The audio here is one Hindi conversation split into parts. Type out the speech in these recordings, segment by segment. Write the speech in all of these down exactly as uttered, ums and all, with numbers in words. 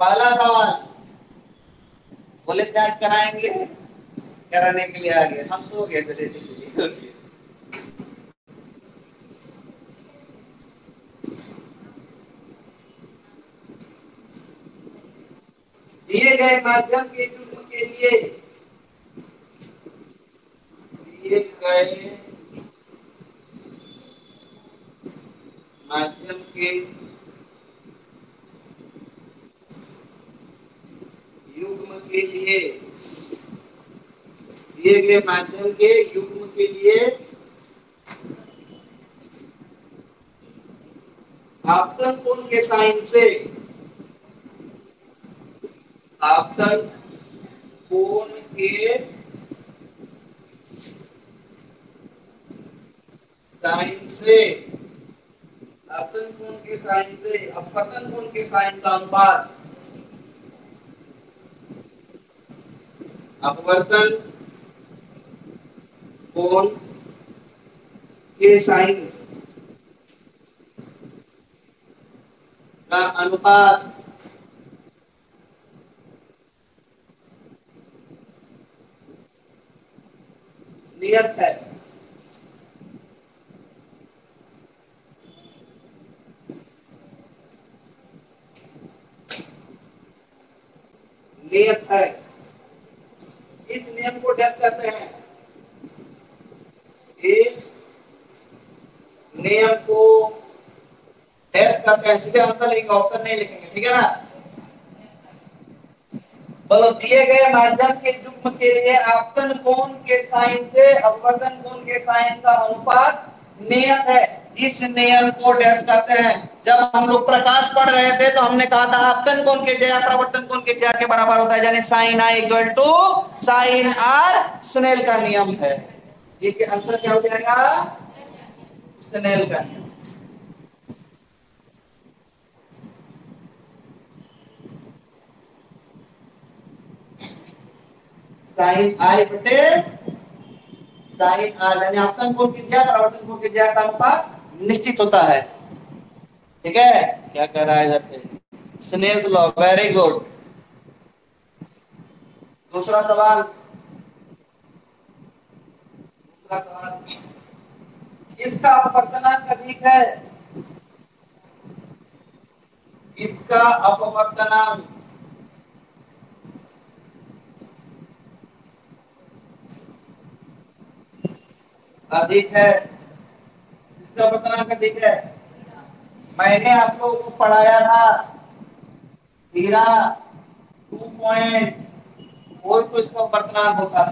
पहला सवाल बोले जांच कराएंगे, कराने के लिए आ गए, हम सो गए थे इसलिए। दिए गए माध्यम के युग्म के लिए दिए गए माध्यम के युग्म के लिए दिए गए माध्यम के युग्म के लिए आपतन कोण के साइन से आपतन कोण के साइन से आपतन कोण के साइन से अपवर्तन कोण के साइन का अनुपात अपवर्तन कोण के साइन का अनुपात नियत है। नियत है इस नियम को डैश करते हैं, इस नियम को डैश करते हैं, सीधे आंसर लिखेंगे, ऑप्शन नहीं लिखेंगे, ठीक है ना। बोलो दिए गए माध्यम के युग्म के लिए आपतन कोण के साइन से अपवर्तन कोण के साइन का अनुपात नियत है, इस नियम को डैश करते हैं। जब हम लोग प्रकाश पढ़ रहे थे तो हमने कहा था आपतन कोण के जया परावर्तन कोण के जया के बराबर होता है, यानी sine I equal to sine R, Snell का नियम है। ये के आंसर क्या हो जाएगा? स्नेल का नियम। साइन आर बटे साइन आर यानी आपतन कोण के जया परावर्तन कोण के जया का अनुपात निश्चित होता है, ठीक है। क्या कर रहा है इधर? Snell's law, very good. दूसरा सवाल, दूसरा सवाल, इसका अपवर्तनांक अधिक है, इसका अपवर्तनांक अधिक है, इसका अपवर्तनांक अधिक है। मैंने आप लोगों को पढ़ाया था हीरा टू पॉइंट फोर को इसका अपवर्तनांक होता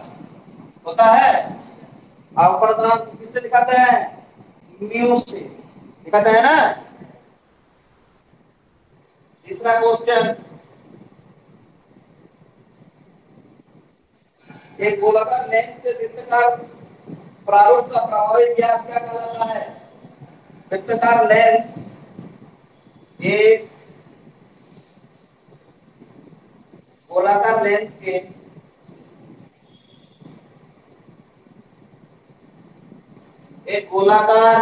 होता है। अपवर्तनांक किससे दिखाते हैं? म्यू से दिखाते हैं ना। तीसरा क्वेश्चन, एक गोलाकार लेंस से वृत्ताकार प्रारूप का प्रभावी व्यास क्या कहलाता है? वृत्ताकार लेंस एक गोलाकार लेंस के एक गोलाकार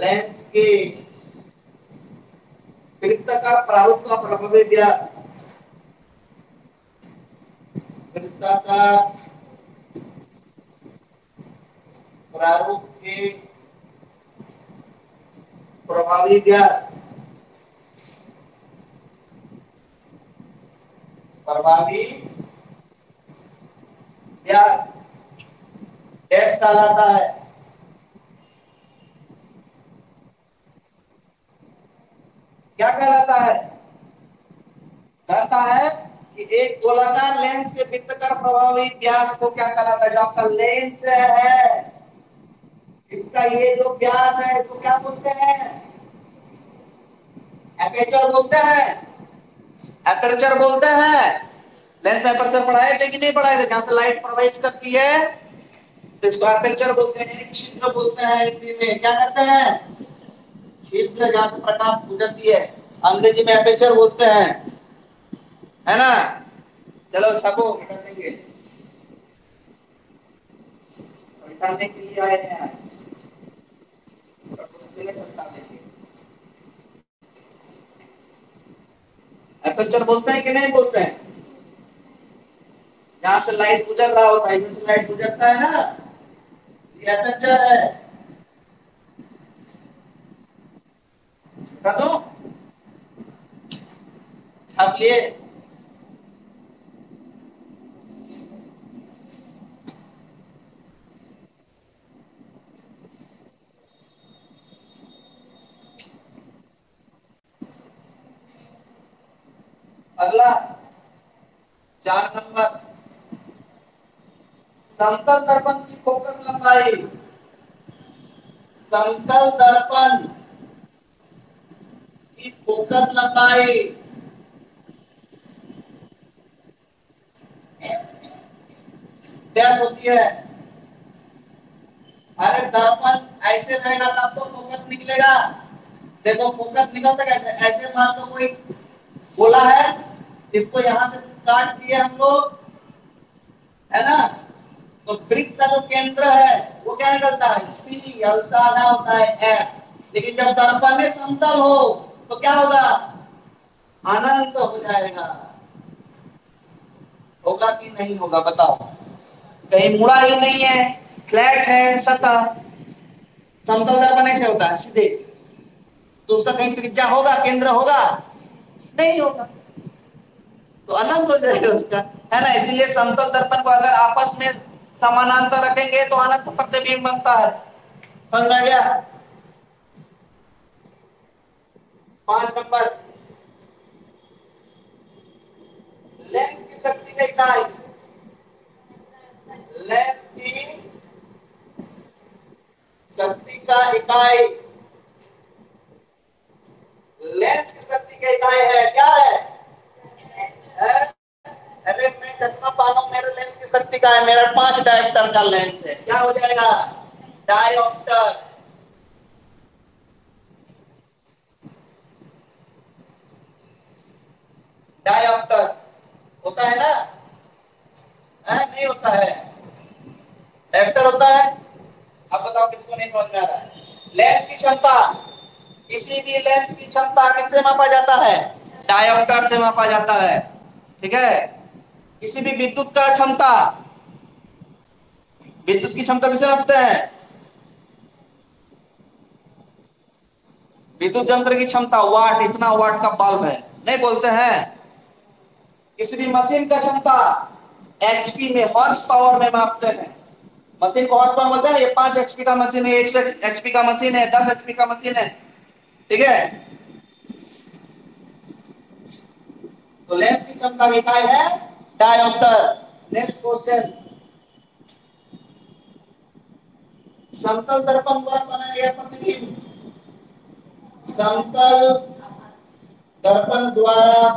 लेंस के वृत्ताकार प्रारूप का प्रभावी व्यास वृत्ताकार प्रारूप के प्रभावी व्यास प्रभावी व्यास डैश कहलाता है। क्या कहलाता है? कहता है कि एक गोलाकार लेंस के वृत्ताकार प्रभावी व्यास को क्या कहलाता है? जो आपका लेंस है, इसका ये जो व्यास है, इसको क्या बोलते हैं? एपर्चर बोलते हैं, एपर्चर बोलते हैं। लेंस में एपर्चर पढ़ाए थे कि नहीं पढ़ाए थे? जहां से लाइट प्रवेश करती है तो इसको एपर्चर बोलते हैं, छिद्र बोलते हैं हिंदी में। क्या कहते हैं? छिद्र, जहां से प्रकाश गुजरती है, अंग्रेजी में एपर्चर बोलते हैं, है ना। चलो छापो, हटा देंगे, हटाने के लिए आए हैं। सकता एपर्चर बोलता है कि नहीं बोलता है? यहाँ से लाइट गुजर रहा होता है, इधर से लाइट गुजरता है ना, ये एपर्चर है। बता दो छाप लिए। अगला चार नंबर, समतल दर्पण की फोकस लंबाई, समतल दर्पण की फोकस लंबाई डैश होती है। अरे दर्पण ऐसे रहेगा तब तो फोकस निकलेगा। देखो फोकस निकलता कैसे, ऐसे मान लो कोई बोला है, इसको यहाँ से काट दिए हम लोग, है ना, तो वृत्त का जो केंद्र है वो क्या निकलता है सी और उसका आधा होता है एफ। लेकिन जब दर्पण में समतल हो तो क्या होगा, अनंत हो जाएगा। होगा कि नहीं होगा बताओ, कहीं मुड़ा ही नहीं है, फ्लैट है सतह। समतल दर्पण ऐसे होता है सीधे, तो उसका कहीं त्रिज्या होगा, केंद्र होगा, नहीं होगा, तो अनंत हो जाएगा उसका, है ना। इसीलिए समतल दर्पण को अगर आपस में समानांतर रखेंगे तो अनंत प्रतिबिंब बनता है। समझ आ गया? पांच नंबर, लेंस की शक्ति की इकाई, लेंस की शक्ति का इकाई, लेंस की शक्ति की इकाई है, क्या है? अरे मैं चश्मा पाना, मेरे लेंस की शक्ति का है, मेरा पांच डायोप्टर का लेंस है, क्या हो जाएगा डायोप्टर। डायोप्टर होता है ना, है नहीं होता है, डायोप्टर होता है। अब बताओ किसको नहीं समझ में आ रहा है। लेंस की क्षमता, किसी भी लेंस की क्षमता किससे मापा जाता है, डायोप्टर से मापा जाता है, ठीक है। किसी भी विद्युत का क्षमता, विद्युत की क्षमता किसे मापते हैं, विद्युत यंत्र की क्षमता वाट, इतना वाट का बल्ब है, नहीं बोलते हैं। किसी भी मशीन का क्षमता एचपी में, हॉर्स पावर में मापते हैं। मशीन को हॉर्स पावर बोलते हैं। ये पांच एचपी का मशीन है, एक सौ एचपी का मशीन है, दस एचपी का मशीन है, ठीक है। तो लेंस की क्षमता की इकाई है डायोप्टर। नेक्स्ट क्वेश्चन, समतल दर्पण द्वारा बनाया गया प्रतिबिंब, समतल दर्पण द्वारा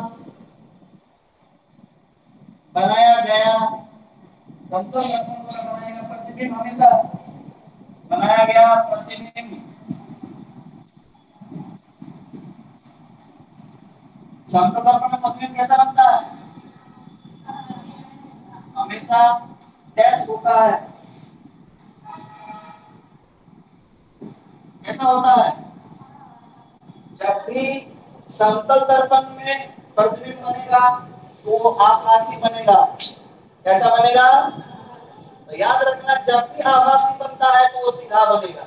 बनाया गया, समतल दर्पण द्वारा बनाया गया प्रतिबिंब, हमेशा बनाया गया प्रतिबिंब समतल दर्पण में प्रतिबिंब कैसा बनता है, हमेशा डैश होता है। कैसा होता है, जब भी समतल दर्पण में प्रतिबिंब बनेगा तो आभासी बनेगा। कैसा बनेगा, तो याद रखना, जब भी आभासी बनता है तो वो सीधा बनेगा,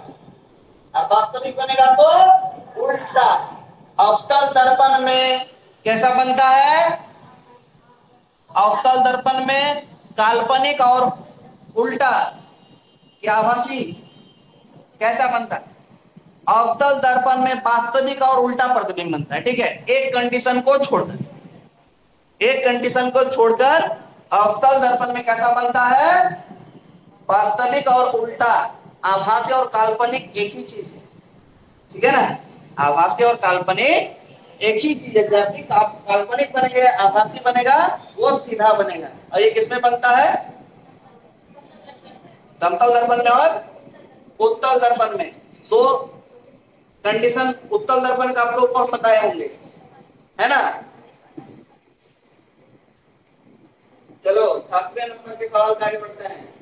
और वास्तविक बनेगा तो उल्टा। अवतल दर्पण में कैसा बनता है, अवतल दर्पण में काल्पनिक और उल्टा या आभासी कैसा बनता है, अवतल दर्पण में वास्तविक और उल्टा प्रतिबिंब बनता है, ठीक है। एक कंडीशन को छोड़कर, एक कंडीशन को छोड़कर अवतल दर्पण में कैसा बनता है, वास्तविक और उल्टा। आभासी और काल्पनिक एक ही चीज है, ठीक है ना। आभासी और काल्पनिक एक ही चीज है। जब भी काल्पनिक बनेगा, आभासी बनेगा, वो सीधा बनेगा। और ये किसमें बनता है, समतल दर्पण में और उत्तल दर्पण में। दो कंडीशन उत्तल दर्पण का आप लोग को बताए होंगे, है ना। चलो सातवें नंबर के सवाल पे आगे बढ़ते हैं।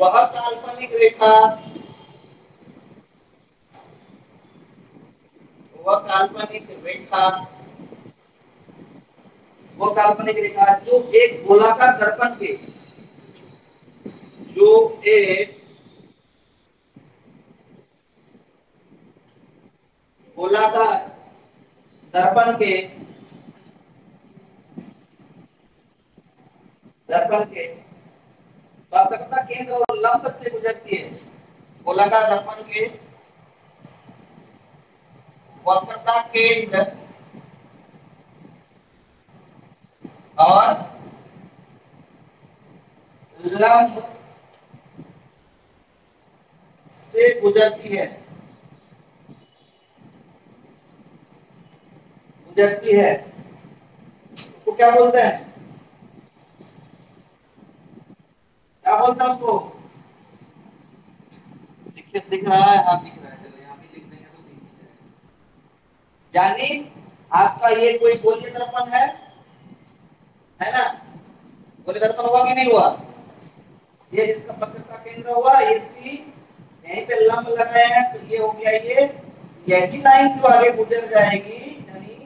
वह काल्पनिक रेखा वह काल्पनिक रेखा वह काल्पनिक रेखा जो एक गोलाकार दर्पण के जो एक गोलाकार दर्पण के दर्पण के पारगम्यता केंद्र और लंब से गुजरती है। गोलाकार दर्पण के वक्रता केंद्र और लंब से गुजरती है गुजरती है उसको क्या बोलते हैं क्या बोलते हैं उसको दिख रहा है हाँ दिख रहा है चलो यहाँ भी लिख देंगे तो दिख जाएगा। यानी आपका ये कोई गोलीय दर्पण है है ना। गोलीय दर्पण हुआ कि नहीं हुआ। ये इसका वक्रता केंद्र हुआ ये सी यहीं पे लंब लगाए हैं तो ये हो गया ये यही लाइन जो आगे गुजर जाएगी यानी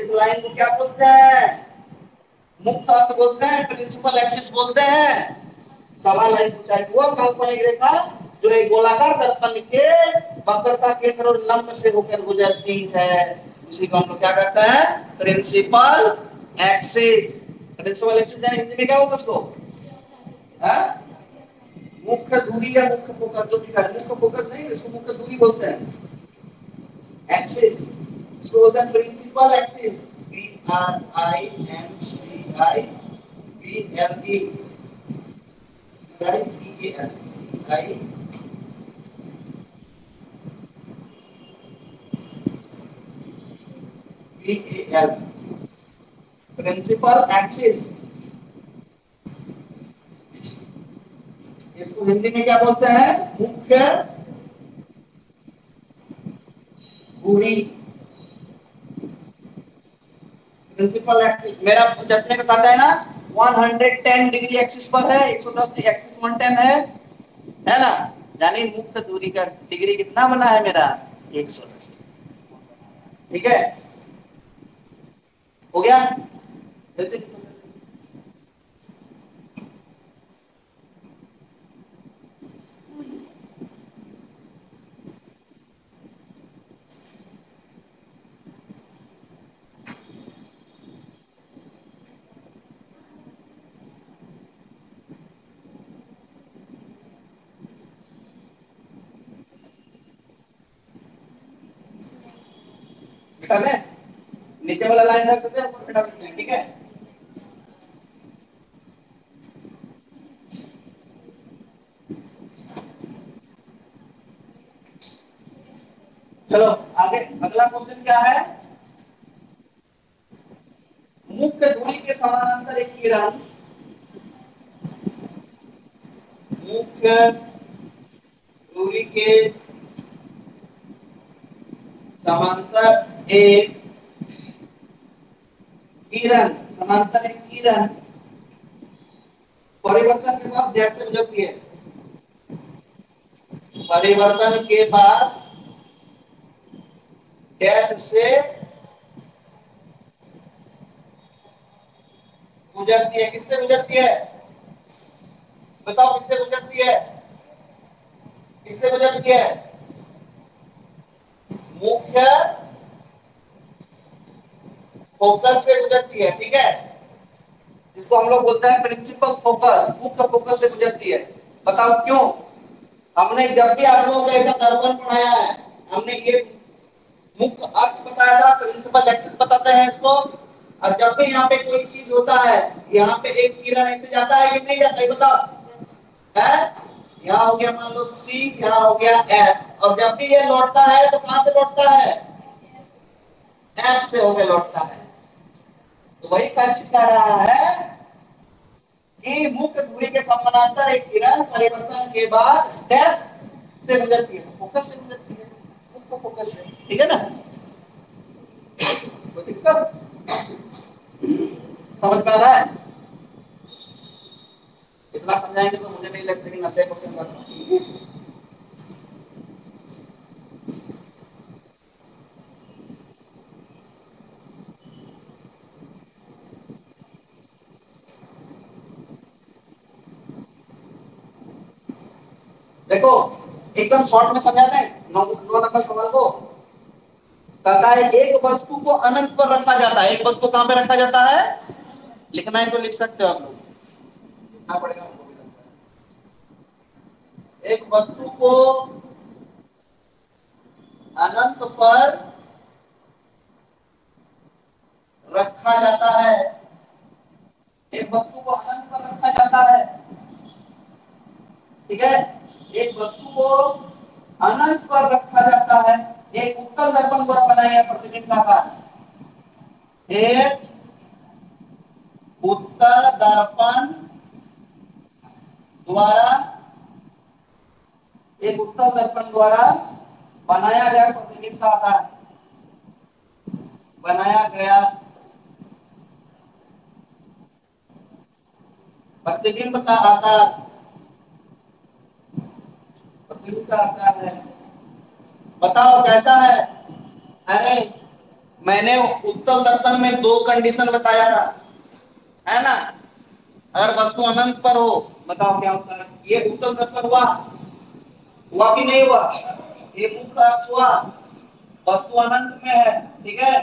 इस लाइन को क्या बोलते हैं मुक्त अक्ष बोलते हैं प्रिंसिपल एक्सिस बोलते हैं। सवाल लाइन पूछा है वो काल्पनिक रेखा जो एक गोलाकार दर्पण के वक्रता केंद्र और लंब से होकर गुजरती है उसी को हम लोग क्या कहते हैं प्रिंसिपल एक्सिस। प्रिंसिपल एक्सिस यानी हिंदी में क्या होगा उसको मुख्य दूरी या मुख्य फोकस जो भी कहें मुख्य फोकस नहीं इसको मुख्य दूरी बोलते हैं एक्सिस इसको बोलते हैं principal axis B R I N C I B L E B L C I B A L principal axis इसको हिंदी में क्या बोलते हैं मुख्य दूरी प्रिंसिपल एक्सिस। मेरा चश्मे का कहता है ना एक सौ दस डिग्री एक्सिस पर है एक सौ दस डिग्री एक्सिस एक सौ दस है है ना। यानी मुख्य दूरी का डिग्री कितना बना है मेरा एक सौ दस। ठीक है हो गया। नीचे वाला लाइन रख देते हैं ऊपर हटा देते हैं। ठीक है चलो आगे अगला क्वेश्चन क्या है मुख्य धुरी के समानांतर एक किरण मुख्य धुरी के समांतर एक किरण समांतर एक किरण परिवर्तन के बाद Z से गुजरती है परिवर्तन के बाद डैश से गुजरती है। किससे गुजरती है बताओ किससे गुजरती है किससे गुजरती है मुख्य फोकस से गुजरती है। ठीक है इसको हम लोग बोलते हैं प्रिंसिपल फोकस मुख्य फोकस से गुजरती है। बताओ क्यों। हमने जब भी आप लोगों को ऐसा दर्पण पढ़ाया है हमने ये मुख्य अक्ष बताया था प्रिंसिपल एक्सिस बताते हैं इसको। और जब भी यहाँ पे कोई चीज होता है यहाँ पे एक किरण ऐसे जाता है कि नहीं जाता है बताओ है यहाँ हो गया मान लो सी यहाँ हो गया एफ और जब भी ये लौटता है तो कहां से लौटता है एफ से होकर लौटता है। तो वही का चीज कह रहा है कि मुख्य धुरी के समानांतर एक किरण परिवर्तन के बाद डैश से गुजरती है फोकस से गुजरती है मुख्य फोकस से। ठीक है ना कोई दिक्कत समझ में आ रहा है? इतना समझाएंगे तो मुझे नहीं लगता कि नब्बे परसेंट लगता। देखो एकदम शॉर्ट में समझाते हैं, नौ नंबर सवाल को कहता है एक वस्तु को अनंत पर रखा जाता है। एक वस्तु कहां पे रखा जाता है? लिखना है तो लिख सकते हो आप लोग, लिखना पड़ेगा। एक वस्तु को अनंत पर रखा जाता है, एक वस्तु को अनंत पर रखा जाता है, ठीक है। एक वस्तु को अनंत पर रखा जाता है। एक उत्तल दर्पण द्वारा बनाया प्रतिबिंब का आकार, एक उत्तल दर्पण द्वारा एक उत्तल दर्पण द्वारा बनाया गया प्रतिबिंब का आकार, बनाया गया प्रतिबिंब का आकार का आकार है। बताओ कैसा है? अरे मैंने उत्तल दर्पण में दो कंडीशन बताया था, है ना? अगर वस्तु अनंत पर हो, बताओ क्या होता है? ये उत्तल दर्पण हुआ हुआ कि नहीं हुआ? ये हुआ, वस्तु अनंत में है, ठीक है।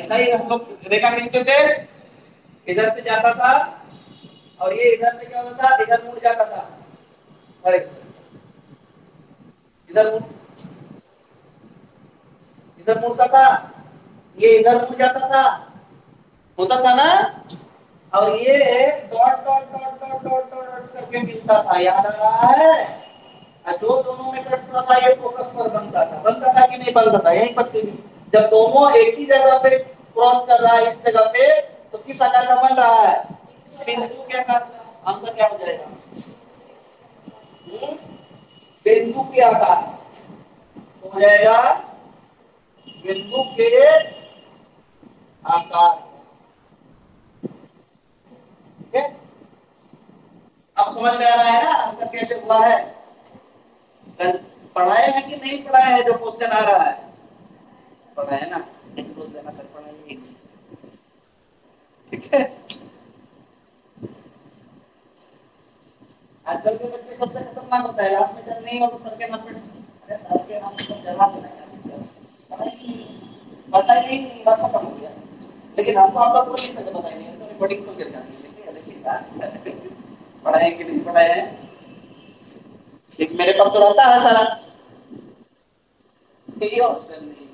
ऐसा ही हम लोग रेखा खींचते थे, इधर से जाता था और ये इधर से क्या होता था? इधर मुड़ जाता था। अरे इधर इधर मुड़ता था, ये इधर मुड़ जाता था, होता था ना। और ये dot dot dot dot dot dot करके मिलता था, याद आ रहा है? जो दोनों में कटता था ये फोकस पर बनता था। बनता था कि नहीं बनता था? यही पत्ती भी जब दोनों एक ही जगह पे क्रॉस कर रहा है इस जगह पे, तो किस आकार का बन रहा है? बिंदु के आकार का। अंतर क्या हो जाएगा? बिंदु के आकार हो जाएगा, बिंदु के आकार। ठीक है, अब समझ में आ रहा है ना आंसर कैसे हुआ है? पढ़ाए हैं कि नहीं पढ़ाए हैं जो क्वेश्चन आ रहा है? पढ़ाए ना, इंट्रोस देना सर, पढ़ाए। ठीक है, आजकल के बच्चे सबसे खतरनाक होता है, लास्ट में जब नहीं हो तो सर के नाम पे, अरे सर के नाम पे जला देना है, पता ही नहीं, बात खत्म हो गया। लेकिन हमको आप लोग बोल नहीं सकते, पता ही नहीं, तो रिकॉर्डिंग खोल कर जाएंगे। पढ़ाए कि नहीं पढ़ाए हैं? ठीक, मेरे पर तो रहता है सारा, कोई ऑप्शन नहीं।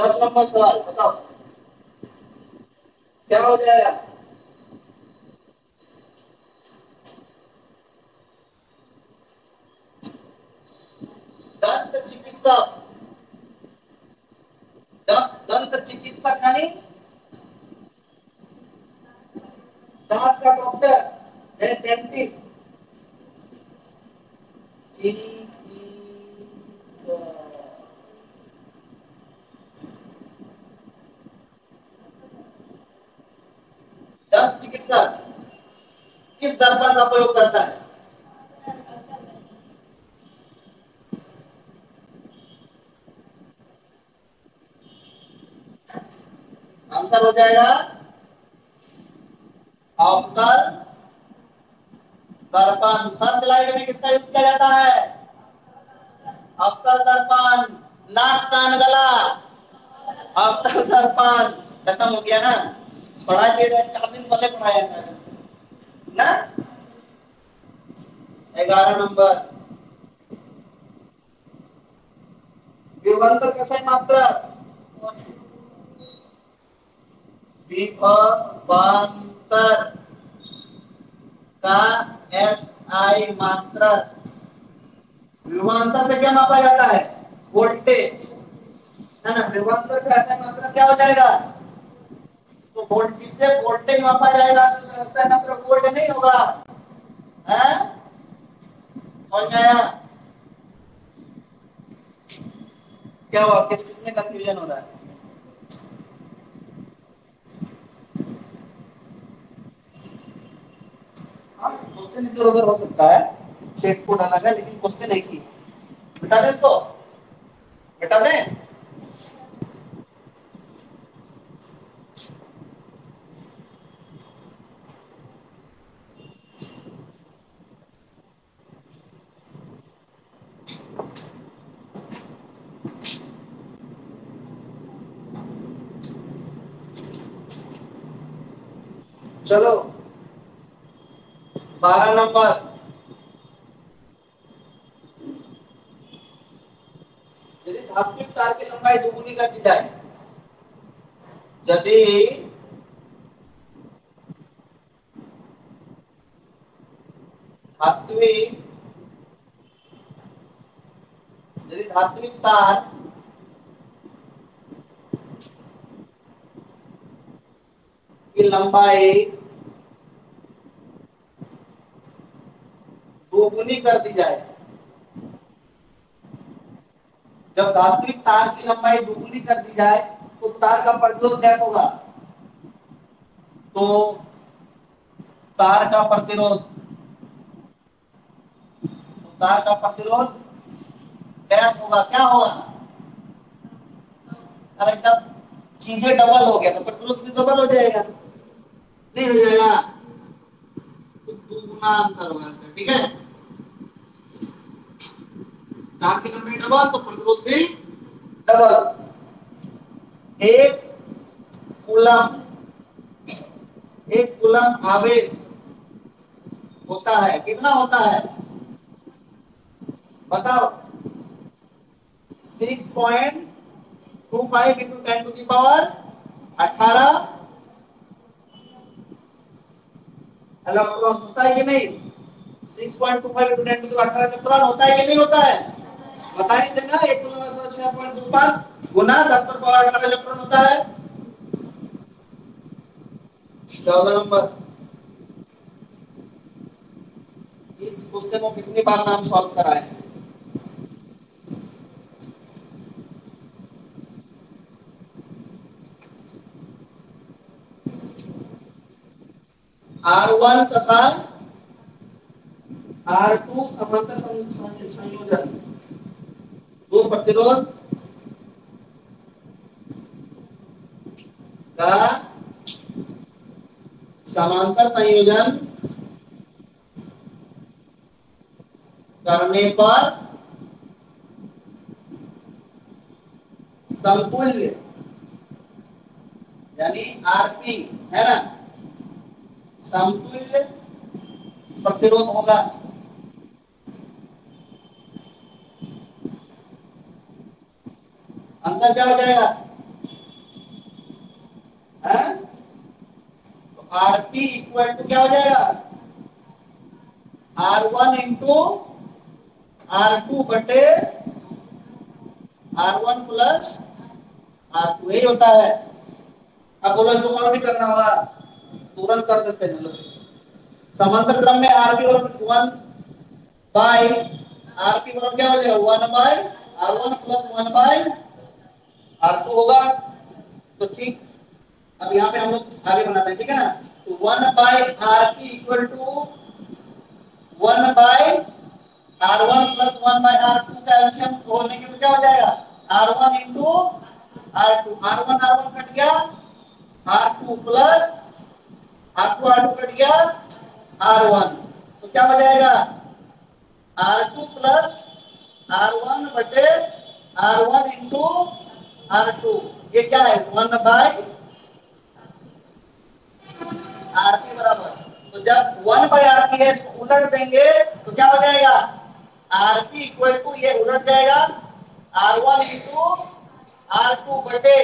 दस नंबर सवाल, बताओ क्या हो जाएगा? दंत चिकित्सक, दंत चिकित्सक यानी दांत का डॉक्टर, डेंटिस्ट। दंत चिकित्सक किस दर्पण का प्रयोग करता है? आंसर हो जाएगा अवतल दर्पण। सर्च लाइट में किसका यूज किया जाता है? अवतल दर्पण। नाक कान गला, अवतल दर्पण। खत्म हो गया ना, पढ़ा दिया, चार दिन पहले पढ़ाया था ना। ग्यारह नंबर, विभवांतर कसय मात्रा, विभवांतर का एसआई मात्रा। विभवांतर से क्या मापा जाता है? वोल्टेज, है ना। विभवांतर का एसआई मात्रा क्या हो जाएगा? तो वोल्ट से वोल्टेज मापा जाएगा, तो एसआई मात्रा वोल्ट नहीं होगा, है? समझ आया? क्या हुआ? किस किस में कंफ्यूजन हो रहा है? क्वेश्चन इधर उधर हो सकता है, सेट कोड अलग है, लेकिन क्वेश्चन एक ही। मिटा दें इसको, मिटा दें। चलो बारह नंबर यदि धात्विक तार की लंबाई दुगुनी कर दी जाए, यदि धात्विक यदि धात्विक तार की लंबाई दोगुनी कर दी जाए, जब धात्विक तार की लंबाई दोगुनी कर दी जाए तो तार का प्रतिरोध क्या होगा? तो तार का प्रतिरोध तो तार का प्रतिरोध डैश होगा। क्या होगा? अरे जब चीजें डबल हो गया तो प्रतिरोध भी डबल हो जाएगा, नहीं हो जाएगा? तो दोगुना आंसर होगा इसका, ठीक है? तार की लंबाई डबल तो प्रतिरोध भी डबल। एक कूलम एक कूलम आवेश होता है, कितना होता है बताओ? Six point two five into ten to the power अठारह इलेक्ट्रॉन होता है कि नहीं? Six point two five into ten to the power अठारह इलेक्ट्रॉन होता है कि नहीं होता है? बता ही देना। एक कूलम छह पॉइंट दो पांच गुना दस पर पावर अठारह इलेक्ट्रॉन होता है। चौदह नंबर, इस क्वेश्चन को कितनी बार नाम सॉल्व कराए? आर वन तथा आर टू समांतर संयोजन, दो प्रतिरोध का समांतर संयोजन करने पर समतुल्य यानी आरपी है ना, समतुल्य प्रतिरोध होगा। आंसर क्या हो जाएगा? है? तो आरपी इक्वल टू क्या हो जाएगा? R one into R two बटे R one plus R two, यही होता है। अब बोलो इसको सॉल्व भी करना होगा, तुरंत कर देते हैं लोग। समांतर क्रम में आरपी बराबर वन बाई आरपी बराबर क्या हो जाएगा? One by R one plus one by R two होगा। तो ठीक, अब यहाँ पे हम लोग आगे बनाते हैं, ठीक है ना? तो one by RP equal to one by R one plus one by R two का एलसीएम होने के तो क्या हो जाएगा? R one into R two, R one R one cut गया, R two plus R two R two cut गया आर वन, तो क्या हो जाएगा? R two plus R one बटे R one into R two, ये क्या है? वन बाई आरपी बराबर, तो जब वन बाई आरपी है इसको उलट देंगे तो क्या हो जाएगा? आरपी इक्वल टू ये उलट जाएगा R one into R two बटे,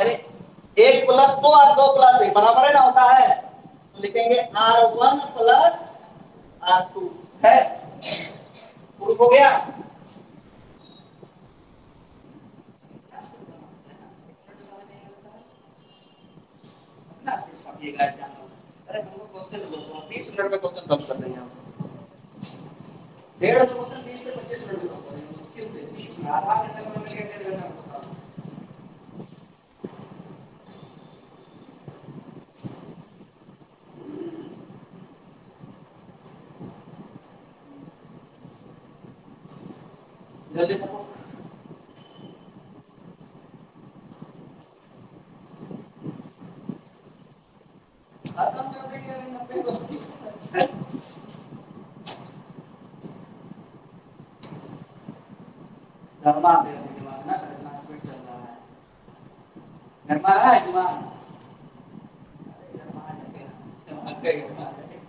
अरे एक प्लस दो और दो प्लस एक बराबर है ना, होता है। लिखेंगे R one plus R two है, प्रूफ हो गया। अरे हमको क्वेश्चन दो, बीस मिनट में क्वेश्चन सॉल्व कर रहे हैं हम। डेढ़ दो क्वेश्चन बीस से पच्चीस मिनट में सॉल्व कर रहे हैं, मुश्किल से बीस में, आधा घंटे में मिल गया डेढ़ घंटा। गर्मा पे हो, दिमाग ना सरगना स्पीड चल रहा है, गर्मा रहा है दिमाग, अरे गर्मा है दिमाग पे गर्मा है।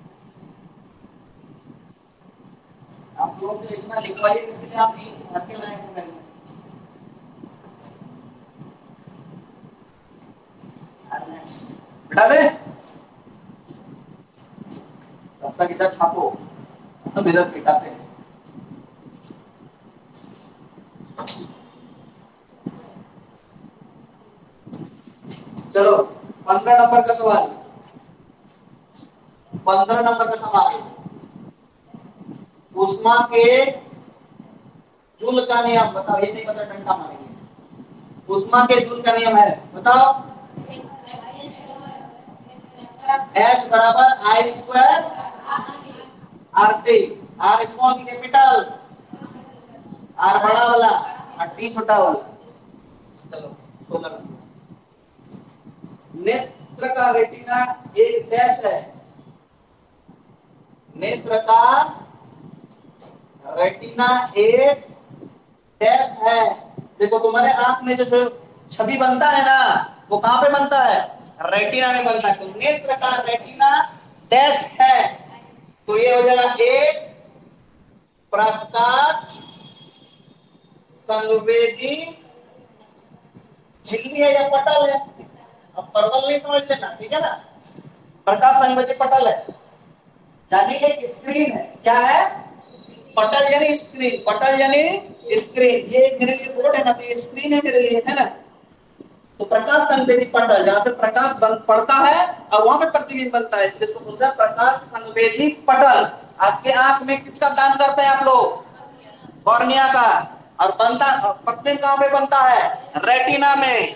आप लोग ने इतना लिखवाई इसके लिए आप नहीं भर के लाए हैं। बेटा दे तब तक इधर छापो, हम इधर पिटाते हैं। चलो पंद्रह नंबर का सवाल, पंद्रह नंबर का सवाल, ऊष्मा के जूल का नियम बताओ। ये नहीं पता डंडा मारेंगे। ऊष्मा के जूल का नियम है बताओ। एच बराबर I square R T, R small की कैपिटल, आर बड़ा वाला और टी छोटा वाला। चलो सोलह नेत्र का रेटिना एक डैश है, नेत्र का रेटिना एक डैश है। देखो तुम्हारे आंख में जो छवि बनता है ना वो कहाँ पे बनता है? रेटिना में बनता है। तो नेत्र का रेटिना डैश है तो ये हो जाएगा एक प्रकाश संवेदी झिल्ली है या पटल है। अब परवल नहीं समझ लेना, ठीक है ना। प्रकाश संवेदी पटल है, यानी एक स्क्रीन है। क्या है? पटल यानी स्क्रीन, पटल यानी स्क्रीन। ये मेरे लिए बोर्ड है ना, तो ये स्क्रीन है मेरे लिए, है ना। तो प्रकाश संवेदी पटल जहाँ पे प्रकाश पड़ता है और वहां पे प्रतिबिंब बनता है, इसलिए इसको बोलते हैं प्रकाश संवेदी पटल। आपके आंख में किसका दान करते हैं आप लोग? कॉर्निया का। और बनता प्रतिबिंब कहाँ पे बनता है? रेटिना में,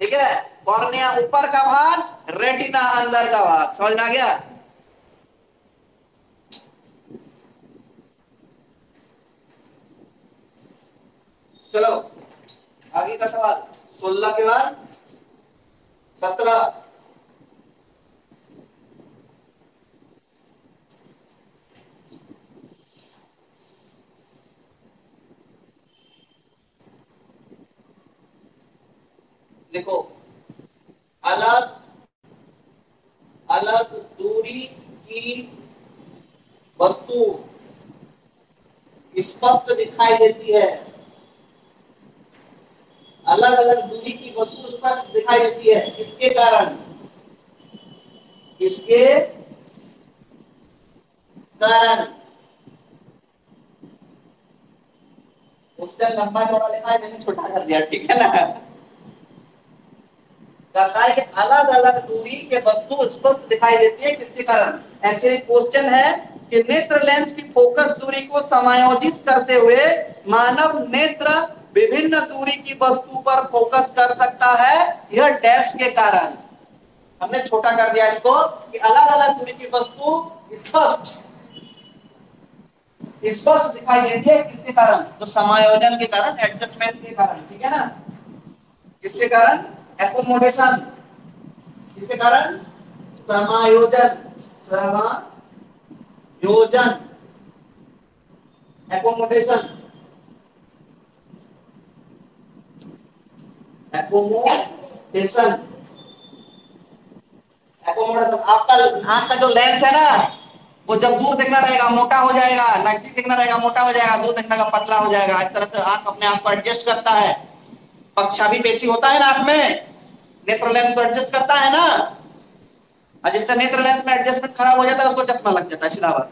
ठीक है। कॉर्निया ऊपर का भाग, रेटिना अंदर का भाग। समझ में आ गया? चलो आगे का सवाल। सोलह के बाद सत्रह। देखो अलग अलग दूरी की वस्तु स्पष्ट दिखाई देती है, अलग अलग दूरी की वस्तु स्पष्ट दिखाई देती है, इसके कारण, इसके कारण। क्वेश्चन लंबा चौड़ा लिखा है मैंने, छोटा कर दिया, ठीक है ना। कहता है कि अलग अलग दूरी के वस्तु स्पष्ट दिखाई देती है किसके कारण। एक्चुअली क्वेश्चन है कि नेत्र लेंस की फोकस दूरी को समायोजित करते हुए मानव नेत्र विभिन्न दूरी की वस्तु पर फोकस कर सकता है, यह डैश के कारण। हमने छोटा कर दिया इसको कि अलग अलग दूरी की वस्तु स्पष्ट स्पष्ट दिखाई देती है किसके कारण? तो समायोजन के कारण, एडजस्टमेंट के कारण, ठीक है ना। किसके कारण? एकोमोडेशन। किसके कारण? समायोजन, समायोजन, एकोमोडेशन, एकोमोडेशन, एकोमोडेशन। आपका आंख का जो लेंस है ना वो जब दूर देखना रहेगा मोटा हो जाएगा, नजदीक देखना रहेगा मोटा हो जाएगा, दूर देखना का पतला हो जाएगा। इस तरह से आंख अपने आप को एडजस्ट करता है। पक्षाभी पेशी होता है ना आंख में, नेत्र लेंस को एडजस्ट करता है ना। और जिससे नेत्र लेंस में एडजस्टमेंट खराब हो जाता है उसको चश्मा लग जाता है, सीधा बात,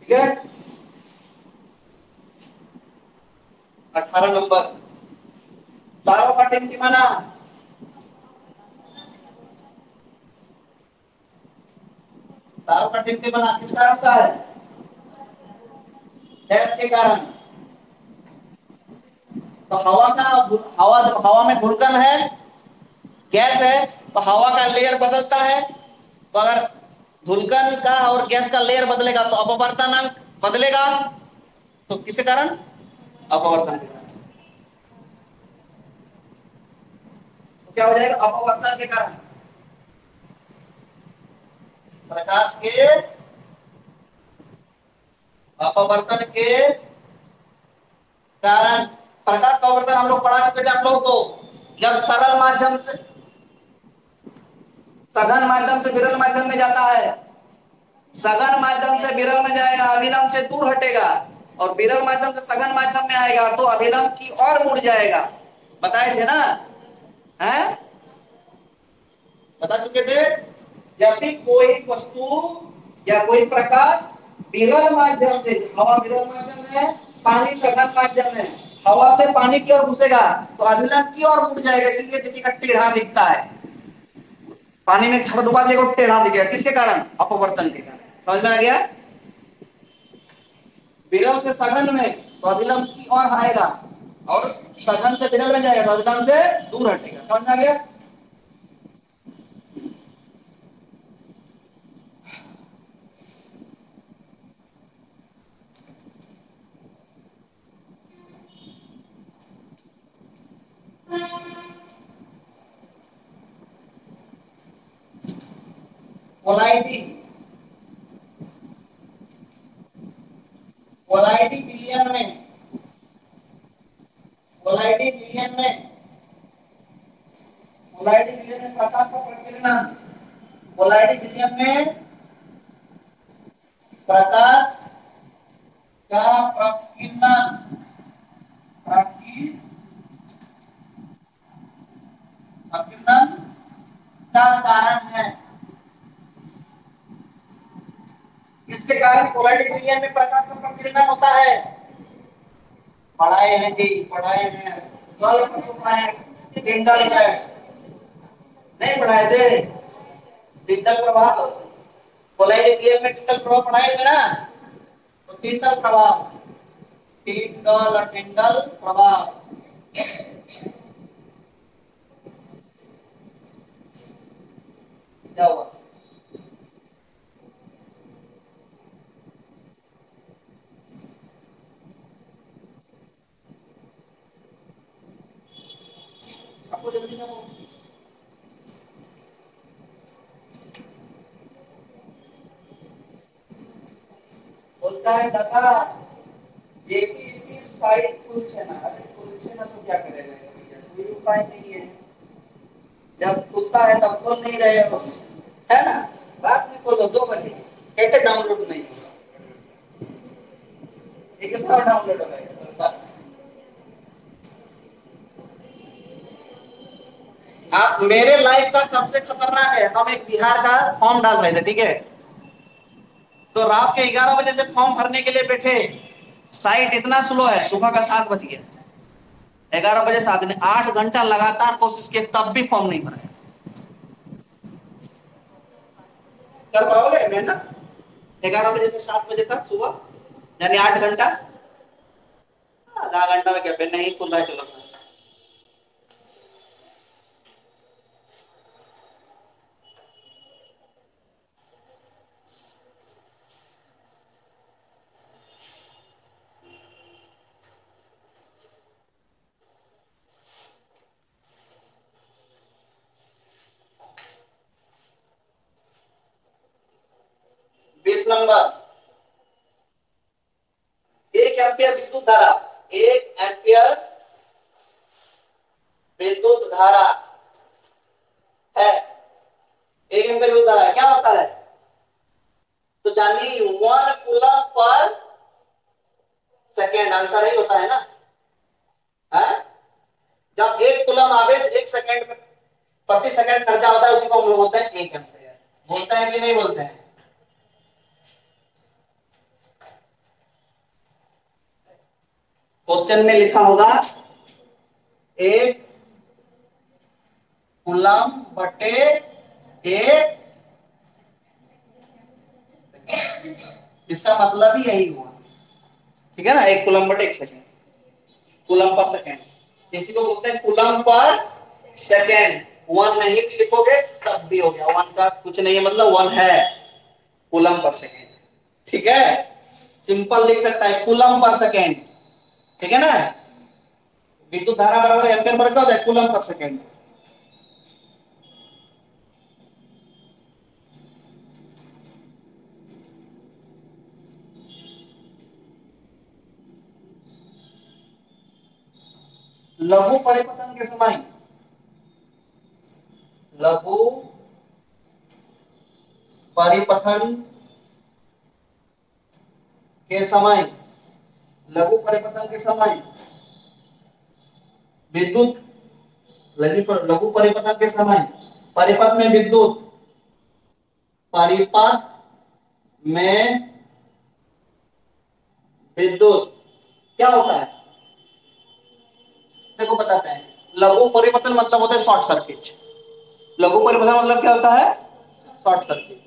ठीक है। अठारह नंबर तारों का टिमटिमाना। तारों का टिमटिमाना किस कारण होता है? गैस के कारण। तो हवा का हवा जब हवा में धुलकन है, गैस है, तो हवा का लेयर बदलता है। तो अगर धुलकन का और गैस का लेयर बदलेगा तो अपवर्तनांक बदलेगा। तो किसके कारण? अपवर्तन के कारण। तो क्या हो जाएगा? अपवर्तन के कारण प्रकाश के अपवर्तन के कारण प्रकाश का अववर्तन हम लोग पढ़ा चुके थे आप लोगों को। जब सरल माध्यम से सघन माध्यम से विरल माध्यम में जाता है, सघन माध्यम से विरल में जाएगा, अभिलंब से दूर हटेगा, और विरल माध्यम से सघन माध्यम में आएगा तो अभिलंब की ओर मुड़ जाएगा। बताए थे ना, है बता चुके थे। जब भी कोई वस्तु या कोई प्रकाश विरल माध्यम से, हवा विरल माध्यम है, पानी सघन माध्यम है, हवा से पानी की ओर घुसेगा तो अभिलंब की ओर मुड़ जाएगा, इसलिए देखिएगा टेढ़ा दिखता है। पानी में छड़ डुबा देगा टेढ़ा दिखेगा, किसके कारण? अपवर्तन के कारण। समझ में आ गया? विरल से सघन में तो अभिलंब की ओर आएगा, और सघन से विरल में जाएगा तो अभिलंब से दूर हटेगा। समझ में आ गया? पोलैरिटी, पोलैरिटी विलयन में, पोलैरिटी विलयन में, पोलैरिटी विलयन में प्रकाश का प्रतिकिरण, पोलैरिटी विलयन में प्रकाश का प्रतिकिरण, प्रति प्रतिकिरण का कारण है। इसके कारण पोलैरिटी विलयन में प्रकाश का प्रतिकिरण होता है। पढ़ाए हैं जी, पढ़ाए हैं, कल पढ़ा है, टिंडल है, नहीं पढ़ाए थे टिंडल प्रभाव? पोलैरिटी विलयन में टिंडल प्रभाव पढ़ाए थे ना, तो टिंडल प्रभाव, टिंडल टिंडल प्रभाव क्या हुआ? आपको जल्दी से हो बोलता है दादा जैसी इसी साइड खुलछे ना, अरे खुलछे ना तो क्या करेगा? कोई उपाय नहीं है। जब खुलता है तब खोल नहीं रहे हो, है ना? रात में खोलो दो बजे, कैसे डाउनलोड नहीं होगा? एक साथ डाउनलोड हो जाएगा। आप मेरे लाइफ का सबसे खतरनाक है, हम एक बिहार का फॉर्म डाल रहे थे, ठीक है? तो रात के ग्यारह बजे से फॉर्म भरने के लिए बैठे, साइट इतना स्लो है, सुबह का सात बज गया, ग्यारह बजे सात में आठ घंटा लगातार कोशिश किए तब भी फॉर्म नहीं भरा। कर पाओगे मेहनत? ग्यारह बजे से सात बजे तक सुबह, यानी आठ घंटा, आधा घंटा में क्या पे नहीं खुल रहा है? चलो नंबर, एक एम्पियर विद्युत धारा, एक एम्पियर विद्युत धारा है, एक एम्पियर विद्युत धारा क्या होता है? तो जानिए one coulomb per second, answer ही होता है ना, है? जब एक कूलम आवेश एक सेकेंड में प्रति सेकेंड खर्चा होता है उसी को हम लोग बोलते हैं एक एम्पियर। बोलते हैं कि नहीं बोलते हैं? क्वेश्चन में लिखा होगा एक कूलम बटे एक, इसका मतलब ही यही हुआ, ठीक है ना? एक कूलम बटे एक सेकेंड, कूलम पर सेकेंड, इसी को बोलते हैं कूलम पर सेकेंड। वन नहीं लिखोगे तब भी हो गया, वन का कुछ नहीं है, मतलब वन है कूलम पर सेकेंड, ठीक है? सिंपल लिख सकता है कूलम पर सेकेंड, ठीक है ना? विद्युत धारा बराबर एम्पियर वर्ग होता है कूलम पर सेकेंड। लघु परिपतन के समय लघु परिपथन के समय लघु परिपथन के समय विद्युत लघु परिपथन के समय परिपथ में विद्युत परिपथ में विद्युत क्या होता है देखो बताते हैं। लघु परिपथन मतलब होता है शॉर्ट सर्किट। लघु परिपथन मतलब क्या होता है? Short circuit.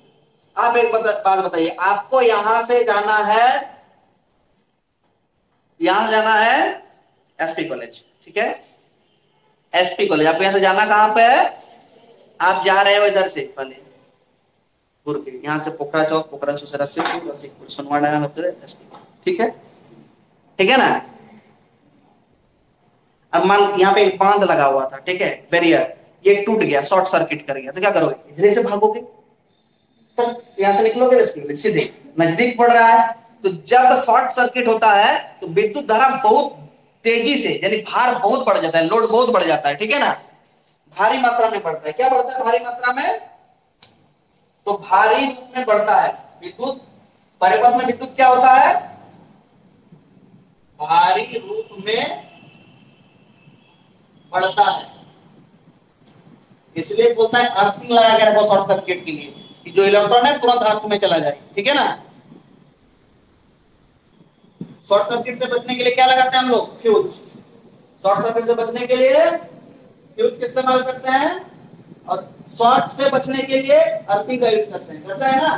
आप एक बात बताइए, आपको यहां से जाना है, यहां जाना है एसपी कॉलेज, ठीक है, एसपी कॉलेज। आपको यहां से जाना कहां पे है? आप जा रहे हो इधर से पहले गुरु, यहां से पोखरा चौक, पोखरा चौक से रसीपुर, रसीपुर सोनवाड़ा होते एसपी, ठीक है, ठीक है ना। अब मान यहाँ पे एक बांध लगा हुआ था, ठीक है, बैरियर, ये टूट गया, शॉर्ट सर्किट कर गया, तो क्या करोगे? इधर से भागोगे, यहाँ से निकलोगे सीधे, नजदीक पड़ रहा है। तो जब शॉर्ट सर्किट होता है तो विद्युत धारा बहुत तेजी से, यानी भार बहुत बढ़ जाता है, लोड बहुत बढ़ जाता है, ठीक है ना, भारी मात्रा में बढ़ता है। क्या बढ़ता है? भारी मात्रा में, तो भारी रूप में बढ़ता है विद्युत परिपथ में। विद्युत क्या होता है? भारी रूप में बढ़ता है, इसलिए बोलता है अर्थिंग लगा के रखो शॉर्ट सर्किट के लिए, कि जो इलेक्ट्रॉन है तुरंत अर्थ में चला जाए, ठीक है ना। शॉर्ट सर्किट से बचने के लिए क्या लगाते हैं हम लोग? फ्यूज। शॉर्ट सर्किट से बचने के लिए फ्यूज का इस्तेमाल करते हैं, और शॉर्ट से बचने के लिए अर्थिंग का यूज करते हैं, करता है ना।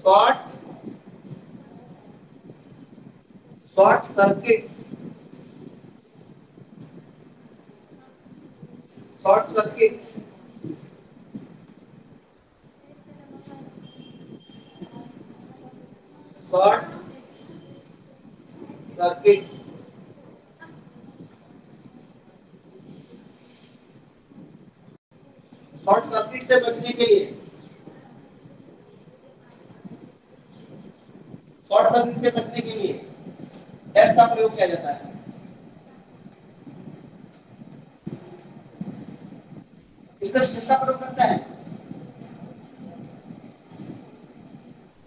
Short short circuit short circuit short circuit short circuit से बचने के लिए शॉर्ट सर्किट से बचने के लिए डैश का प्रयोग किया जाता है। इसका किसका प्रयोग करता है?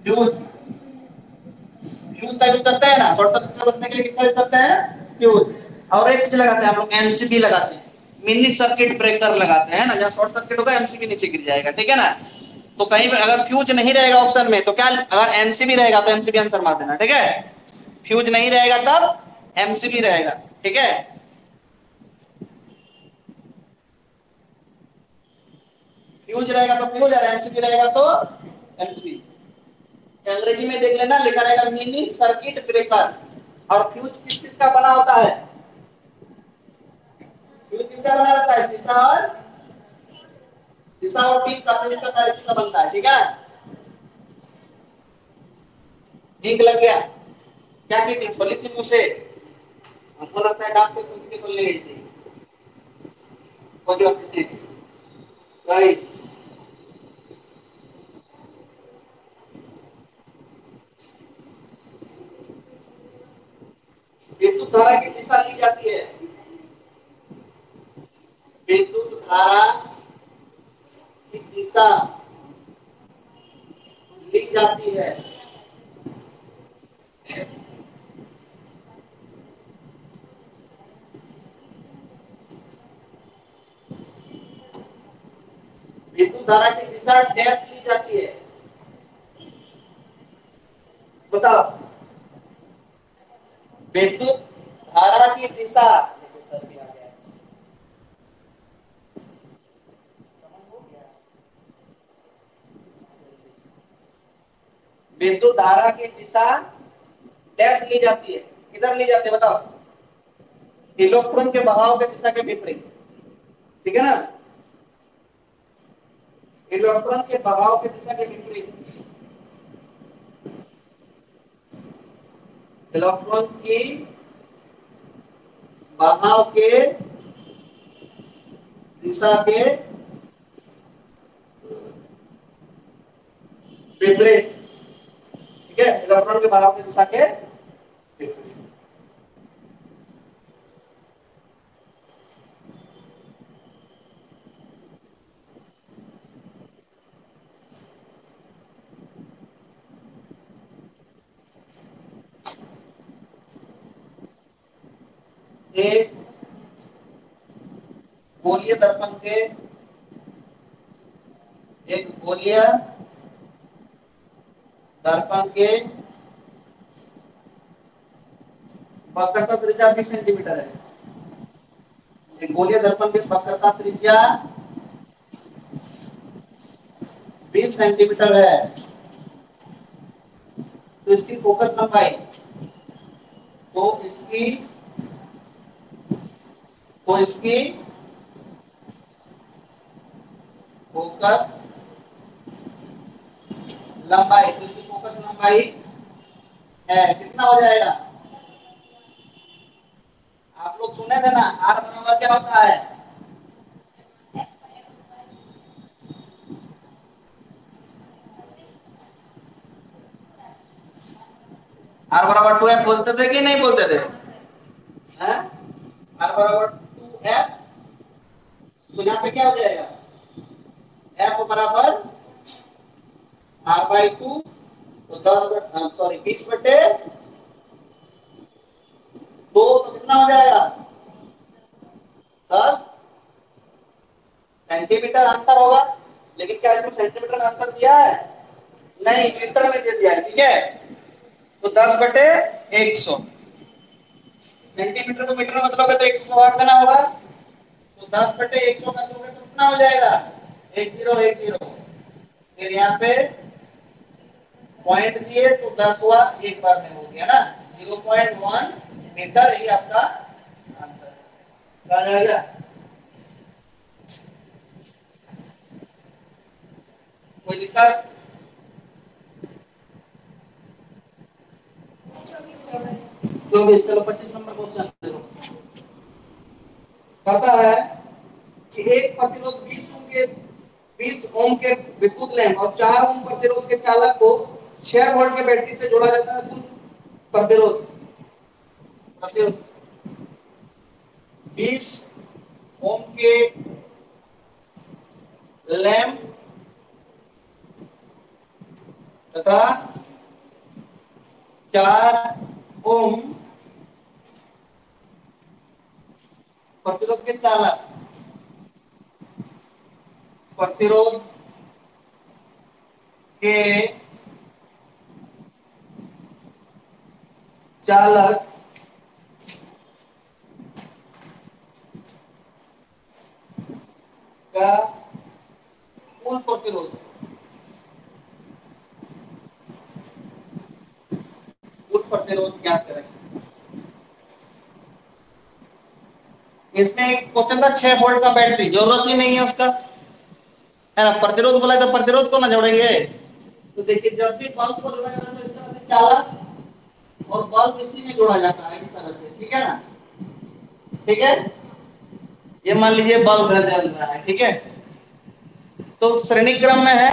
फ्यूज, फ्यूज का यूज करता है ना। शॉर्ट सर्किट से बचने के लिए किसका यूज करते हैं? फ्यूज। और एक चीज लगाते हैं हम लोग, एमसीबी लगाते हैं, मिनी सर्किट ब्रेकर लगाते हैं ना। जहाँ शॉर्ट सर्किट होगा एमसीबी नीचे गिर जाएगा, ठीक है ना। तो कहीं पर अगर फ्यूज नहीं रहेगा ऑप्शन में तो क्या, अगर एमसीबी रहेगा तो एमसीबी आंसर मार देना, ठीक है। फ्यूज नहीं रहेगा तब एमसीबी रहेगा, ठीक है। फ्यूज रहेगा तो फ्यूज, और एमसीबी रहेगा तो एमसीबी। अंग्रेजी में देख लेना, लिखा रहेगा मिनी सर्किट ब्रेकर। और फ्यूज किस किस का बना होता है? फ्यूज किसका बना रहता है? शीशा और शीशा और टीन का फ्यूज का तार इसी का बनता है, ठीक है। ठीक लग गया? क्या कहते हैं? बोली थी मुझसे, हमको लगता है आपसे पूछ के बोल रही थी। विद्युत धारा की दिशा ली जाती है, विद्युत धारा की दिशा ली जाती है विद्युत धारा की दिशा डैश ली जाती है। बताओ, विद्युत धारा की दिशा, सर भी आ गया, समझ हो गया। विद्युत धारा की दिशा डैश ली जाती है, किधर ली जाती है बताओ? इलेक्ट्रॉन के बहाव के दिशा के विपरीत, ठीक है ना। इलेक्ट्रॉन के बहाव के दिशा के विपरीत, इलेक्ट्रॉन की बहाव के दिशा के विपरीत, ठीक है, इलेक्ट्रॉन के बहाव की दिशा के विपरीत। एक गोलीय दर्पण के एक गोलीय दर्पण के वक्रता त्रिज्या बीस सेंटीमीटर है। एक गोलीय दर्पण के वक्रता त्रिज्या बीस सेंटीमीटर है, तो इसकी फोकस लंबाई तो इसकी तो इसकी फोकस लंबाई तो इसकी फोकस लंबाई है कितना हो जाएगा? आप लोग सुने थे ना, आर बराबर क्या होता है? आर बराबर टू एफ बोलते थे कि नहीं बोलते थे? हैं? आर बराबर F, तो यहाँ पे क्या हो जाएगा? F बराबर R बाई टू, तो दस बट सॉरी बीस बटे दो, तो कितना हो जाएगा? दस सेंटीमीटर अंतर होगा। लेकिन क्या इसमें सेंटीमीटर का अंतर दिया है? नहीं, मीटर में दे दिया है, ठीक है। तो दस बटे एक सौ सेंटीमीटर को मीटर में बदलोगे तो एक सौ भाग देना होगा, तो दस बटे एक सौ का दोगे तो कितना हो जाएगा? एक जीरो एक जीरो। फिर यहाँ पे पॉइंट दिए तो दस हुआ, एक बार में हो गया ना, जीरो पॉइंट वन मीटर ही आपका आंसर आ जाएगा। कोई दिक्कत? चलो पच्चीस नंबर क्वेश्चन देखो। कहता है कि एक प्रतिरोध बीस ओम के बीस ओम के विद्युत लैंप और चार ओम प्रतिरोध के चालक को छह वोल्ट के बैटरी से जोड़ा जाता है। कुल प्रतिरोध प्रतिरोध बीस ओम के लैंप तथा चार ओम प्रतिरोध के चालक प्रतिरोध के चालक का कुल प्रतिरोध कुल प्रतिरोध ज्ञात करें। इसमें एक क्वेश्चन था छह वोल्ट का बैटरी, जरूरत ही नहीं है उसका, है ना। प्रतिरोध बोला तो प्रतिरोध को ना जोड़ेंगे, तो देखिए जब भी बल्ब को जोड़ा जाता है तो इस तरह से चालक और बल्ब इसी में जोड़ा जाता है, इस तरह से, ठीक है ना। ठीक है, ये मान लीजिए बल्ब घर जल रहा है, ठीक है, तो श्रेणी क्रम में है,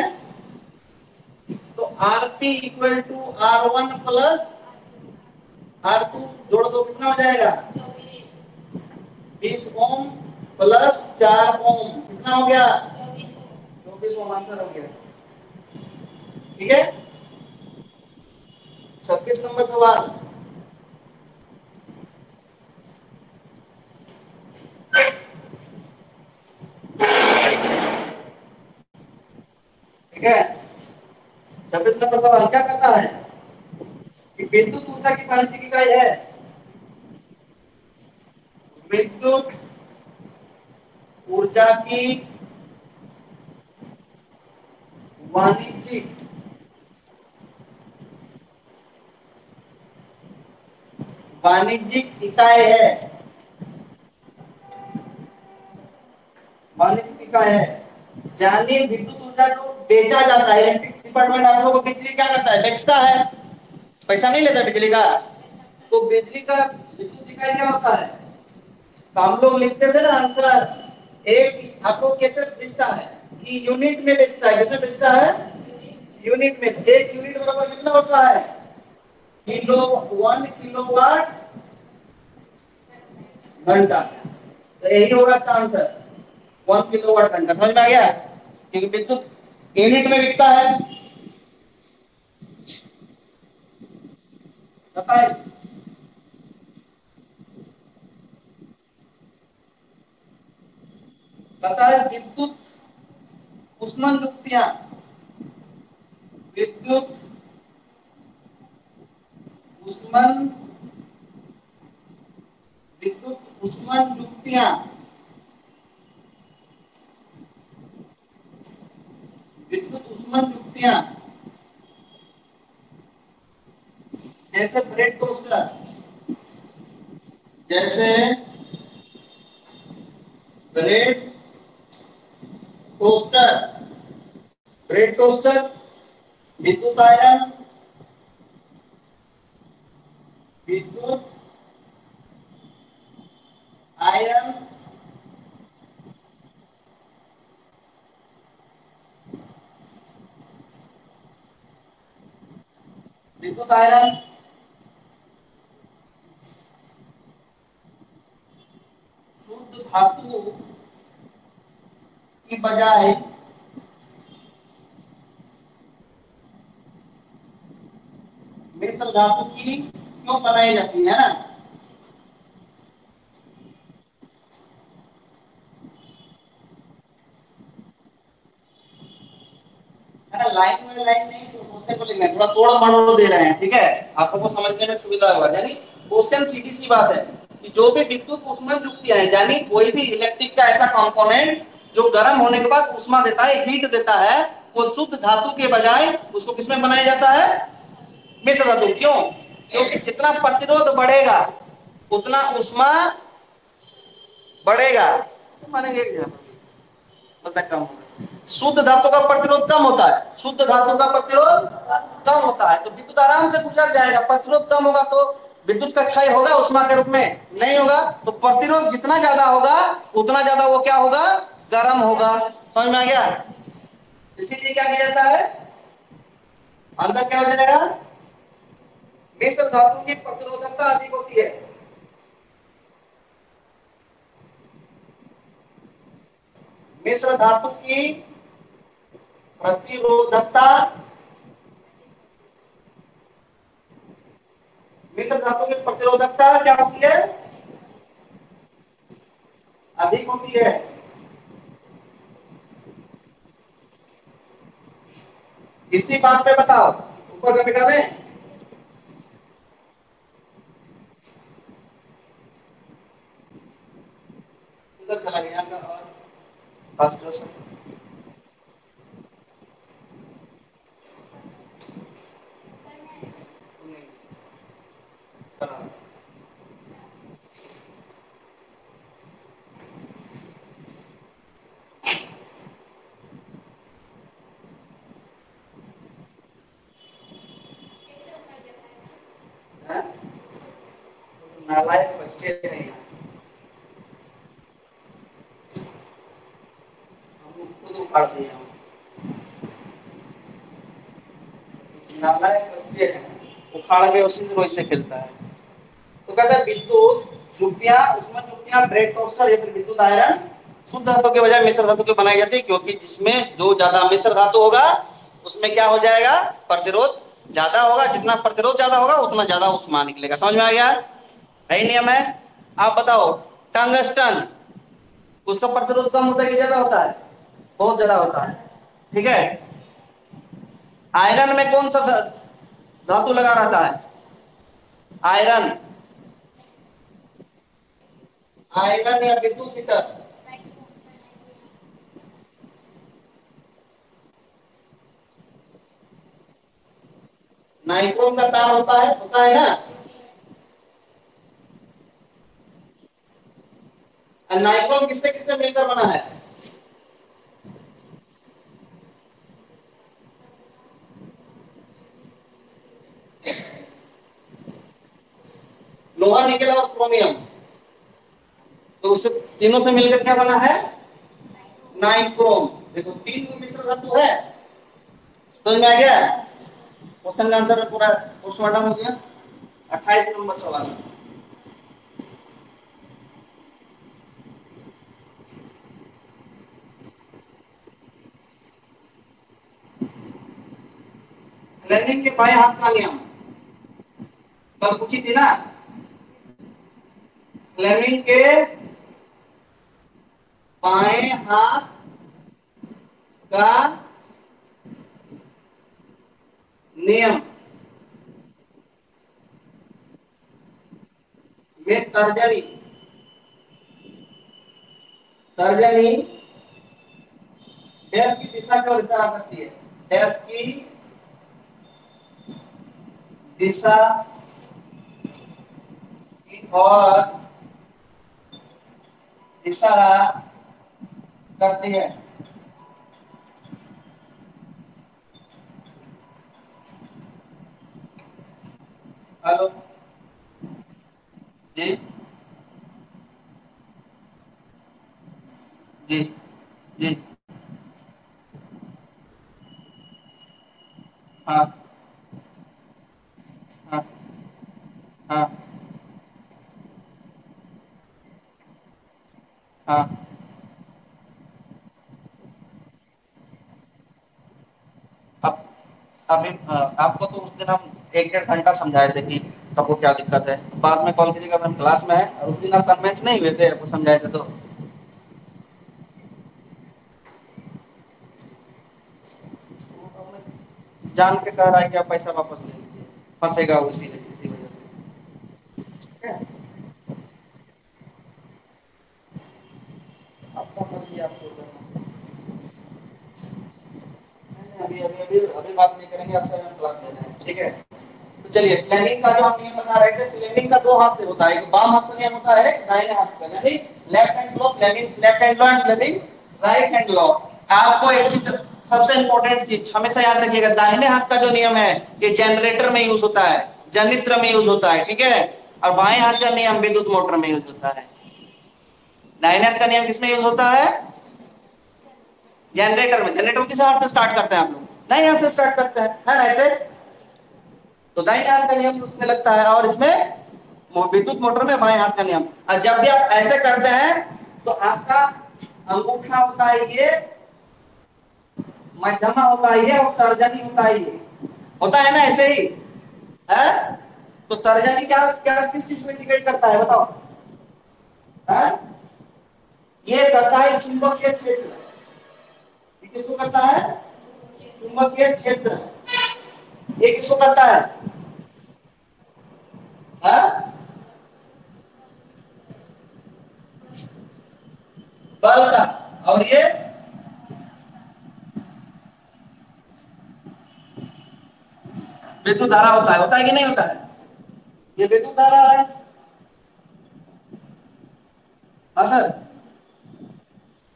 तो R P equal to R one plus R two जोड़ दो, कितना हो जाएगा? बीस ओम प्लस चार ओम, कितना हो गया? चौबीस ओम आंसर हो गया, ठीक है। छब्बीस नंबर सवाल। ठीक है, छब्बीस नंबर सवाल क्या कहता है कि विद्युत ऊर्जा की क्रांति इकाई है विद्युत ऊर्जा की वाणिज्यिक वाणिज्यिक इकाई है वाणिज्यिक इकाई है यानी विद्युत ऊर्जा को बेचा जाता है। इलेक्ट्रिक डिपार्टमेंट आप लोगों को बिजली क्या करता है? बेचता है, पैसा नहीं लेता बिजली का। तो बिजली का विद्युत इकाई क्या होता है? तो हम लोग लिखते थे ना आंसर एक, आपको कैसे बेचता है कि यूनिट में बेचता है, कैसे बेचता है यूनिट में। एक यूनिट बराबर कितना होता है किलो, वन किलोवाट घंटा, तो यही होगा इसका आंसर वन किलोवाट घंटा। समझ में आ गया, क्योंकि विद्युत यूनिट में बिकता है। विद्युत उष्मन युक्तियां, विद्युत उष्मन विद्युत उष्मन युक्तियां विद्युत उष्मन युक्तियां जैसे ब्रेड टोस्टर, जैसे ब्रेड टोस्टर ब्रेड टोस्टर विद्युत आयरन, विद्युत आयरन विद्युत आयरन शुद्ध धातु की बजाय मिश्र धातु की क्यों बनाई जाती है ना, है ना। लाइन में लाइन नहीं सोचने को लिखना, थोड़ा तोड़ मरोड़ दे रहे हैं, ठीक है, आपको समझने में सुविधा होगा। यानी क्वेश्चन सीधी सी बात है कि जो भी विद्युत उष्मन युक्तियां हैं, यानी कोई भी इलेक्ट्रिक का ऐसा कंपोनेंट जो गर्म होने के बाद उष्मा देता है, हीट देता है, वो शुद्ध धातु के बजाय उसको किसमें बनाया जाता है, मिश्र धातु। क्यों? क्योंकि जितना प्रतिरोध बढ़ेगा उतना उष्मा बढ़ेगा, मानेंगे क्या? बस तक कम होगा। शुद्ध धातु का प्रतिरोध कम होता है, शुद्ध धातु का प्रतिरोध कम होता है, तो विद्युत आराम से गुजर जाएगा। प्रतिरोध कम होगा तो विद्युत का क्षय होगा उष्मा के रूप में, नहीं होगा। तो प्रतिरोध जितना ज्यादा होगा उतना ज्यादा वो क्या होगा, गर्म होगा। समझ में आ गया। इसीलिए क्या किया जाता है, आंसर क्या हो जाएगा, मिश्र धातु की प्रतिरोधकता अधिक होती है। मिश्र धातु की प्रतिरोधकता मिश्र धातु की प्रतिरोधकता क्या होती है, अधिक होती है। इसी बात पे बताओ, ऊपर का मिटा दें। उधर चला गया का और फास्टर से नालायक बच्चे नहीं, हम खुद उखाड़ दिया, नालायक बच्चे हैं, उखाड़ के उसी से वैसे खेलता है। तो कहता है विद्युत युक्तियां, उसमें युक्तियां ब्रेड टोस्टर या फिर विद्युत आयरन शुद्ध धातु के बजाय मिश्र धातु के बनाई जाती है, क्योंकि जिसमें जो ज्यादा मिश्र धातु होगा उसमें क्या हो जाएगा, प्रतिरोध ज्यादा होगा। जितना प्रतिरोध ज्यादा होगा उतना ज्यादा उष्मा निकलेगा। समझ में आ गया, यही नियम है। आप बताओ टंगस्टन, उसका प्रतिरोध कम होता है कि ज्यादा होता है, बहुत ज्यादा होता है, ठीक है। आयरन में कौन सा धातु लगा रहता है, आयरन आयरन या विद्युत हीटर, नाइक्रोम का तार होता है होता है ना। नाइक्रोम किससे किससे मिलकर बना है, लोहा, निकल और क्रोमियम। तो उससे तीनों से मिलकर क्या बना है? नाइक्रोम। देखो तीन को मिश्र धातु है, समझ में आ गया? क्वेश्चन का आंसर पूरा पोस्टमार्टम हो गया। अट्ठाईस नंबर सवाल, लैंगिक के बाएं हाथ का नियम। कल पूछी थी ना, फ्लेमिंग के बाएं हाथ का नियम में तर्जनी तर्जनी डैश की दिशा की ओर इशारा करती है। डैश की दिशा की ओर इशारा करती है। हेलो जी जी जी हाँ हाँ हाँ हाँ अब अभी आपको तो उस दिन हम एक डेढ़ घंटा समझाए थे कि आपको क्या दिक्कत है। बाद में कॉल कीजिएगा, हम क्लास में है। उस दिन आप कन्विंस नहीं हुए थे, आपको समझाए थे। तो जान के कह रहा है कि आप पैसा वापस ले लीजिए, फंसेगा उसी इसी वजह से। ठीक है, आपका मर्जी, आपको करना। अभी अभी अभी अभी बात नहीं करेंगे, आपसे हम क्लास ले रहे हैं। ठीक है, चलिए। फ्लेमिंग का जो हम नियम बता रहे थे, फ्लेमिंग का दो हाथ से होता है, एक बाम हाथ का नियम होता है, दाहिने हाथ का, यानी left hand law, Fleming left hand law and Fleming right hand law. आपको एक चीज सबसे इंपॉर्टेंट चीज हमेशा याद रखिएगा, दाहिने हाथ का जो नियम है ये जनरेटर में यूज होता है, जनित्र में यूज होता है, ठीक है। और बाएं हाथ का नियम विद्युत मोटर में यूज होता है। दाहिने हाथ का नियम किसमें यूज होता है? जनरेटर में। जनरेटर किस हाथ से स्टार्ट करते हैं? आप लोग दाहिने हाथ से स्टार्ट करते हैं, है ना? ऐसे तो दाएं हाथ का नियम उसमें लगता है, और इसमें विद्युत मोटर में बाएं हाथ का नियम। और जब भी आप ऐसे करते हैं तो आपका अंगूठा होता है ये, मध्यमा होता है ये, और तर्जनी होता है ये, होता है ना ऐसे ही है। तो तर्जनी क्या क्या किस चीज में इंडिकेट करता है बताओ? है ये करता है चुंबकीय क्षेत्र। ये किसको करता है? चुंबकीय क्षेत्र। ये किसको करता है? हाँ? बल का। और ये विद्युत धारा होता है, होता है कि नहीं होता है? ये विद्युत धारा है। हाँ सर,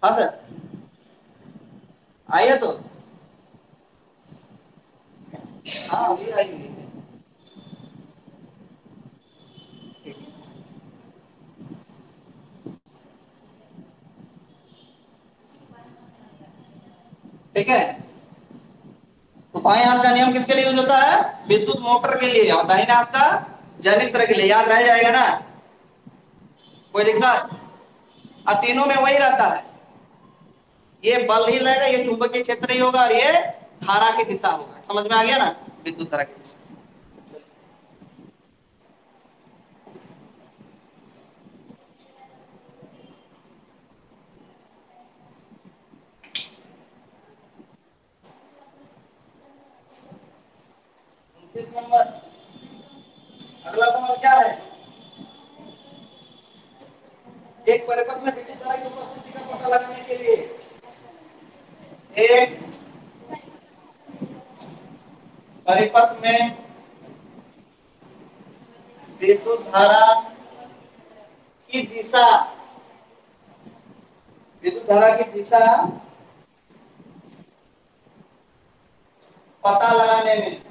हाँ सर आइए। तो हाँ अभी आई हुई है। ठीक है, तो बाएं हाथ का नियम किसके लिए यूज होता है? विद्युत मोटर के लिए। और दाहिने हाथ का जनित्र के लिए। याद रह जाएगा ना, कोई दिक्कत? और तीनों में वही रहता है, ये बल ही रहेगा, ये चुंबकीय क्षेत्र ही होगा, और ये धारा की दिशा होगा। समझ में आ गया ना, विद्युत धारा की दिशा। उनतीस नंबर अगला सवाल क्या है? एक परिपथ में विद्युत धारा की उपस्थिति का पता लगाने के लिए एक परिपथ में विद्युत धारा की दिशा विद्युत धारा की दिशा पता लगाने में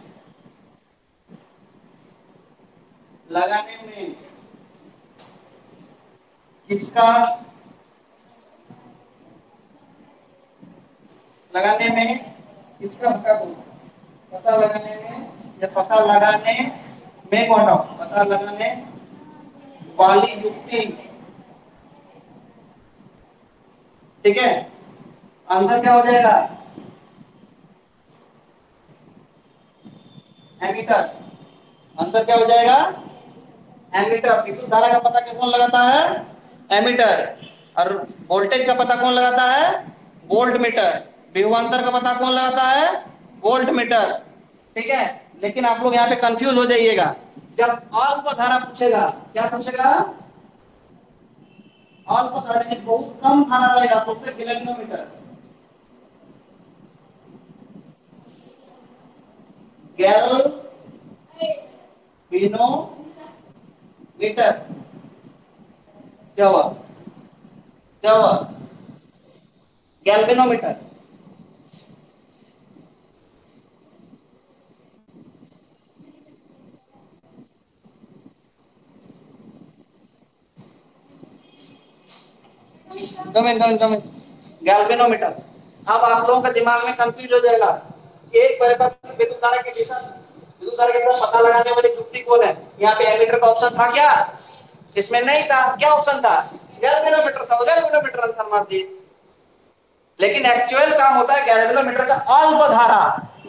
लगाने में इसका लगाने में इसका पता दो पता लगाने में या पता लगाने में कौन पता लगाने वाली युक्ति, ठीक है। आंसर क्या हो जाएगा? एमीटर। आंसर क्या हो जाएगा? एमीटर। विद्युत धारा का पता कौन लगाता है? एमीटर। और वोल्टेज का पता कौन लगाता है? Volt meter. विभवांतर का पता कौन लगाता है? वोल्ट मीटर, ठीक है। लेकिन आप लोग यहाँ पे कंफ्यूज हो जाइएगा, जब अल्प धारा पूछेगा, क्या पूछेगा? अल्प धारा, बहुत कम धारा रहेगा, तो उससे गैलेनोमीटर, गैल्वेनोमीटर, क्या हुआ? क्या हुआ? गैल्वेनोमीटर। दो मिनट दो मिनट दो मिनट गैल्वेनोमीटर। अब आप लोगों का दिमाग में कंफ्यूज हो जाएगा, एक परिपथ विद्युत धारा के दिशा विद्युत धारा के तरफ पता लगाने वाली युक्ति कौन है? यहाँ पे एमीटर का ऑप्शन था क्या? इसमें नहीं था। क्या ऑप्शन था? गैल्वेनोमीटर था। गैल्वेनोमीटर आंसर मार दिए। लेकिन एक्चुअल काम होता है गैल्वेनोमीटर का अल्प धारा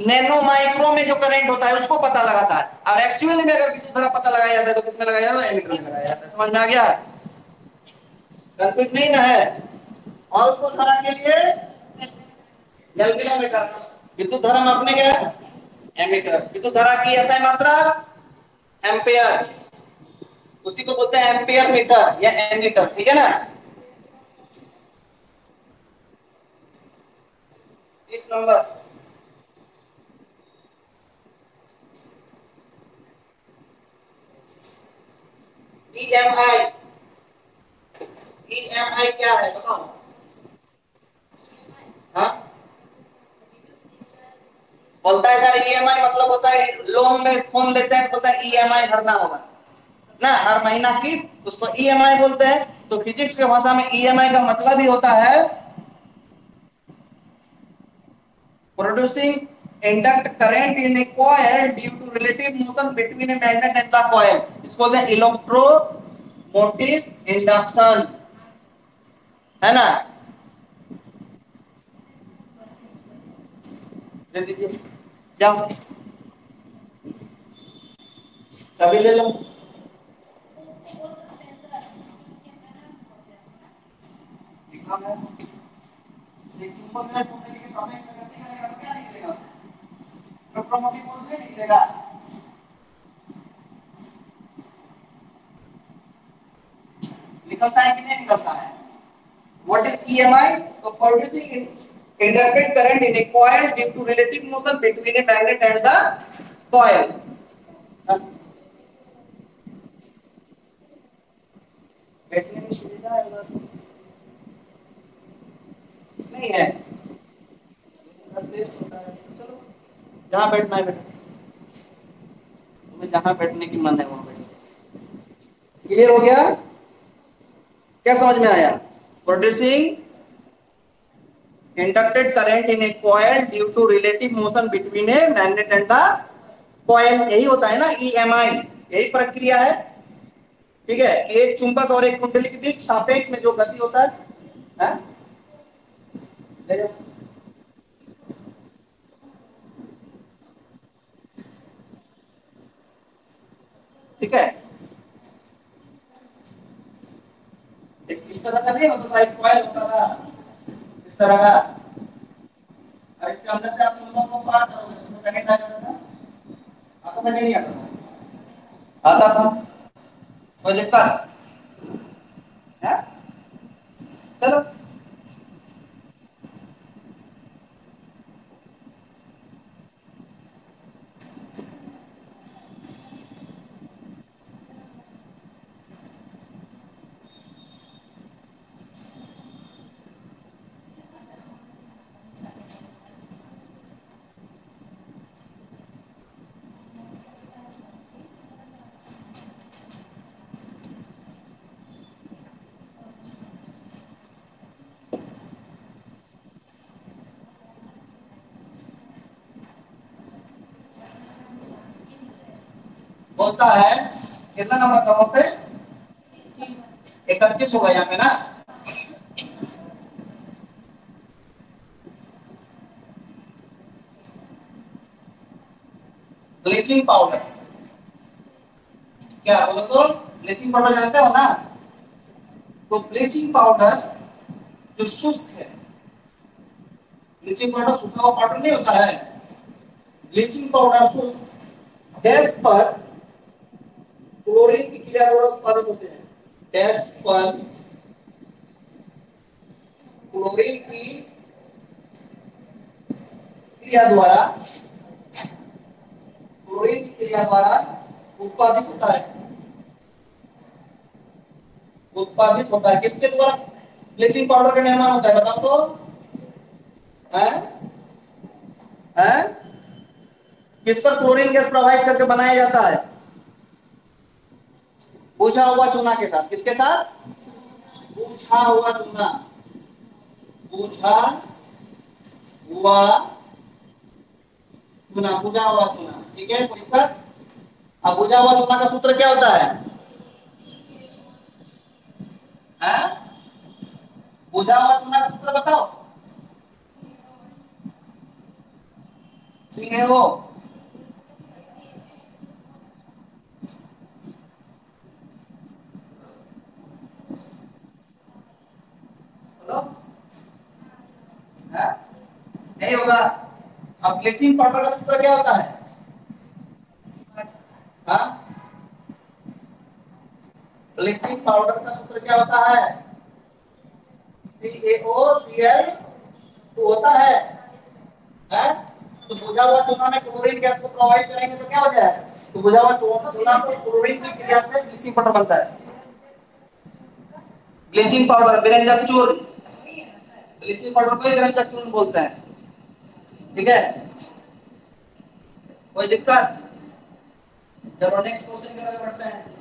नैनो माइक्रो में जो करंट होता है उसको पता लगाता है, और एक्चुअल में अगर विद्युत धारा पता लगाया जाता है तो किसमें लगाया जाता है? एमीटर में लगाया जाता है। समझ में आ गया? कंफ्यूज नहीं ना है? अल्प धारा के लिए गैल्वेनोमीटर, विद्युत धारा मापने का एमीटर। विद्युत धारा की एसआई मात्रा एम्पियर, उसी को बोलते हैं एम्पियर मीटर या एमीटर, ठीक है ना। तीस नंबर, ईएमआई। ईएमआई क्या है बताओ? हाँ, बोलता है सर ईएमआई मतलब होता है, लोन में फोन लेते हैं, बोलता है ईएमआई भरना होगा ना, हर महीना किस्त, उसको ईएमआई बोलते हैं। तो फिजिक्स के भाषा में ईएमआई का मतलब ही होता है producing induct current in a coil due to relative motion between a magnet and the coil. इसको बोलते हैं इलेक्ट्रोमोटिव इंडक्शन, है ना। दे दीजिए, जाओ सभी ले लो। निकलेगा निकलता है कि नहीं निकलता है? What is EMI? तो producing inducted current in a coil due to relative motion between a magnet and the coil. बैठने में सुविधा है उधर नहीं है, चलो जहां बैठना है बैठो, तुम्हें जहां बैठने की मन है वहां बैठो। क्लियर हो गया? क्या समझ में आया? Producing inducted current in a coil due to relative motion between a magnet and the coil, यही होता है ना ईएमआई, यही प्रक्रिया है, ठीक है। एक चुंबक और एक कुंडली के बीच सापेक्ष में जो गति होता है, है? ठीक है। एक इस तरह का नहीं होता था, एक कॉइल होता था तरह का, और इसके अंदर से आप चुंबक को पार करोगे इसमें करंट आ जाता था। आपको पता नहीं आता था? आता था, कोई दिक्कत है? चलो होता है कितना नंबर कमों पे इकतीस होगा यहाँ पे ना। ब्लीचिंग पाउडर क्या बोलो तो ब्लीचिंग पाउडर जानते हो ना, तो ब्लीचिंग पाउडर जो शुष्क है, ब्लीचिंग पाउडर सूखा हुआ पाउडर नहीं होता है, ब्लीचिंग पाउडर शुष्क डैश पर क्लोरीन की क्रिया द्वारा उत्पादित होते हैं, डैश पर क्लोरीन की क्रिया द्वारा क्लोरीन क्रिया द्वारा उत्पादित होता है, उत्पादित होता है किसके द्वारा ब्लीचिंग पाउडर का निर्माण होता है बताओ तो है? है? किस पर क्लोरीन गैस प्रवाहित करके बनाया जाता है? बुझा हुआ चूना के साथ। किसके साथ? बुझा हुआ चूना, बुझा हुआ चूना, बुझा हुआ चूना, ठीक है। अब बुझा हुआ चूना का सूत्र क्या होता है? है? बुझा हुआ चूना का सूत्र बताओ। सिंह है वो नहीं होगा। अब ब्लीचिंग पाउडर का सूत्र क्या होता है? हाँ? ब्लीचिंग पाउडर का सूत्र क्या होता है? C A O C L to होता है, है? तो बुझा हुआ चूना में क्लोरीन गैस को प्रोवाइड करेंगे तो क्या हो जाए? तो बुझा हुआ चूना को क्लोरीन की क्रिया से ब्लीचिंग पाउडर बनता है। ब्लीचिंग पाउडर विरंजक चूर्ण, ब्लीचिंग पाउडर को विरंजक चूर्ण बोलते हैं, ठीक है। कोई दिक्कत? चलो नेक्स्ट क्वेश्चन की तरफ बढ़ते हैं।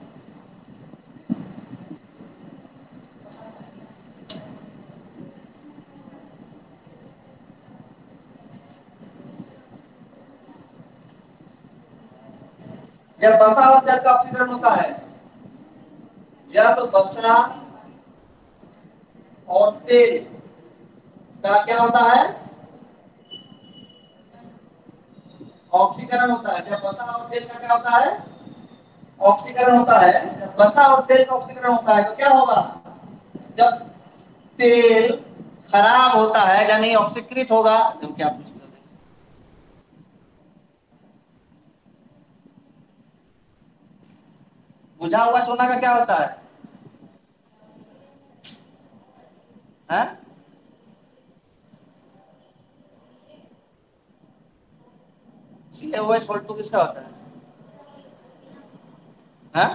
जब बसा और जल का ऑक्सीकरण होता है, जब बसा और तेल का क्या होता है? ऑक्सीकरण होता है। जब बसा और तेल का क्या होता है? ऑक्सीकरण होता है। जब बसा और तेल का ऑक्सीकरण होता है तो क्या होगा? जब तेल खराब होता है यानी ऑक्सीकृत होगा। जब क्या पूछते थे? बुझा हुआ चूना का क्या होता है? है? C A O H two किसका होता है? है?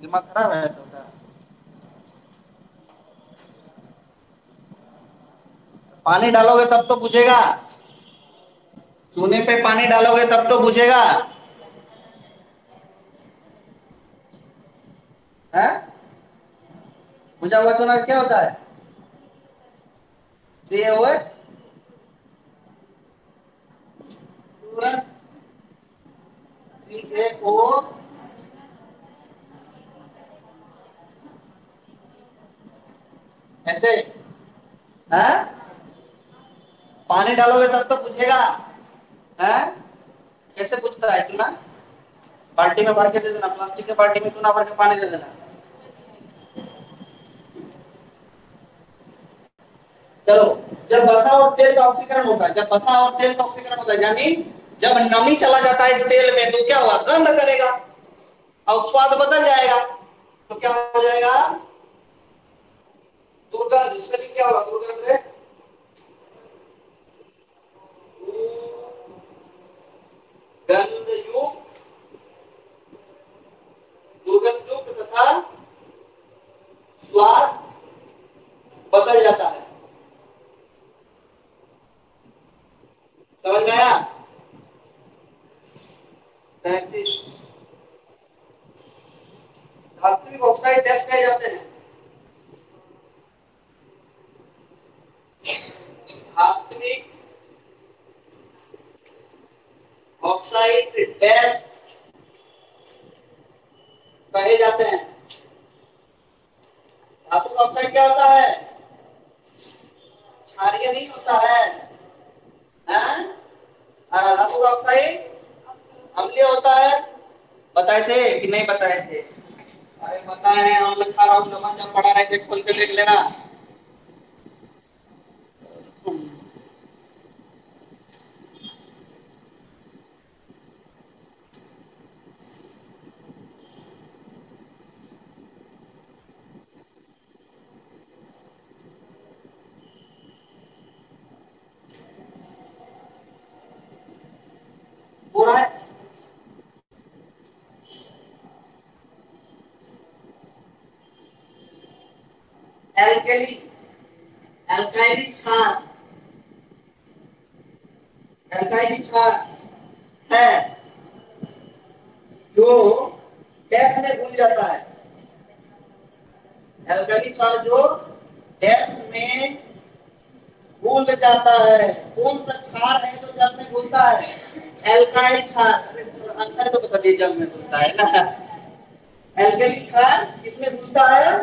दिमाग खराब है तो होता है। पानी डालोगे तब तो बुझेगा, चूने पे पानी डालोगे तब तो बुझेगा, है? बुझा हुआ चूना क्या होता है? सी ए ओ एच ऐसे, हैं? पानी डालोगे तब तो बुझेगा, हैं? कैसे बुझता है चूना? बाल्टी में भर के दे देना, प्लास्टिक के बाल्टी में चूना भर के पानी दे देना। चलो, जब बसा और तेल का ऑक्सीकरण होता है, जब बसा और तेल का ऑक्सीकरण होता है यानी जब नमी चला जाता है तेल में तो क्या होगा? गंध करेगा और स्वाद बदल जाएगा, तो क्या हो जाएगा? दुर्गंध। इसके लिए क्या होगा? दुर्गंध है गंधयुक्त, दुर्गंधयुक्त तथा स्वाद बदल जाता है। समझ में आया? पैंतीस धात्विक ऑक्साइड डैश कहे जाते हैं। धात्विक ऑक्साइड डाइट डैश कहे जाते हैं। धातु का ऑक्साइड क्या होता है? क्षारीय नहीं होता है, हैं? और धातु का ऑक्साइड अम्लीय होता है। बताए थे कि नहीं बताए थे? अरे बताए हैं, हम लिखा रहा हूँ, लमन जब पढ़ा रहे थे खोल के देख लेना। एल्केली, एल्काइली क्षार, एल्काइली क्षार है जो डैश में घुल जाता है। एल्काइली क्षार जो डैश में घुल जाता है। कौन सा क्षार है जो जल में घुलता है? एल्काइल क्षार। आंसर तो बता दिए, जल में घुलता है ना। एल्काइली क्षार किसमें घुलता है?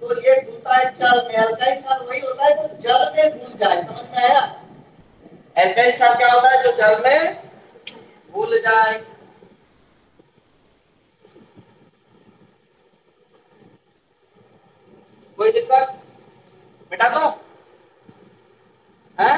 तो ये घुलता है जल में। एल्काइल क्षार वही होता है जो जल में घुल जाए। समझ में आया? एल्काइल क्षार क्या होता है? जो जल में घुल जाए। कोई दिक्कत? मिटा दो, हैं?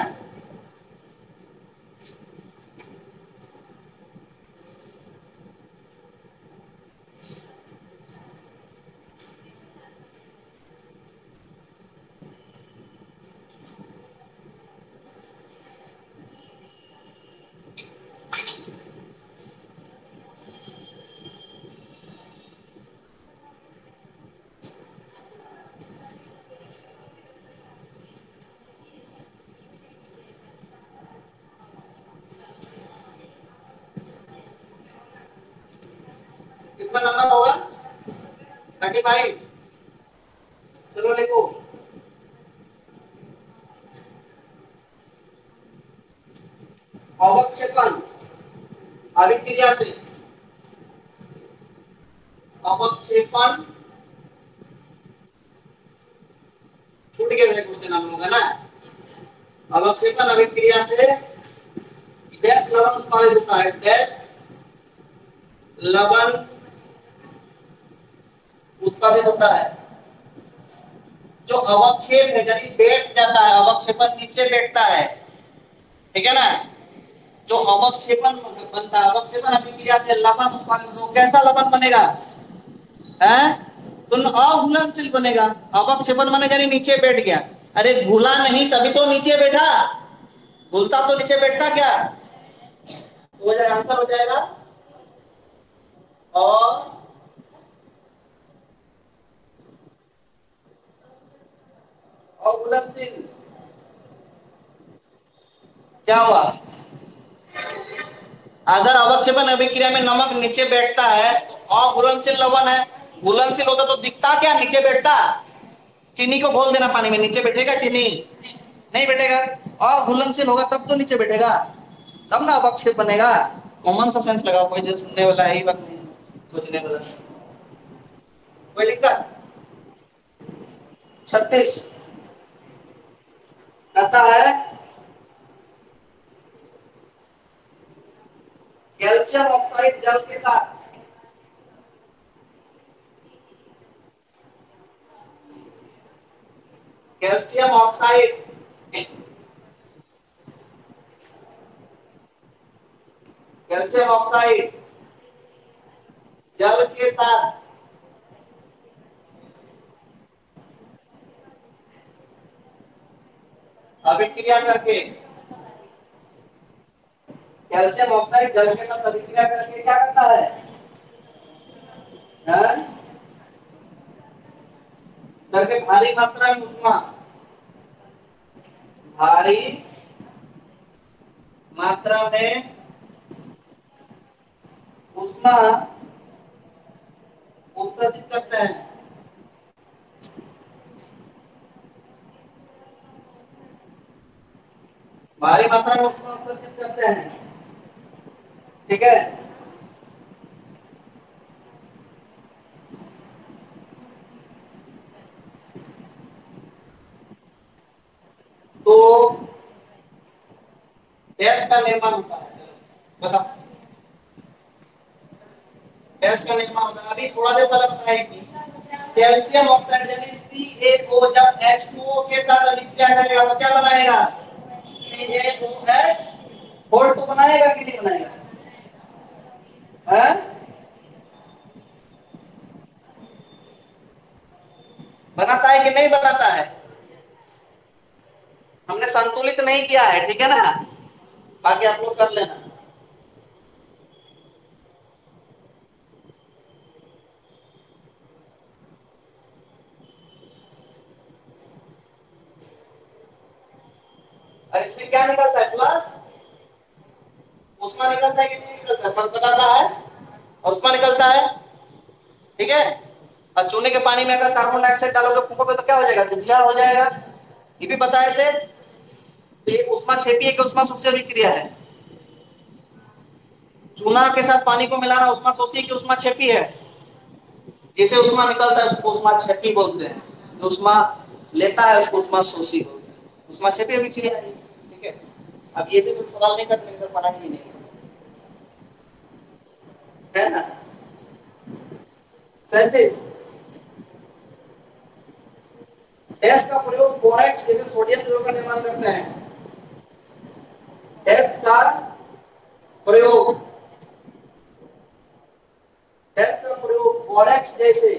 नंबर होगा थर्टी फाइव। चलो लिखो, अवक्षेपण अभिक्रिया से, अवक्षेपण छूट गया मेरे क्वेश्चन नाम होगा ना। अवक्षेपण अभिक्रिया से डैश लवण उत्पादित होता है। डैश लवण उत्पादित होता है जो अवक्षेप है, यानी बैठ जाता है। अवक्षेपण नीचे बैठता है, ठीक है ना। जो अवक्षेपण बनता है, अवक्षेपण अभिक्रिया से लवण उत्पादित हो। कैसा लवण बनेगा? हैं? तो अघुलनशील बनेगा। अवक्षेपण माने यानी नीचे बैठ गया। अरे घुला नहीं तभी तो नीचे बैठा, घुलता तो नीचे बैठता क्या? तो आंसर हो जाएगा और अवघुलनशील। क्या हुआ? अगर अवक्षेपण अभिक्रिया में नमक नीचे बैठता है तो अघुलनशील लवण है। घुलनशील होता तो दिखता क्या? नीचे बैठता। चीनी को घोल देना पानी में, नीचे बैठेगा चीनी? नहीं बैठेगा। अघुलनशील होगा तब तो नीचे बैठेगा, तब ना अवक्षेप बनेगा। कॉमन सा सेंस लगाओ, कोई जो सुनने वाला है, बात नहीं सोचने वाला। कोई दिक्कत? छत्तीस कहता है कैल्शियम ऑक्साइड जल के साथ, कैल्शियम ऑक्साइड कैल्शियम ऑक्साइड जल के साथ अभिक्रिया करके, कैल्शियम ऑक्साइड जल के साथ अभिक्रिया करके क्या करता है? जल में भारी मात्रा में ऊष्मा, भारी मात्रा में ऊष्मा उत्सर्जित करते हैं। भारी मात्रा में उत्सर्जित करते हैं, ठीक है। तो गैस का निर्माण होता है, बताओ गैस का निर्माण होता है। अभी थोड़ा देर पहले बताया कि कैल्शियम ऑक्साइड यानी सी ए ओ जब एच टू ओ के साथ अभिक्रिया करेगा तो क्या बनाएगा? सी ए ओ एच फोर तो बनाएगा कि नहीं बनाएगा? हाँ? बनाता है कि नहीं बनाता है? हमने संतुलित नहीं किया है, ठीक है ना, बाकी आप लोग कर लेना। और इसमें क्या निकलता है? प्लस उसमें निकलता है कि नहीं निकलता है? प्लस बताता है और उसमें निकलता है, ठीक है। और चूने के पानी में अगर कार्बन डाइऑक्साइड डालोगे फूंकोगे तो क्या हो जाएगा? धुआं हो जाएगा। ये भी बताए थे कि उष्मा क्षेपीय कि उष्मा शोषीय अभिक्रिया है। चूना के साथ पानी को मिलाना उष्मा शोषीय कि उष्मा क्षेपीय है? जिसे उष्मा निकलता है उसको उष्मा क्षेपीय बोलते हैं, जो उष्मा लेता है उसको उष्मा शोषीय बोलते हैं। उष्मा क्षेपीय अभिक्रिया है, ठीक है। अब ये भी कोई सवाल नहीं करते, सर पढ़ा ही नहीं है ना। सैंतीस, डैश का प्रयोग बोरैक्स जैसे सोडियम यौगिक का निर्माण करते हैं। डैश का प्रयोग डैश का प्रयोग बोरैक्स जैसे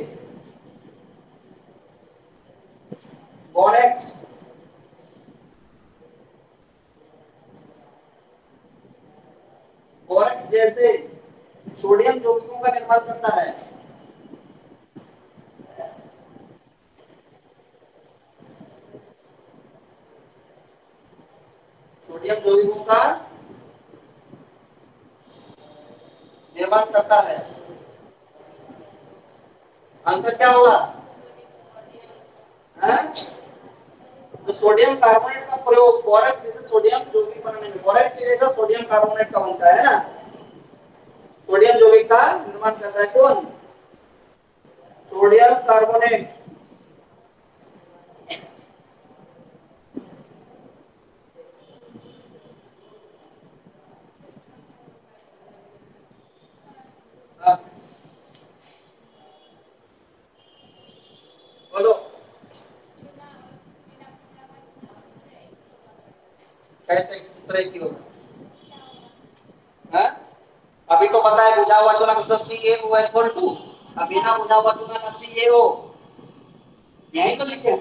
बोरैक्स बोरैक्स जैसे सोडियम यौगिकों का निर्माण करता है। सोडियम यौगिकों का निर्माण करता है। अंतर क्या होगा? तो सोडियम कार्बोनेट का प्रयोग बोरैक्स जैसे सोडियम यौगिक बनाने में, बोरैक्स के जैसा सोडियम कार्बोनेट का होता है ना, सोडियम यौगिक का निर्माण करता है। कौन? Sodium carbonate. बोलो कैसे सूत्र की होगा? अभी तो पता है बुझा हुआ चूना का C A O H four two, अभी ना बुझा हुआ चूना का सी ए ओ, यही तो लिखे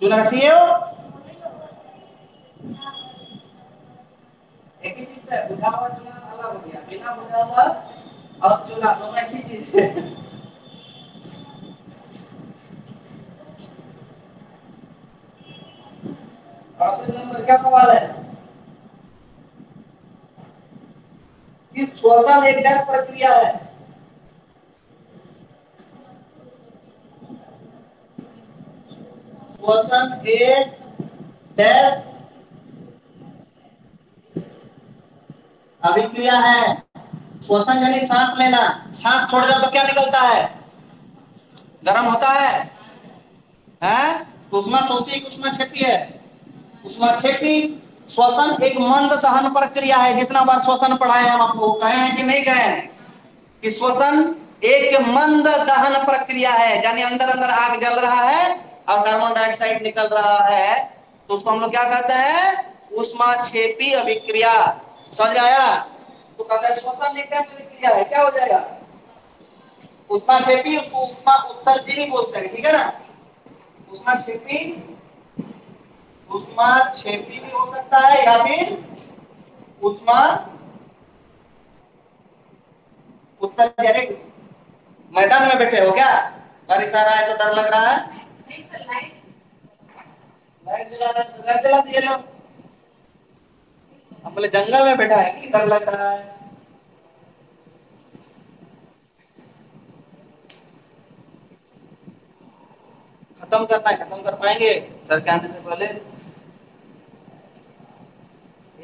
चूना का सी ए ओ एक ही चीज है। बुझा हुआ चूना अलग हो गया, बिना बुझा हुआ और चूना दोनों एक ही चीज है। अड़तीस नंबर क्या सवाल है? श्वसन एक डैश प्रक्रिया है। श्वसन एक डैश अभिक्रिया है। श्वसन यानी सांस लेना, सांस छोड़ जाओ तो क्या निकलता है? गर्म होता है, हैं? तो उष्मा शोषी उष्मा क्षेपी है। उष्मा क्षेपी श्वसन एक मंद दहन प्रक्रिया है। जितना बार श्वसन पढ़ाए हम आपको, कहे हैं कि नहीं कहे कि श्वसन एक मंद दहन प्रक्रिया है, यानी अंदर अंदर आग जल रहा है और कार्बन डाइऑक्साइड निकल रहा है, तो उसको हम लोग क्या कहते हैं? उष्मा क्षेपी अभिक्रिया। समझ में आया? तो कहते हैं श्वसन एक डैश अभिक्रिया है। क्या हो जाएगा? उष्मा क्षेपी, उसको उष्मा उत्सर्जी भी बोलते हैं, ठीक है ना। उष्मा क्षेपी उष्मा क्षेपी भी हो सकता है या फिर उष्मा उत्सर्जक। मैदान में बैठे हो क्या? बारिश आ रहा है तो डर लग रहा है। लाइट जला रहा है, लाइट जला दिए लोग। हम बोले जंगल में बैठा है कि डर लग रहा है? खत्म करना है, खत्म कर पाएंगे सर कहने से पहले।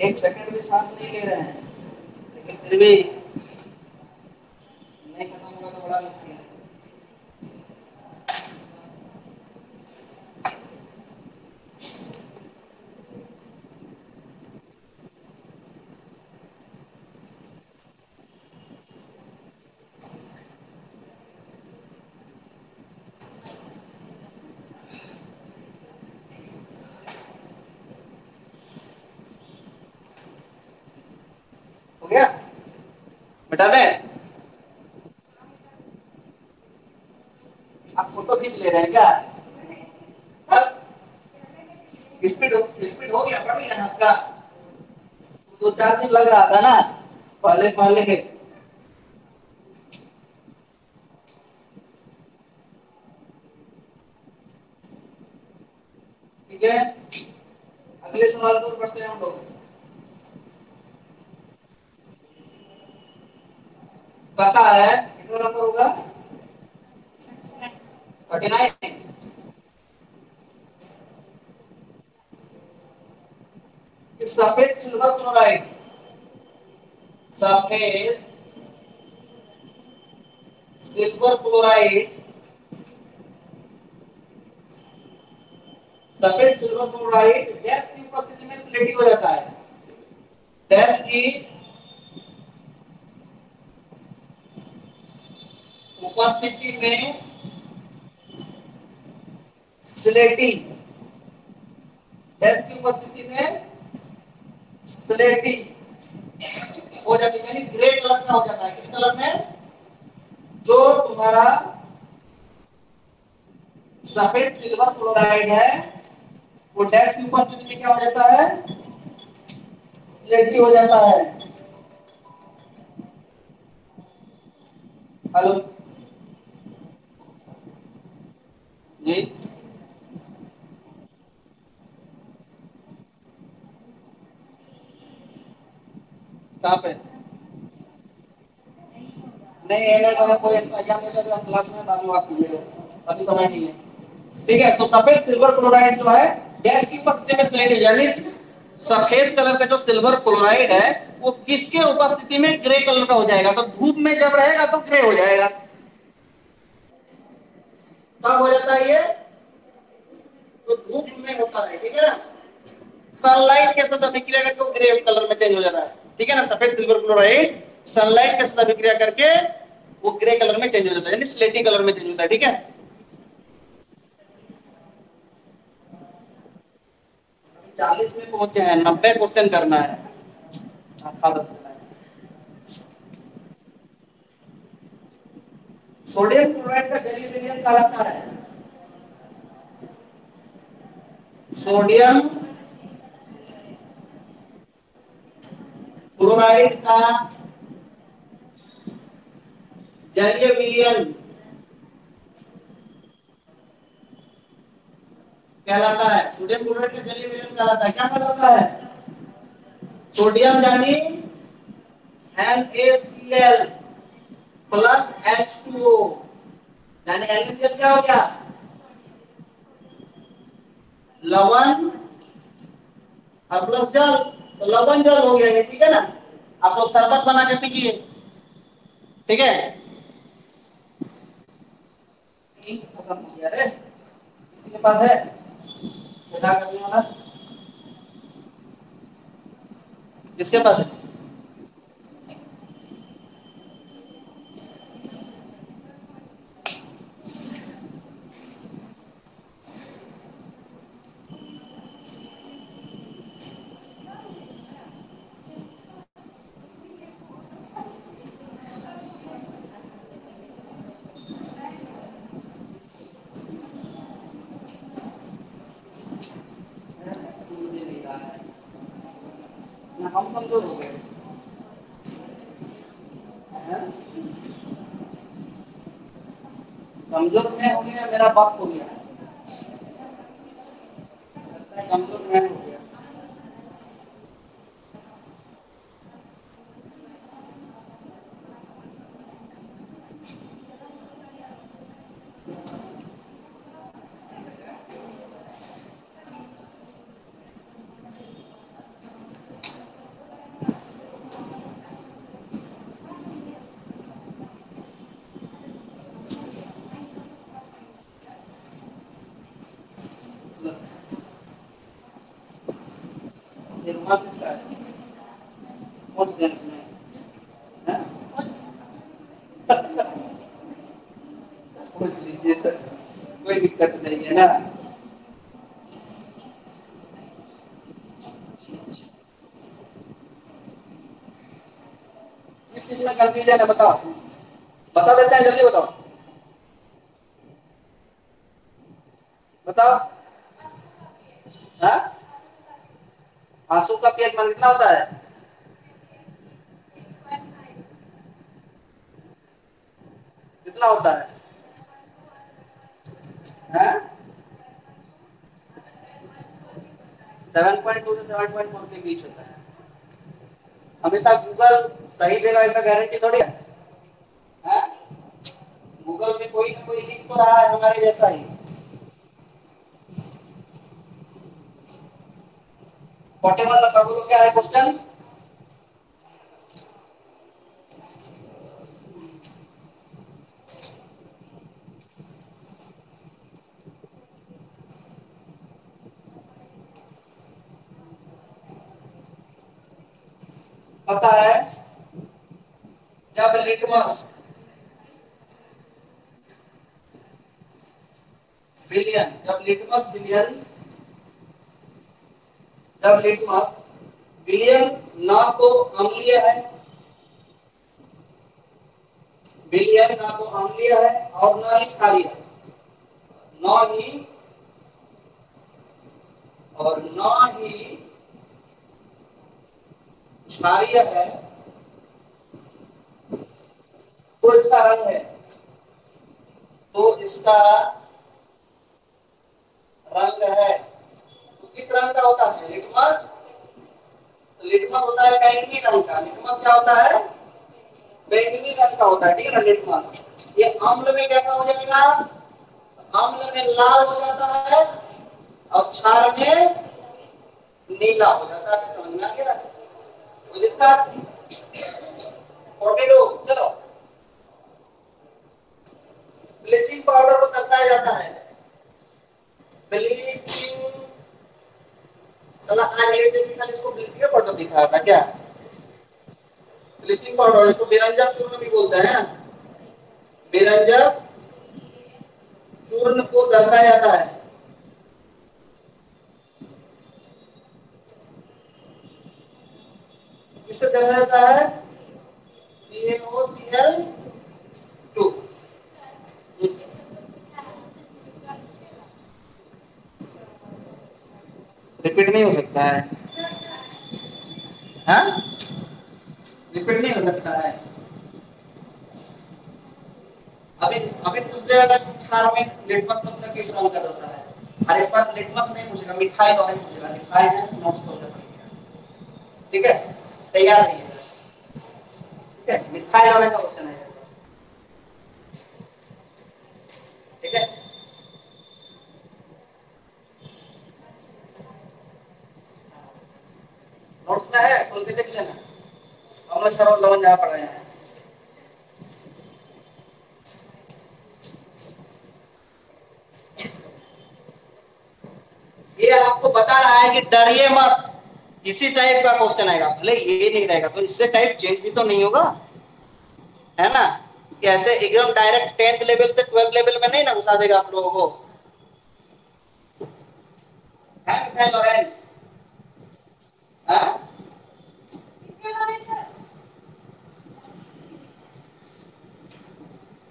एक सेकंड भी सांस नहीं ले रहे हैं, लेकिन फिर भी नहीं खत्म होगा तो बड़ा मुश्किल है। बता दे, आप फोटो खींच ले रहे हैं क्या? स्पीड स्पीड हो गया, बढ़ गया आपका। दो चार दिन लग रहा था ना पहले पहले ठीक है। अगले सवाल पर पढ़ते हैं हम लोग। पता है कितना नंबर होगा? उनतालीस। सफेद सिल्वर क्लोराइड, सफेद सिल्वर क्लोराइड, सफेद सिल्वर क्लोराइड डैश की उपस्थिति में सिलेटिव हो जाता है। डैश की उपस्थिति में स्लेटिंग, डैश की उपस्थिति में स्लेटिंग हो जाती है, यानी ग्रे कलर का हो जाता है। किस कलर में? जो तुम्हारा सफेद सिल्वर क्लोराइड है वो डैश की उपस्थिति में क्या हो जाता है? स्लेटी हो जाता है। हेलो जी, कहाँ पे? नहीं है ना, कोई एग्जाम देगा क्लास में, बाद में बात कीजिएगा, अभी समय नहीं है। ठीक है, तो सफेद सिल्वर क्लोराइड जो है गैस की उपस्थिति में स्लेटी, यानी सफेद कलर का जो सिल्वर क्लोराइड है वो किसके उपस्थिति में ग्रे कलर का हो जाएगा? तो धूप में जब रहेगा तो ग्रे हो जाएगा, तब हो जाता है ये, तो धूप में होता है, ठीक है ना। सनलाइट के साथ अभिक्रिया करके ग्रे कलर में चेंज हो जाता है, ठीक है ना। सफेद सिल्वर क्लोराइड सनलाइट के साथ अभिक्रिया करके वो ग्रे कलर में चेंज हो जाता है, यानी स्लेटी कलर में चेंज होता है, ठीक है। चालीस में पहुंचे हैं, नब्बे क्वेश्चन करना है। सोडियम क्लोराइड का जलीय विलयन कहलाता है। सोडियम क्लोराइड का जलीय विलयन कहलाता है। सोडियम क्लोराइड का जलीय विलयन कहलाता है, क्या कहलाता है? सोडियम यानी NaCl plus H two O, यानी NaCl क्या हो गया? लवण और प्लस जल, तो लवण जल हो गया, ठीक है ना। आप लोग शरबत बना के पीजिए, ठीक है। खत्म हो गया रे, किसी के पास है करने वाला? किसके पास है? कमजोर मैं हो गया, मेरा बाप हो गया, कमजोर मैं हो गया। दिमाग किसका है? बहुत देर में है, पूछ लीजिए सर, कोई दिक्कत नहीं है ना। इस चीज में कंफ्यूजन है, बताओ, बता देते हैं, जल्दी बताओ बताओ। हाँ, आंसू का पीएच मान कितना होता है? कितना होता है? सेवन पॉइंट टू से सेवन पॉइंट फोर के बीच होता है। हमेशा गूगल सही देगा ऐसा गारंटी थोड़ी है, है? गूगल में कोई ना कोई लिख तो रहा है हमारे जैसा ही। इकतालीस नंबर को क्या है क्वेश्चन? पता है जब लिटमस बिलियन जब लिटमस बिलियन जब लिटमस बिलियन ना तो अम्लीय है बिलियन ना तो अम्लीय है और ना ही क्षारीय, ना ही और ना ही क्षारीय है, तो इसका रंग है तो इसका रंग है किस रंग का होता है? लिटमस लिटमस होता है बैंगनी रंग का। लिटमस क्या होता है? बैंगनी रंग का होता है, ठीक है ना। लिटमस ये अम्ल में कैसा हो जाएगा? अम्ल में लाल हो जाता है और क्षार में नीला हो जाता है। समझ में आ गया? पोटैटो, चलो ब्लीचिंग पाउडर को दर्शाया जाता है ब्लीचिंग। चला खाली इसको ब्लीचिंग पाउडर दिखाया था क्या? ब्लीचिंग पाउडर, इसको बेरंजक चूर्ण भी बोलते हैं। बेरंजक चूर्ण को दर्शाया जाता है किससे? दर्शाया जाता है C A O C L two. Repeat नहीं हो सकता है, हाँ? रिपीट नहीं हो सकता है। अभी अभी पूछते हैं क्षार में लिटमस पत्र किस रंग का होता है? और इस बार लिटमस नहीं पूछेगा, मिथाइल ऑरेंज पूछेगा। मिथाइल है नोट्स करना पड़ेगा, ठीक है? तैयार रहिए, ठीक है? मिथाइल ऑरेंज का ऑप्शन है, ठीक है? नोट्स में है, खोल के देख लेना। हम छर और लवन जहाँ पढ़ाए हैं, ये आपको बता रहा है कि डरिए मत। इसी टाइप का क्वेश्चन आएगा, भले ये नहीं रहेगा तो इससे टाइप चेंज भी तो नहीं होगा, है ना? कैसे एकदम डायरेक्ट टेंथ लेवल से ट्वेल्थ लेवल में नहीं ना घुसा देगा आप लोगों को। है लॉरेंस, हाँ?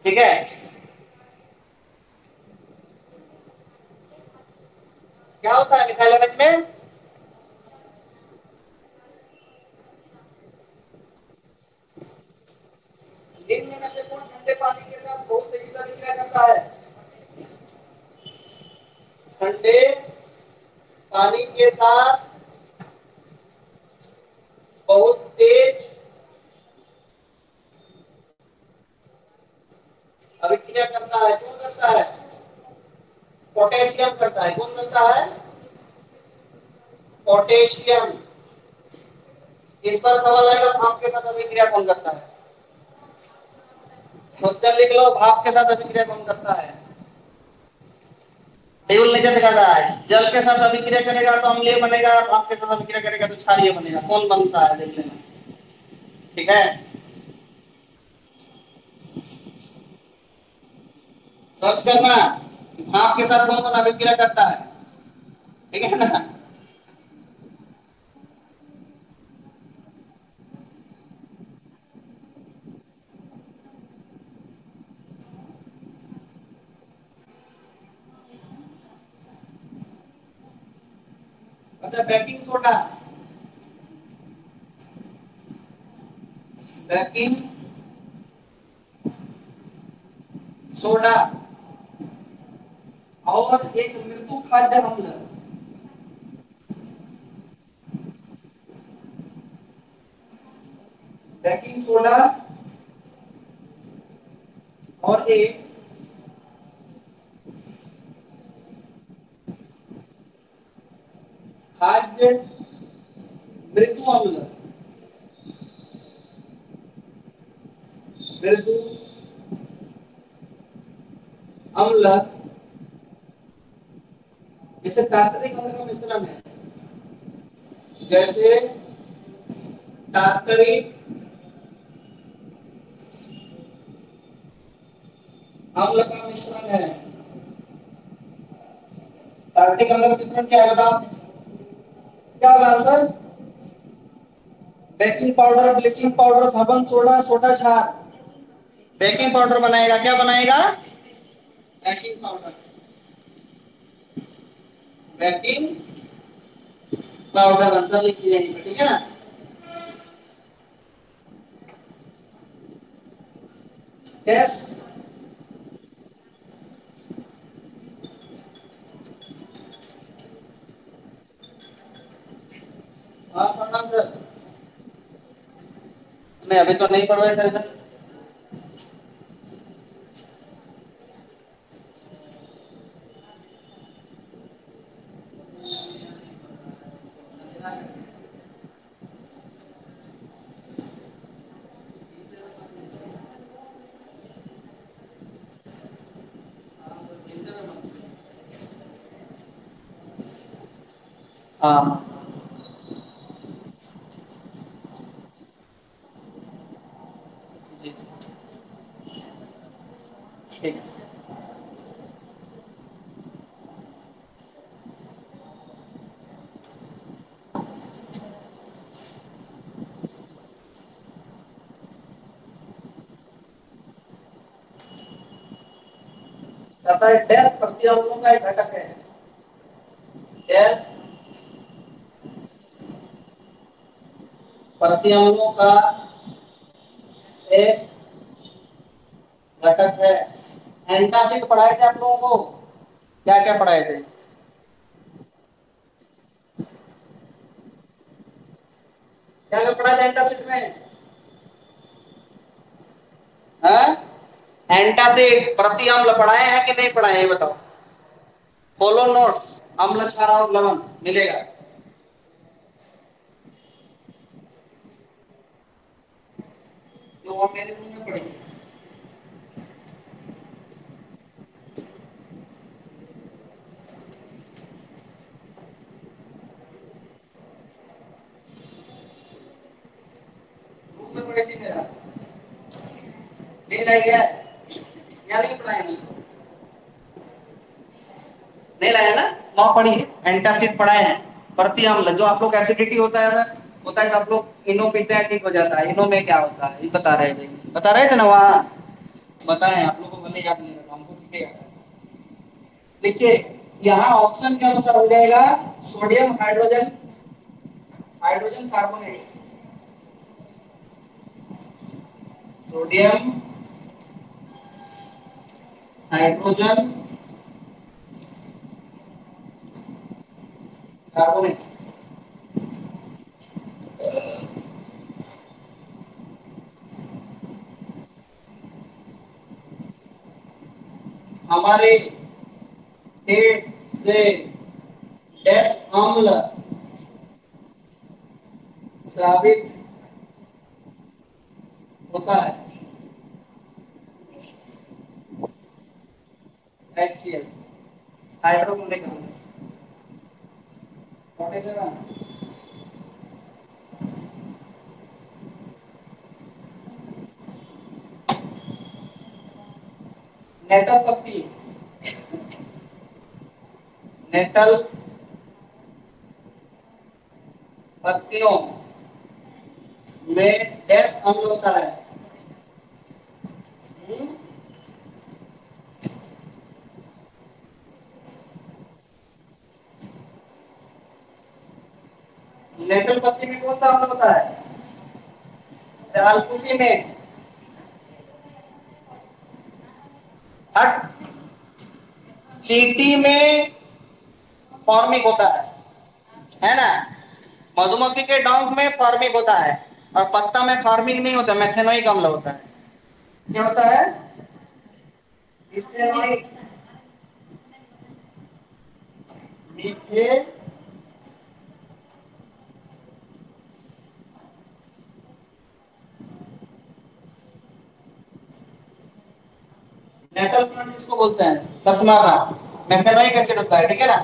ठीक है, क्या होता है मिथाइल ऑरेंज में? निम्न में से कौन ठंडे पानी के साथ बहुत तेजी से मिलाया जाता है? ठंडे पानी के साथ बहुत तेज। अभी क्या करता है? कौन करता है? पोटेशियम करता है। कौन करता है? पोटेशियम। इस पर सवाल आएगा भाप के साथ अभिक्रिया कौन करता है? क्वेश्चन लिख लो, भाप के साथ अभिक्रिया कौन करता है? केवल नहीं जाते कहता है जल के साथ अभिक्रिया करेगा तो अम्लीय बनेगा, भाप के साथ अभिक्रिया करेगा तो क्षारीय बनेगा। कौन बनता है देख लेना, ठीक है। सर्च करना भाप के साथ कौन कौन अभिक्रिया करता है, ठीक है ना। अच्छा बेकिंग सोडा, बेकिंग सोडा और एक मृदु खाद्य अम्ल, बेकिंग सोडा और एक खाद्य मृदु अम्ल, मृदु अम्ल जैसे तात्कालिक अम्ल का मिश्रण है, जैसे तात्कालिक अम्ल का मिश्रण है। तात्कालिक अम्ल का मिश्रण क्या है बताओ, क्या answer? Baking powder, bleaching powder, साबुन, सोडा, सोडा क्षार। बेकिंग पाउडर बनाएगा, क्या बनाएगा? Baking powder, baking powder answer लिख दिया यहीं पे, ठीक है ना। यस हाँ प्रणाम सर, नहीं अभी तो नहीं पढ़ रहे सर इधर। हाँ डैश प्रतिअम्लों का एक घटक है, डैश प्रतिअम्लों का एक घटक है। एंटासिड पढ़ाए थे आप लोगों को, क्या क्या पढ़ाए थे? क्या क्या पढ़ाए थे एंटासिड में? हाँ एंटासिड प्रति अम्ल पढ़ाए हैं कि नहीं पढ़ाए हैं बताओ। फॉलो नोट्स, अम्ल क्षार और लवण मिलेगा। तो मेरे रूम में पढ़ेंगे रूम में पढ़ेंगे मेरा है नहीं पढ़ाया, नहीं लाया ना। वहां पढ़िए एंटासिड पढ़ाए हैं, प्रति अम्ल जो आप लोग एसिडिटी होता है ना, होता है आप लोग इनो पीते हैं ठीक हो जाता है, इनो में क्या होता है ये बता रहे थे, बता रहे थे ना वहां बताए आप लोगों को, भले याद नहीं रहा हमको ठीक है याद। देखिए यहाँ ऑप्शन के अनुसार हो जाएगा sodium hydrogen, hydrogen carbonate, sodium hydrogen carbonate. हमारे पेट से डैश अम्ल स्रावित होता है, H C L hydrophilic ion. What is ion? Nettle पत्ती, नेटल पत्तियों में डैश अम्ल होता है। नेटल पत्ती में कौन सा अम्ल होता है? अल्कुसी में चींटी में फॉर्मिक होता है, है ना। मधुमक्खी के डोंक में फॉर्मिक होता है और पत्ता में फॉर्मिक नहीं होता, मेथेनोइक अम्ल होता है। क्या होता है? मिथेनोइक मिथेनोइक नेटल प्लांट इसको बोलते हैं, सर्च मारना। मेथेनोइक एसिड होता है, ठीक है ना।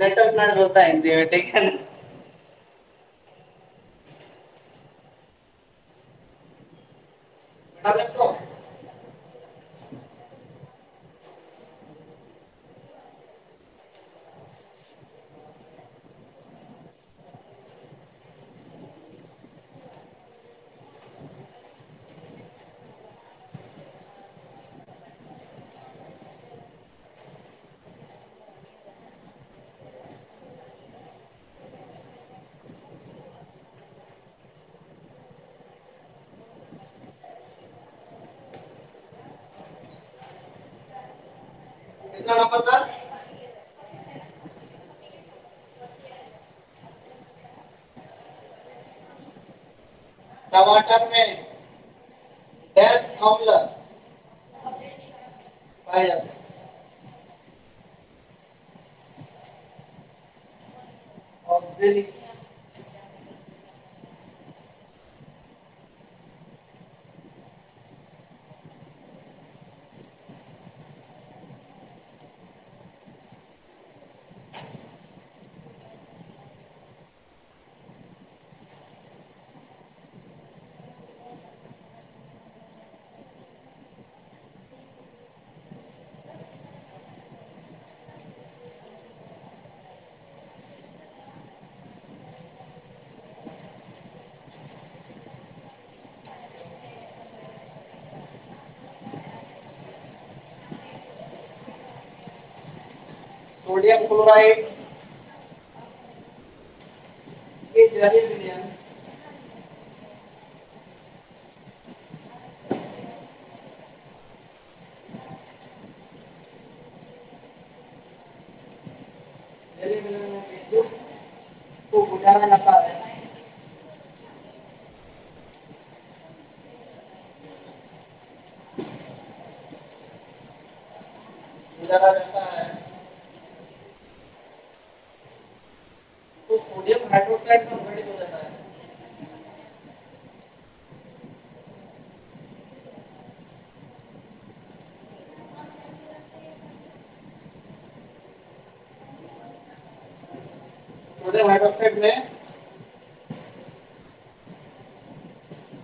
नेटल प्लांट होता है हिंदी में, ठीक है ना। नंबर सर टमाटर में डैश अम्ल पाया जाता है ऑक्सिलिक सोडियम क्लोराइड के जहरीले विलयन पहले मिलन में बिंदु को बुझाया जाता है। बुझाया जाता है तो सोडियम हाइड्रोक्साइड में विघटित हो जाता है। सोडियम हाइड्रोक्साइड में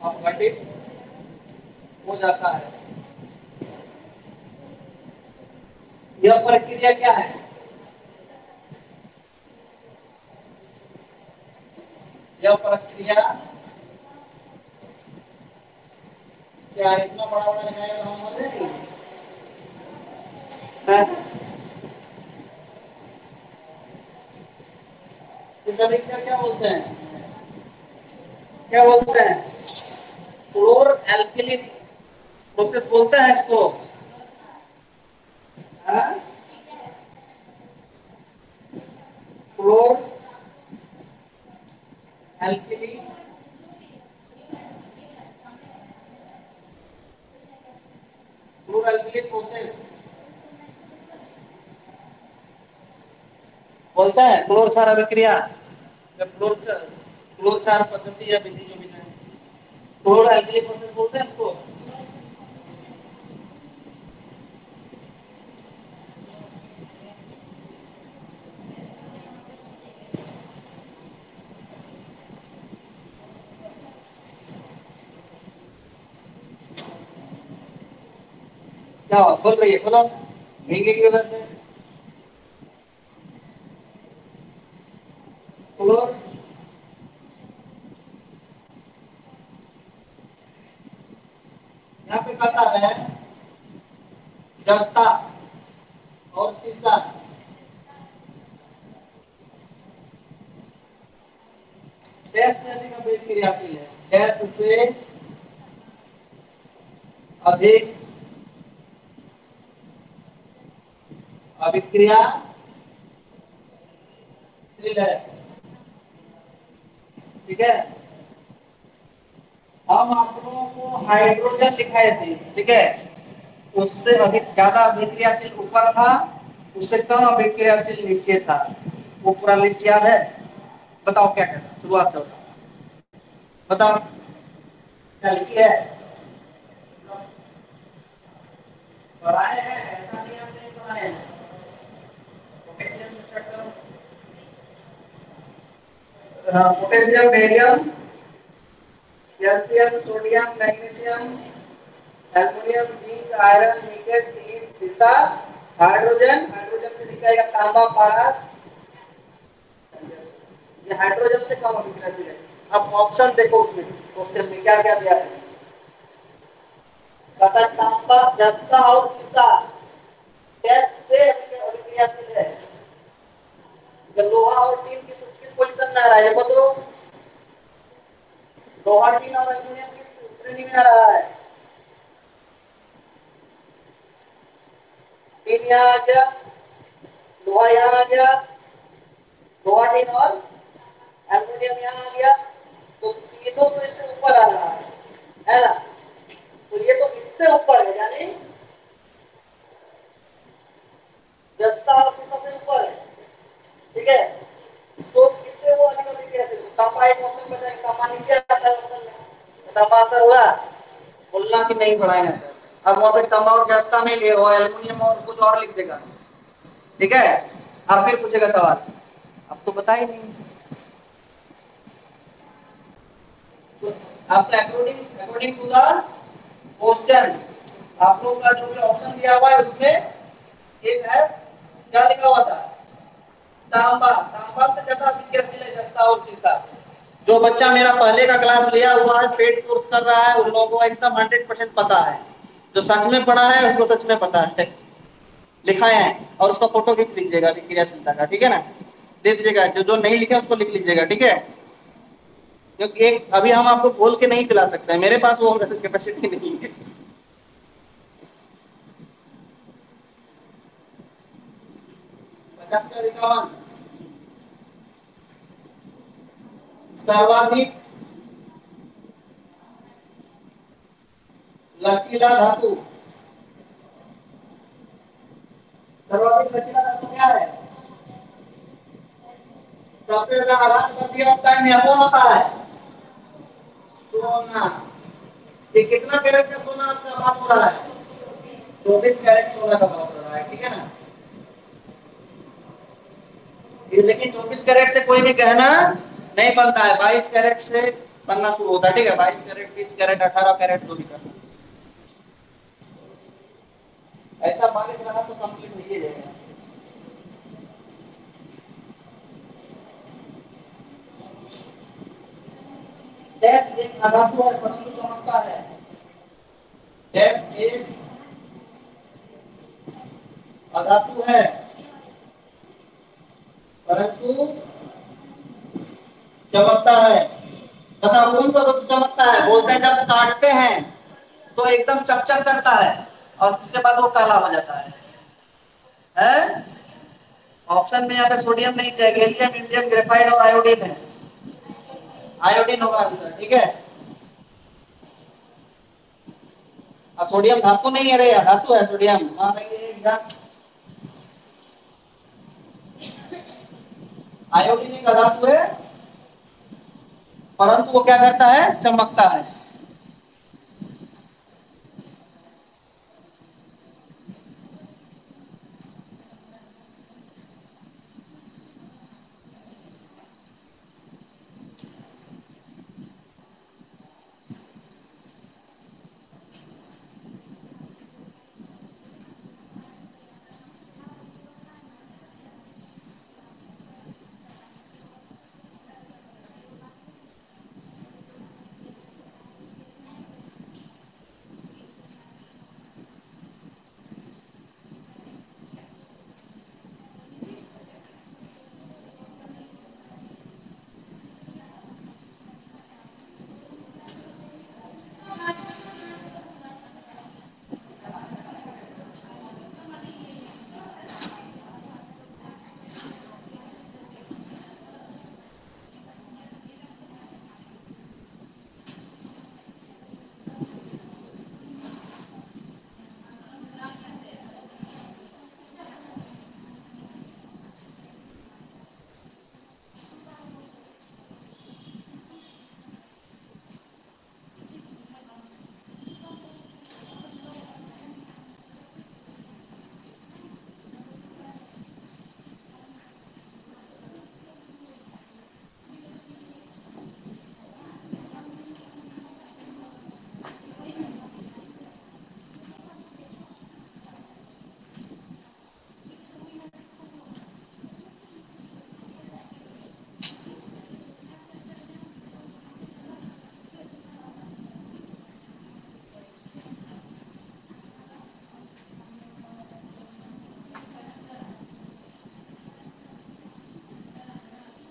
अपघटित हो जाता है। यह प्रक्रिया क्या है? यह प्रक्रिया क्या? इतना बड़ा बड़ा लगाएगा हमने क्या क्या बोलते हैं? क्या बोलते हैं? क्लोर एल्केली प्रोसेस बोलते हैं इसको। हाँ? Chlor alkali chlor alkali process बोलता है क्लोर क्षार अभिक्रिया। क्लोर क्लोर क्षार पद्धति या विधि जो भी है क्लोर एल्केली प्रोसेस बोलते हैं इसको। क्या बोल रही है? बोलो महंगे की वजह से क्लोर यहाँ पे कहता है जस्ता और शीशा। डैश से अधिक अभिक्रियाशील क्रियाशील है। डैश से अधिक अभिक्रियाशील है। ठीक है, हम आप लोगों को हाइड्रोजन लिखाए थे। ठीक है, उससे अधिक ज्यादा अभिक्रियाशील ऊपर था, उससे कम अभिक्रियाशील नीचे था। वो पूरा लिस्ट याद है? बताओ क्या कहना, शुरुआत से बताओ क्या लिखी है? पढ़ाए हैं ऐसा नहीं, हम नहीं पढ़ाए हैं। Potassium, barium, calcium, sodium, magnesium, aluminium, zinc, iron, nickel, tin, सीसा, हाइड्रोजन। हाइड्रोजन से दिखाएगा तांबा, पारा। ये हाइड्रोजन से कम अभिक्रियाशील है। अब ऑप्शन देखो उसमें, क्वेश्चन में क्या क्या दिया है? कहता तांबा, जस्ता और सीसा गैस से अभिक्रियाशील है। लोहा और टीन की पोजीशन में आ रहा है देखो तो। लोहा, टीन और एल्युमिनियम किस श्रेणी में आ रहा है? टीन यहाँ आ गया, लोहा यहाँ आ गया, लोहा टीन और एल्युमिनियम यहाँ आ गया। तो तीनों तो इससे ऊपर आ रहा है, है ना? तो ये तो इससे ऊपर है, यानी जस्ता और शीशा से ऊपर है। ठीक है, तो इससे वो अलग अभिक्रियाशील। तांबा एक ऑप्शन में जाएगा, तांबा नीचे आता है ऑप्शन में। तांबा अंदर हुआ, बोलना कि नहीं पढ़ाया है। अब वहां पे तांबा और जस्ता नहीं लिए, वो एल्युमिनियम और कुछ और लिख देगा। ठीक है, अब फिर पूछेगा सवाल, अब तो पता ही नहीं। तो आपका according according to the question आप लोगों का जो ऑप्शन दिया हुआ है उसमें एक है क्या लिखा हुआ था? तांबा, तांबा से ज्यादा अभिक्रियाशील है जस्ता और शीशा। जो बच्चा मेरा पहले का क्लास लिया हुआ है, पेड कोर्स कर रहा है, उन लोगों को एकदम सौ परसेंट पता है। जो सच में पढ़ा है उसको सच में पता है, लिखा है। और उसका फोटो खींच लीजिएगा अभिक्रियाशीलता का, ठीक है ना, दे दीजिएगा। जो जो नहीं लिखा उसको लिख लीजिएगा, ठीक है। क्योंकि एक अभी हम आपको बोल के नहीं पिला सकते हैं, मेरे पास वो कैपेसिटी नहीं है। पचास का सर्वाधिक लचीला धातु, सर्वाधिक लचीला धातु क्या है? सबसे ज्यादा रात पर दिया होता है, न्यापो होता है सोना। ये कितना कैरेट का सोना आपका बात हो रहा है? चौबीस कैरेट सोना का बात हो रहा है, ठीक है ना। ये लेकिन चौबीस कैरेट से कोई भी गहना नहीं बनता है, बाईस कैरेट से बनना शुरू होता है, ठीक है। बाईस कैरेट, बीस कैरेट, अठारह कैरेट जो भी करना, ऐसा बारिश रहा तो कंप्लीट नहीं है जाएगा। डैश एक अधातु है परंतु चमकता है। डैश एक अधातु है परंतु चमकता है। तथा उन पर चमकता है बोलते हैं जब काटते हैं तो एकदम चकचक करता है और उसके बाद वो काला हो जाता है, है? ऑप्शन में यहाँ पे सोडियम नहीं दिया, गैलियम, इंडियम ग्रेफाइट और आयोडीन है। आयोडीन होगा आंसर, ठीक है। अब सोडियम धातु नहीं है रे, धातु है सोडियम। हाँ भाई, आयोडीन एक धातु है परंतु वो क्या करता है? चमकता है।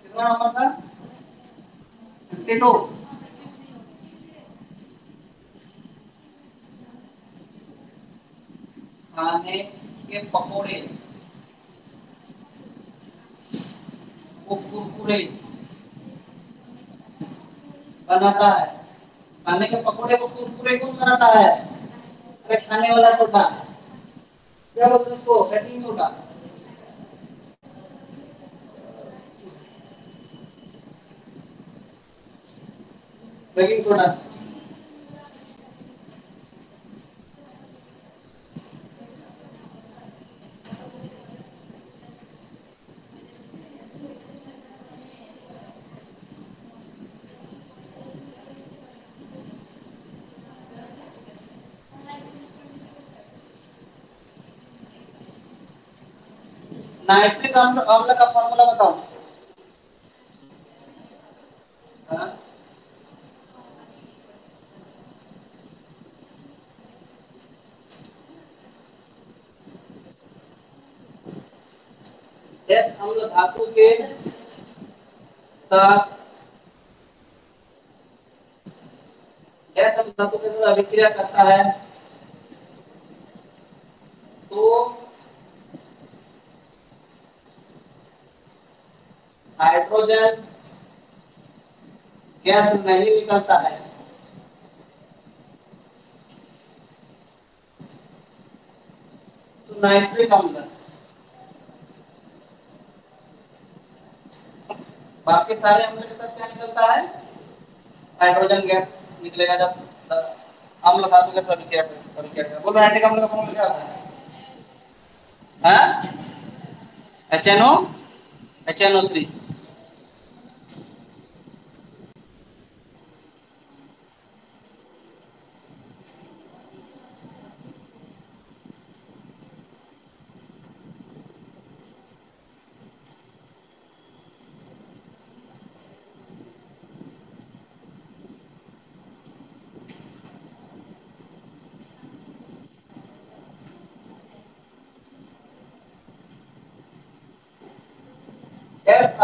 कितना फिफ्टी टू, खाने के पकोड़े वो कुरकुरे बनाता है। खाने के पकोड़े को कुरकुरे कौन बनाता है? अरे खाने वाला छोटा, क्या बोलते उसको? Baking soda. Baking soda nitric अम्ल का फॉर्मूला बताओ। अम्ल धातु के साथ धातु के साथ अभिक्रिया करता है तो हाइड्रोजन गैस नहीं निकलता है। तो नाइट्रिक अम्ल बाकी सारे अम्ल के साथ क्या निकलता है? हाइड्रोजन गैस निकलेगा जब अम्ल धातु के साथ क्या करेगा। बोलो नाइट्रिक अम्ल का फॉर्मूला क्या होता है? हाँ H N O H N O three.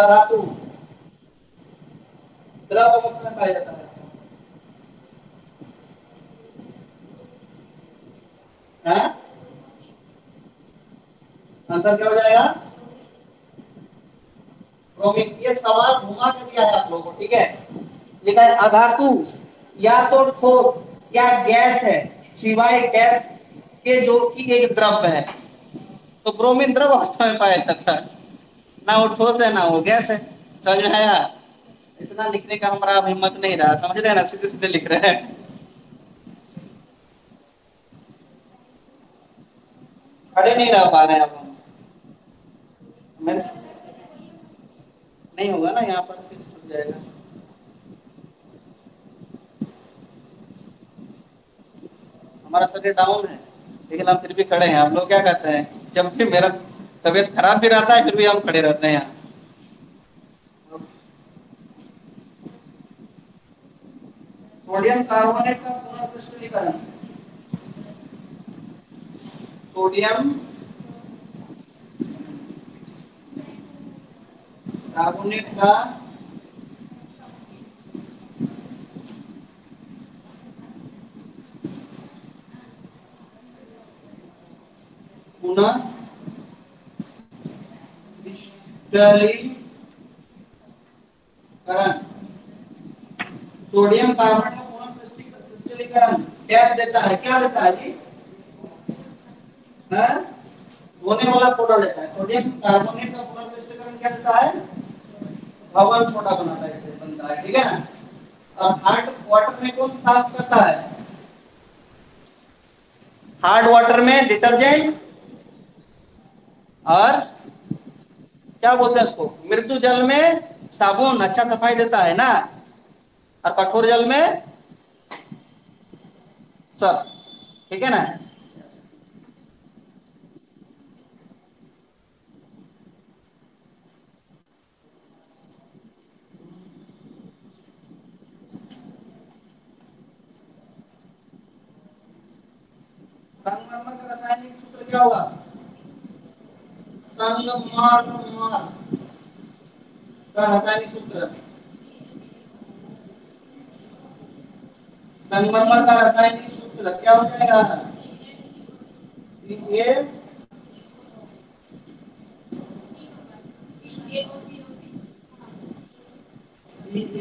धातु द्रव अवस्था में पाया जाता है। हाँ? आंसर क्या हो जाएगा? ये सवाल घुमा के दिया है आप लोगों को, ठीक है। लिखा है अधातु या तो ठोस या गैस है सिवाय गैस के जो कि एक द्रव है। तो ब्रोमीन द्रव अवस्था में पाया जाता है, ना वो ठोस है ना वो गैस है। समझ में आया? इतना लिखने का हमारा हिम्मत नहीं रहा, समझ रहे हैं ना, सीधे सीधे लिख रहे हैं। खड़े नहीं रह पा रहे हैं हम, नहीं होगा ना यहाँ पर, फिर छूट जाएगा। हमारा शरीर डाउन है लेकिन हम फिर भी खड़े हैं। हम लोग क्या कहते हैं, जब भी मेरा तबियत खराब भी रहता है फिर भी हम खड़े रहते हैं यहाँ। सोडियम कार्बोनेट का पुनर्क्रिस्टलीकरण, सोडियम कार्बोनेट का पुनः करण, सोडियम कार्बोनेट का पुनर्क्रिस्टलीकरण गैस देता है। क्या देता है जी? हाँ? होने वाला सोडा देता है। सोडियम कार्बोनेट का पुनर्क्रिस्टलीकरण क्या देता है? भवन सोडा बनाता है, इससे बनता है, ठीक है ना। और हार्ड वाटर में कौन साफ करता है? हार्ड वाटर में डिटर्जेंट और क्या बोलते हैं उसको, मृदु जल में साबुन अच्छा सफाई देता है ना, और कठोर जल में सर्फ, ठीक है ना। संगमरमर का रासायनिक सूत्र क्या होगा? संगमरमर का रासायनिक सूत्र, संगमरमर का रासायनिक सूत्र क्या हो जाएगा? C A C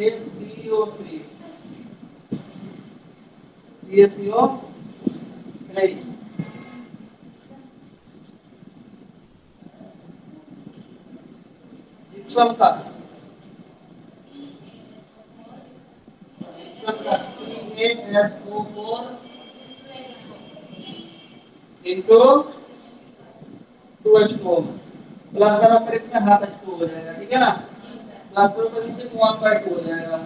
A C O three C A C O three. Gypsum का C A S O four into two H four plus करो, फिर इसमें हाफ एच टू हो जाएगा, ठीक है ना। प्लस करो तो इससे वन बाय टू हो जाएगा।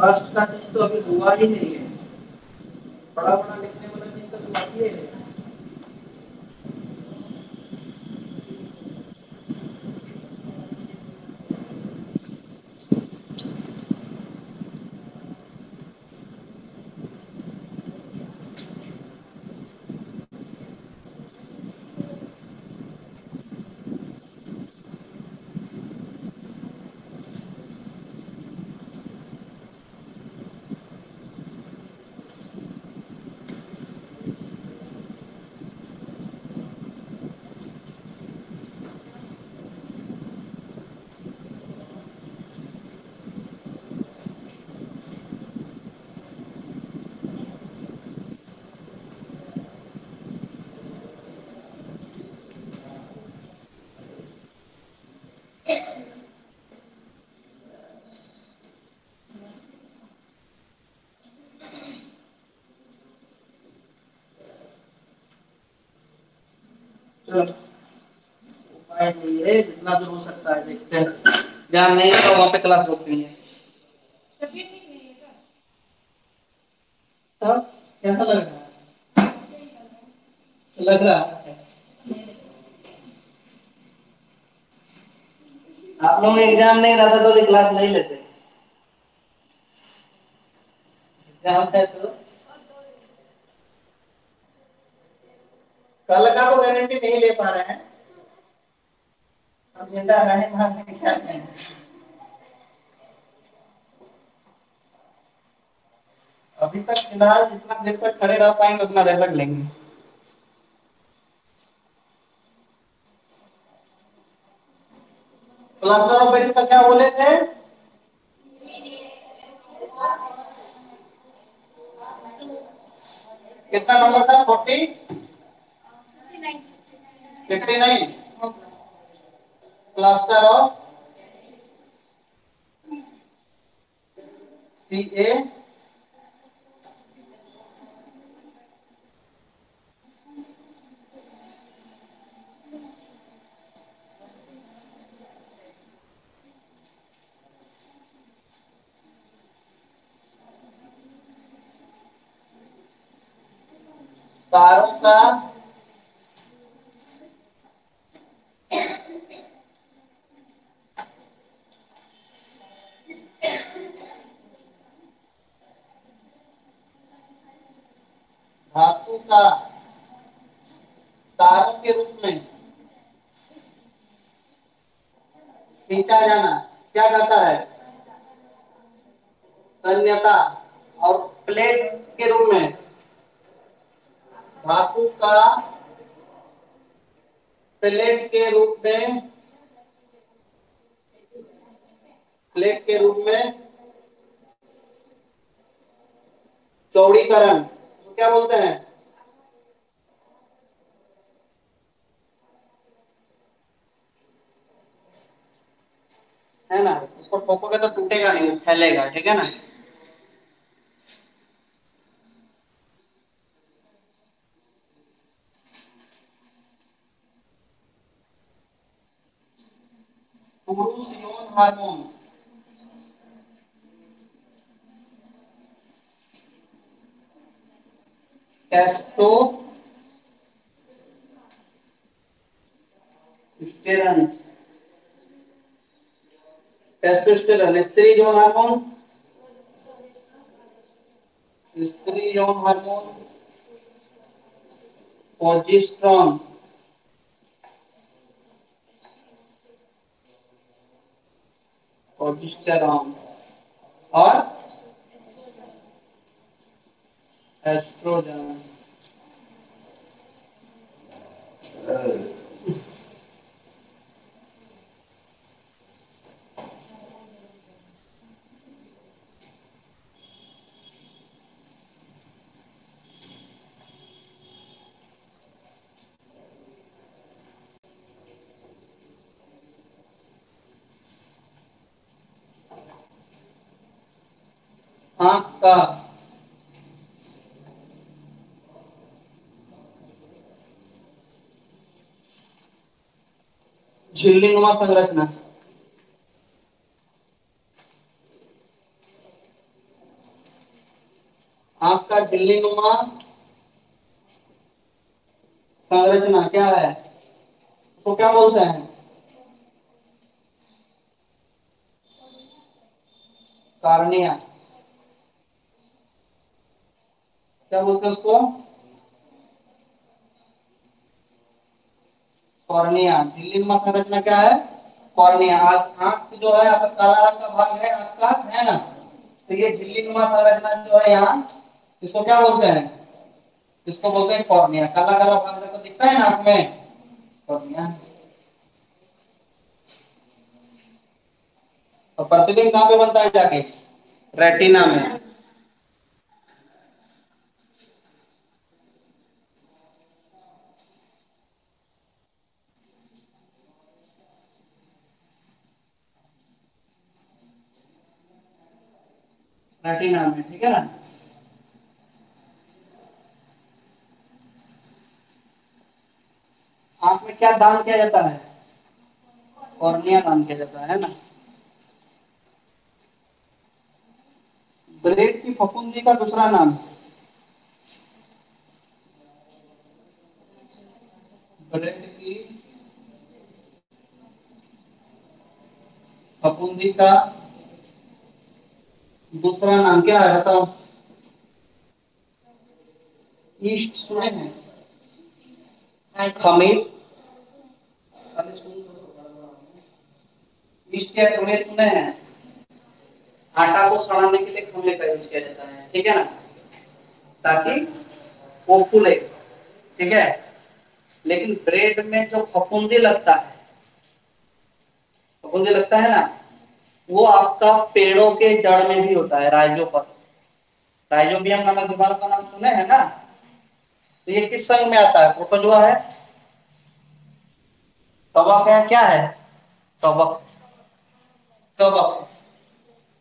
फर्स्ट का चीज तो अभी हुआ ही नहीं है, बड़ा बड़ा लिखने वाला चीज तो बाकी है। उपाय नहीं है, जितना दूर हो सकता है देखते हैं। ध्यान नहीं है तो वहाँ पे क्लास रोकनी है। तो कैसा लग रहा है? लग रहा है आप लोग एग्जाम नहीं रहता तो भी क्लास नहीं लेते, एग्जाम है तो। कल का तो गारंटी नहीं ले पा रहे हैं हम, जिंदा रहे वहां से क्या करें। अभी तक फिलहाल जितना देर तक खड़े रह पाएंगे उतना देर तक लेंगे। प्लास्टर ऑफ पेरिस का क्या बोले थे? कितना नंबर था? Forty fifty nine. Plaster of C A तारों का धातु का तारों के रूप में खींचा जाना क्या कहता है? तन्यता। और प्लेट के रूप में धातु का प्लेट के रूप में प्लेट के रूप में चौड़ीकरण तो क्या बोलते हैं? है ना, उसको ठोकोगे तो टूटेगा नहीं, फैलेगा, ठीक है ना। पुरुष यौन हार्मोन टेस्टोस्टेरॉन टेस्टोस्टेरॉन स्त्री यौन हार्मोन स्त्री यौन हार्मोन प्रोजेस्टेरॉन प्रोजेस्टेरॉन और एस्ट्रोजन। आंख का झिल्लीनुमा संरचना आंख का झिल्लीनुमा संरचना क्या है? उसको तो क्या बोलते हैं? कार्निया। क्या बोलते हैं उसको? कॉर्निया। झिल्लीनुमा संरचना क्या है? कॉर्निया। आंख जो है आपका काला रंग का भाग है आपका, है ना, तो ये झिल्लीनुमा संरचना जो है यहाँ, इसको क्या बोलते हैं? इसको बोलते हैं कॉर्निया। काला काला भाग देखो दिखता है ना आंख में, कॉर्निया। और प्रतिबिंब कहाँ पे बनता है जाके? रेटिना में। रेटिना में, ठीक है ना। आंख में क्या दान किया जाता है? कॉर्निया दान किया जाता है ना। ब्रेड की फफूंदी का दूसरा नाम? ब्रेड की फफूंदी का दूसरा नाम क्या है बताओ? ईस्ट सुने हैं? खमीर। ईस्ट या खमीर सुने हैं? आटा को सड़ाने के लिए खमीर का यूज किया जाता है, ठीक है ना, ताकि वो फूले, ठीक है। लेकिन ब्रेड में जो फफूंदी लगता है, फफूंदी लगता है ना, वो आपका पेड़ों के जड़ में भी होता है, राइजोपस। राइजोबियम नामक जीवाणु का नाम सुने हैं ना? तो ये किस संघ में आता है? प्रोटोजुआ है, कवक है, क्या है? कवक, कवक।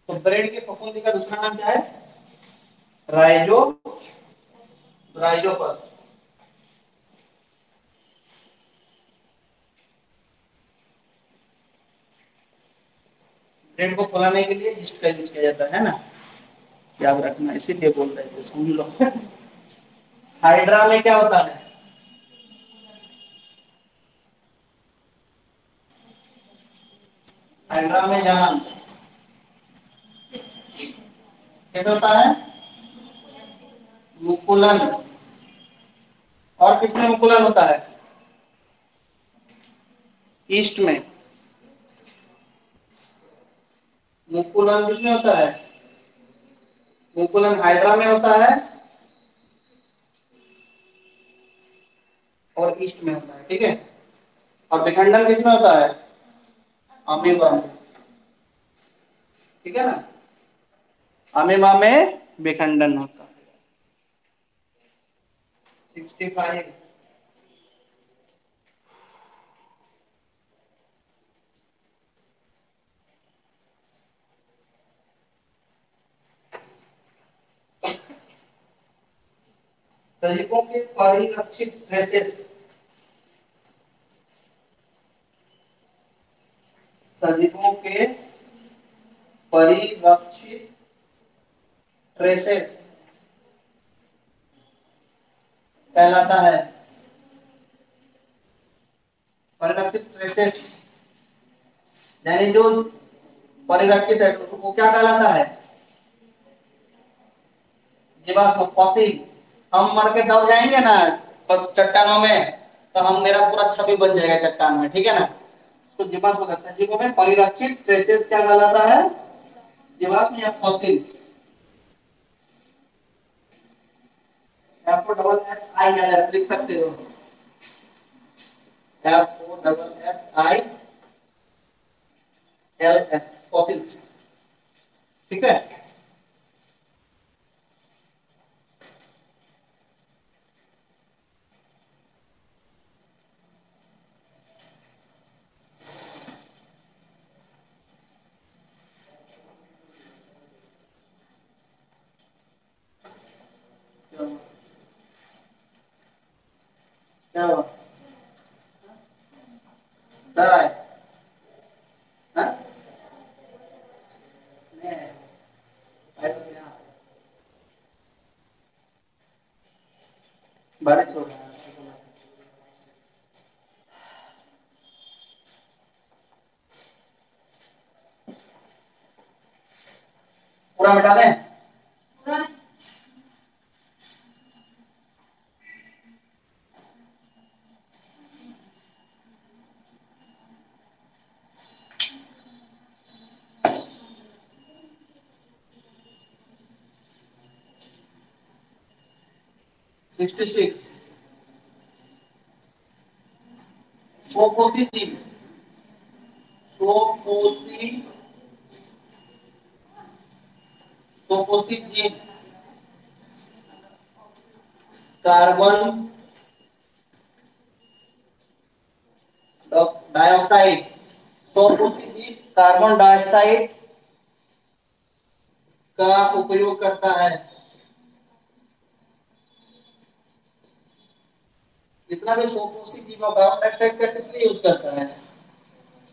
तो ब्रेड के फफूंदी का दूसरा नाम क्या है? राइजो, राइजोपस। ब्रेड को फुलाने के लिए यीस्ट का यूज किया जाता है ना, याद रखना, इसीलिए बोल रहे थे, सुन लो। हाइड्रा में क्या होता है? हाइड्रा में जान कैसे होता है? मुकुलन। और किसमें मुकुलन होता है? ईस्ट में। मुकुलन किसमें होता है? मुकुलन हाइड्रा में होता है और ईस्ट में होता है, ठीक है। और विखंडन किसमें होता है? अमीबा में, ठीक है ना, अमीबा में विखंडन होता है। पैंसठ सजीवों के परिरक्षित ट्रेसेस, सजीवों के परिरक्षित ट्रेसेस कहलाता है। परिरक्षित ट्रेसेस यानी जो परिरक्षित है वो क्या कहलाता है? जीवाश्म, फॉसिल। हम मर के दब जाएंगे ना चट्टानों में, तो हम मेरा पूरा छवि बन जाएगा चट्टान में, ठीक है ना। तो जीवाश्म का सजीवों में परिरक्षित ट्रेसेस क्या कहलाता है? जीवाश्म या fossil. F O double S I L S लिख सकते हो, F O double S I L S, fossils, ठीक है। बारिश हो रहा है, पूरा मिटा दें। छियासठ सोपोसी जीव, सोपोसी सोपोसी जीव कार्बन डाइऑक्साइड, सोपोसी जीव कार्बन डाइऑक्साइड का उपयोग करता है। जितना भी सोपोसिटिव और कार्बन डाइऑक्साइड का किसलिए यूज करता है,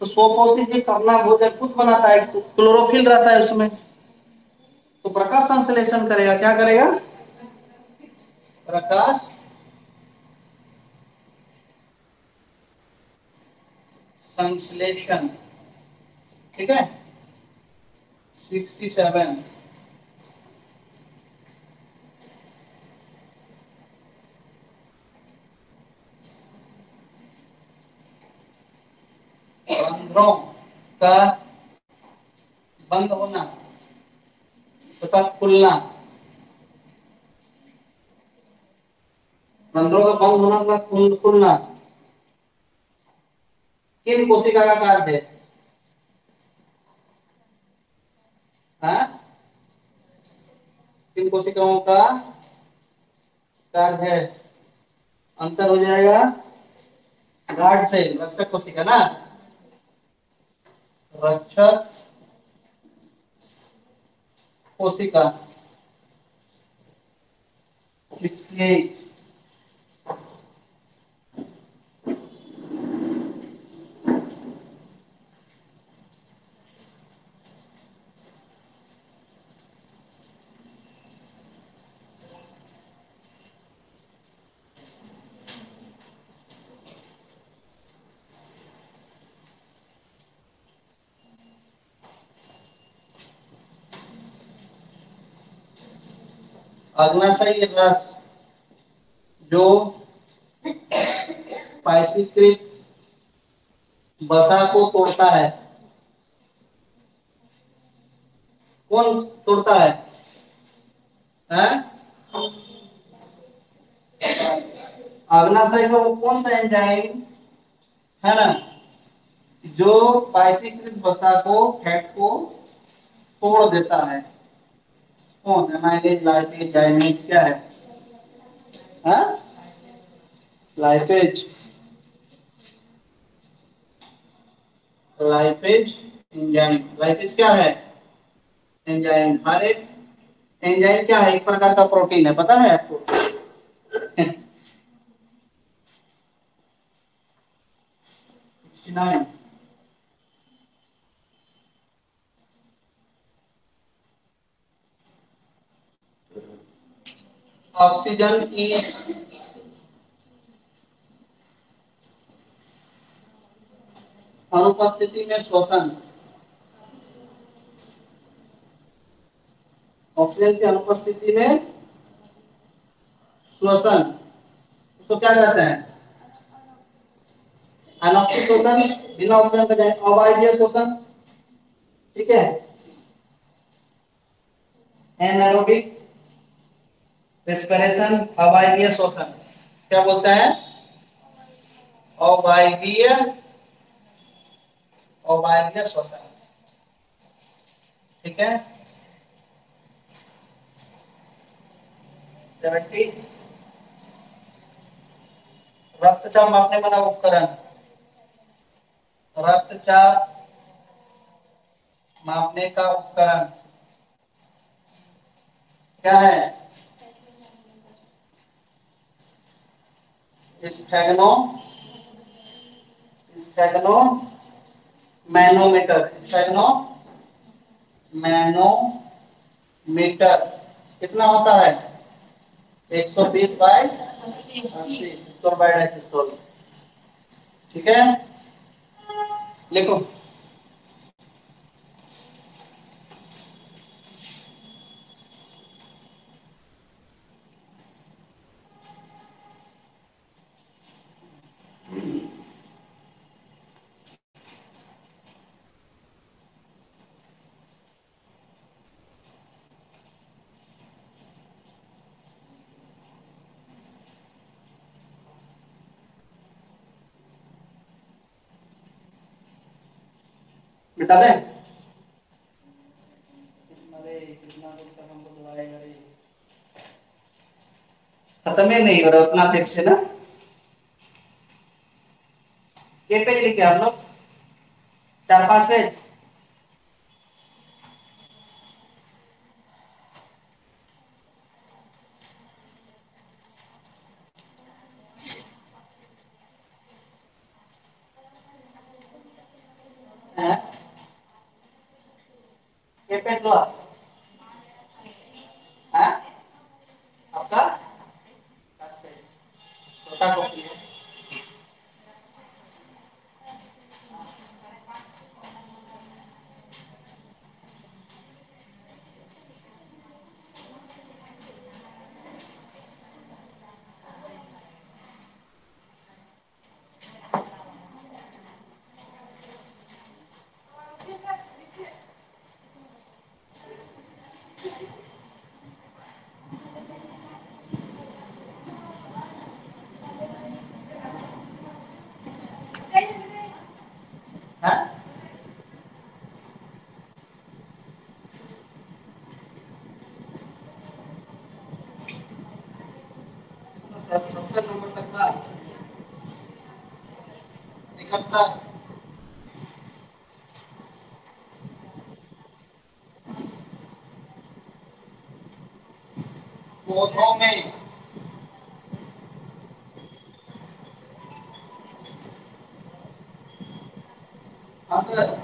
तो सोपोसिटिव करना भोजन खुद बनाता है, क्लोरोफिल रहता है उसमें, तो प्रकाश संश्लेषण करेगा, क्या करेगा, प्रकाश संश्लेषण। ठीक है, सिक्सटी सेवन, बंदरों का बंद होना तथा खुलना, बंदरों का बंद होना तथा खुल, खुलना किन कोशिका का कार्य है? किन कोशिकाओं का कार्य है? आंसर हो जाएगा गार्ड सेल, रक्षक कोशिका ना, रक्षक कोशिका। सिक्सटी एट, अग्नाशयी रस जो पाइसीकृत बसा को तोड़ता है, कौन तोड़ता है, है? अग्नाशयी का वो कौन सा एंजाइम है ना जो पाइसीकृत बसा को, फैट को तोड़ देता है, कौन? एमाइलेज, लाइपेज, जाइमेज, क्या है, हाँ लाइपेज, लाइपेज एंजाइम। लाइपेज क्या है? एंजाइम। हर एक एंजाइम क्या है, एक प्रकार का प्रोटीन है, पता है आपको। सिक्सटी नाइन, ऑक्सीजन की अनुपस्थिति में श्वसन, ऑक्सीजन की अनुपस्थिति में श्वसन तो क्या कहते हैं, अनौक्सिक श्वसन, बिना ऑक्सीजन के अवायवीय श्वसन। ठीक है, एनारोबिक रेस्पिरेशन, अवायवीय श्वसन, क्या बोलता है, अवायवीय अवायवीय श्वसन। ठीक है, सेवेंटी, रक्तचाप मापने वाला उपकरण, रक्तचाप मापने का उपकरण क्या है, स्फैग्नो स्फैग्नो मैनोमीटर, स्फैग्नो मैनोमीटर कितना होता है, एक सौ बीस बाई अस्सी स्टोर बाय डाइस्टोल। ठीक है, लिखो बेटा दे, खत्म ही नहीं हो रहा उतना फिर से ना। ये पेज लिखे आप लोग, चार पांच पेज, सेकेंड लॉ है आपका छोटा कॉपी है। सत्तर नंबर तक का इकहत्तर पौधों में असर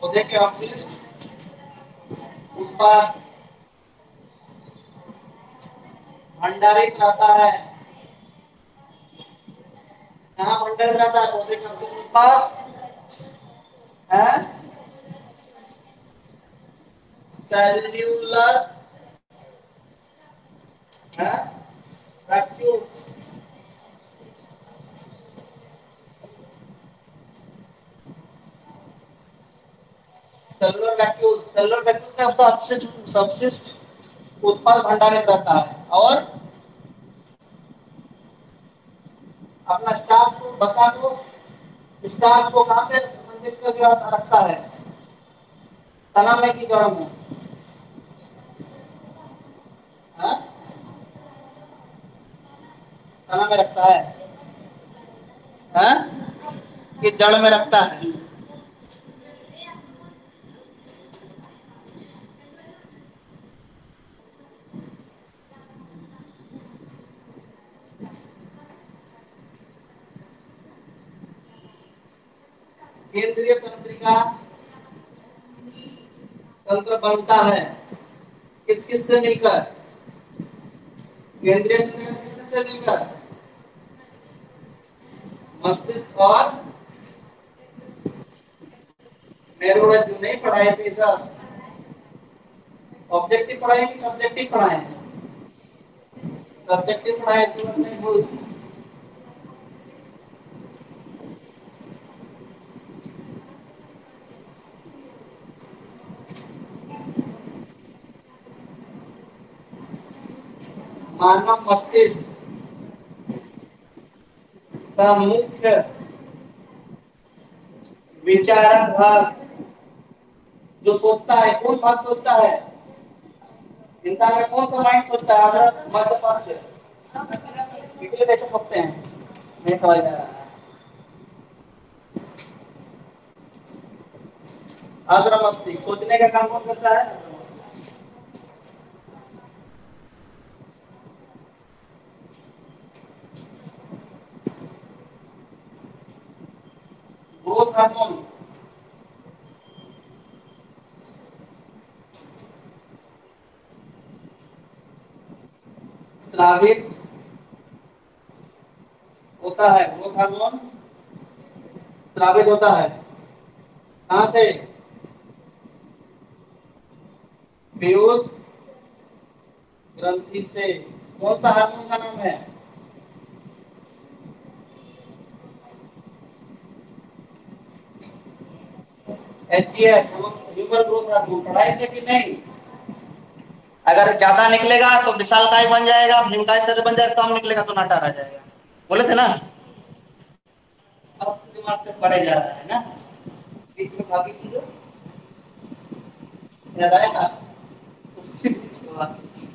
पौधे के अवशिष्ट उत्पाद पौधे के अवशिष्ट उत्पाद भंडारित रहता है। कहाँ भंडारित रहता है पौधे के अवशिष्ट उत्पाद है? सेल्यूलर है vacuoles cellular vacuole cellular vacuole में आपका अपशिष्ट अपशिष्ट उत्पाद भंडारित रहता है और अपना स्टाफ को बसा को स्टाफ को कहां पे संचित करके रखता है? तना में की जड़ में। हाँ तना में रखता है। हाँ कि जड़ में रखता है। केंद्रीय तंत्रिका तंत्र बनता है किस किस से मिलकर? केंद्रीय तंत्रिका किस किस से मिलकर? मस्तिष्क और मेरुरज्जु। नहीं पढ़ाए थे सर, ऑब्जेक्टिव पढ़ाए कि सब्जेक्टिव पढ़ाए? सब्जेक्टिव पढ़ाए थे उसमें भूल। मानव मस्तिष्क का मुख्य विचारक भाग जो सोचता है, कौन भाग सोचता है? इंसान का कौन सा माइंड सोचता है? अगर मध्य पास इसलिए देख सकते हैं मैं समझ रहा। अग्र मस्तिष्क सोचने का काम कौन करता है? ग्रोथ हार्मोन स्रावित होता है। ग्रोथ हार्मोन स्रावित होता है कहां से? पीयूष ग्रंथि से। कौन सा हार्मोन का नाम है? H G H human growth hormone. पढ़ाई थे कि नहीं? अगर ज्यादा निकलेगा तो विशालकाय बन जाएगा, भीमकाय शरीर बन जाएगा, कम निकलेगा तो नाटा रह जाएगा। बोले थे ना, सब दिमाग से परे जा रहा है ना, बीच में भागी चीज याद आएगा उससे बीच में भागी।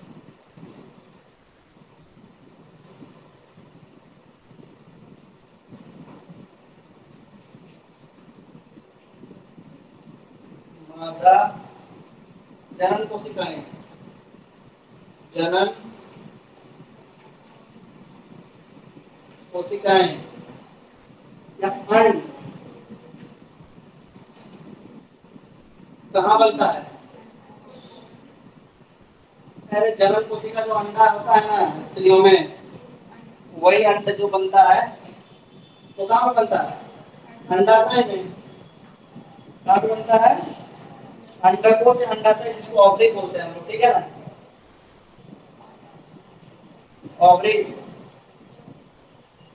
मादा जनन कोशिकाएं, जनन कोशिकाएं या अंड कहाँ बनता है? अरे जनन कोशिका जो अंडा होता है ना स्त्रियों में, वही अंडा जो बनता है तो कहाँ पर बनता है? अंडाशय में। कहाँ पर बनता है? अंडकोश, अंडाशय, जिसको ऑवरी बोलते हैं हम लोग, ठीक है ना, ऑवरीज,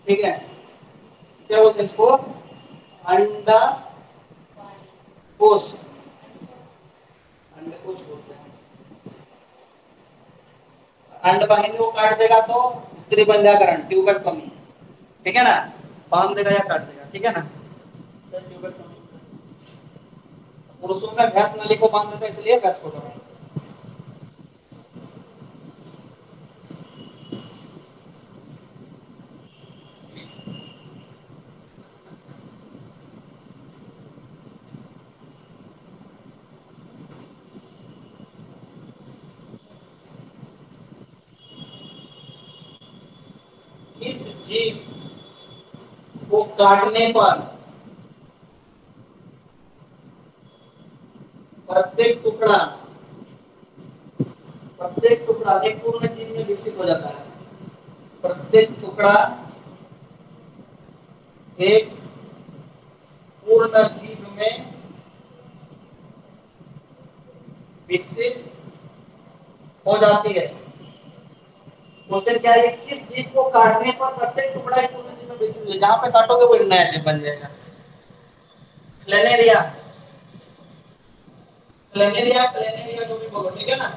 ठीक है, क्या बोलते हैं इसको? अंडाकोश, अंडकोश बोलते हैं। अंडवाहिनी को काट देगा तो स्त्री बंध्याकरण, ट्यूबेक्टोमी, ठीक है ना, बांध देगा या काट देगा, ठीक है ना, तो ट्यूबेक्टोमी। पुरुषों में भैंस नली को बांध देता है, इसलिए भैंस को बांधते हैं। इस जीव को काटने पर प्रत्येक टुकड़ा प्रत्येक टुकड़ा एक पूर्ण जीव में विकसित हो जाता है। प्रत्येक टुकड़ा एक पूर्ण जीव में विकसित हो जाती है। क्वेश्चन क्या है? किस जीव को काटने पर प्रत्येक टुकड़ा एक पूर्ण जीव में विकसित हो जाता है? जहां पे काटोगे वो एक नया जीव बन जाएगा। प्लैनेरिया, प्लैनेरिया प्लैनेरिया जो भी बोलो, ठीक है ना,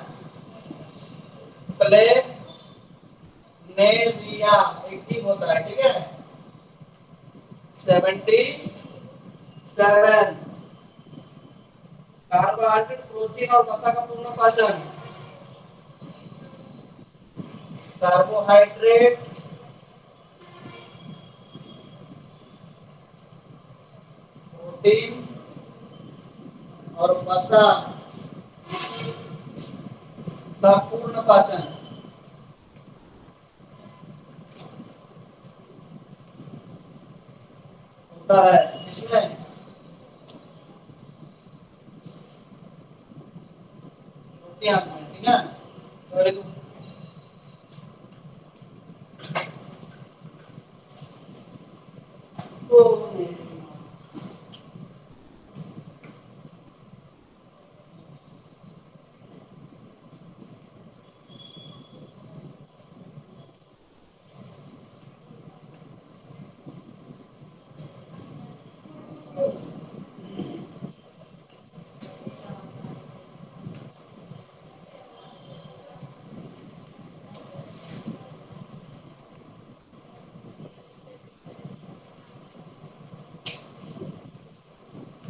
प्लैनेरिया एक जीव होता है, ठीक है। सतहत्तर कार्बोहाइड्रेट, प्रोटीन और वसा का पूर्ण पाचन, कार्बोहाइड्रेट प्रोटीन और वसा का पूर्ण पाचन। होता है इसमें रोटी हाथ में, ठीक है।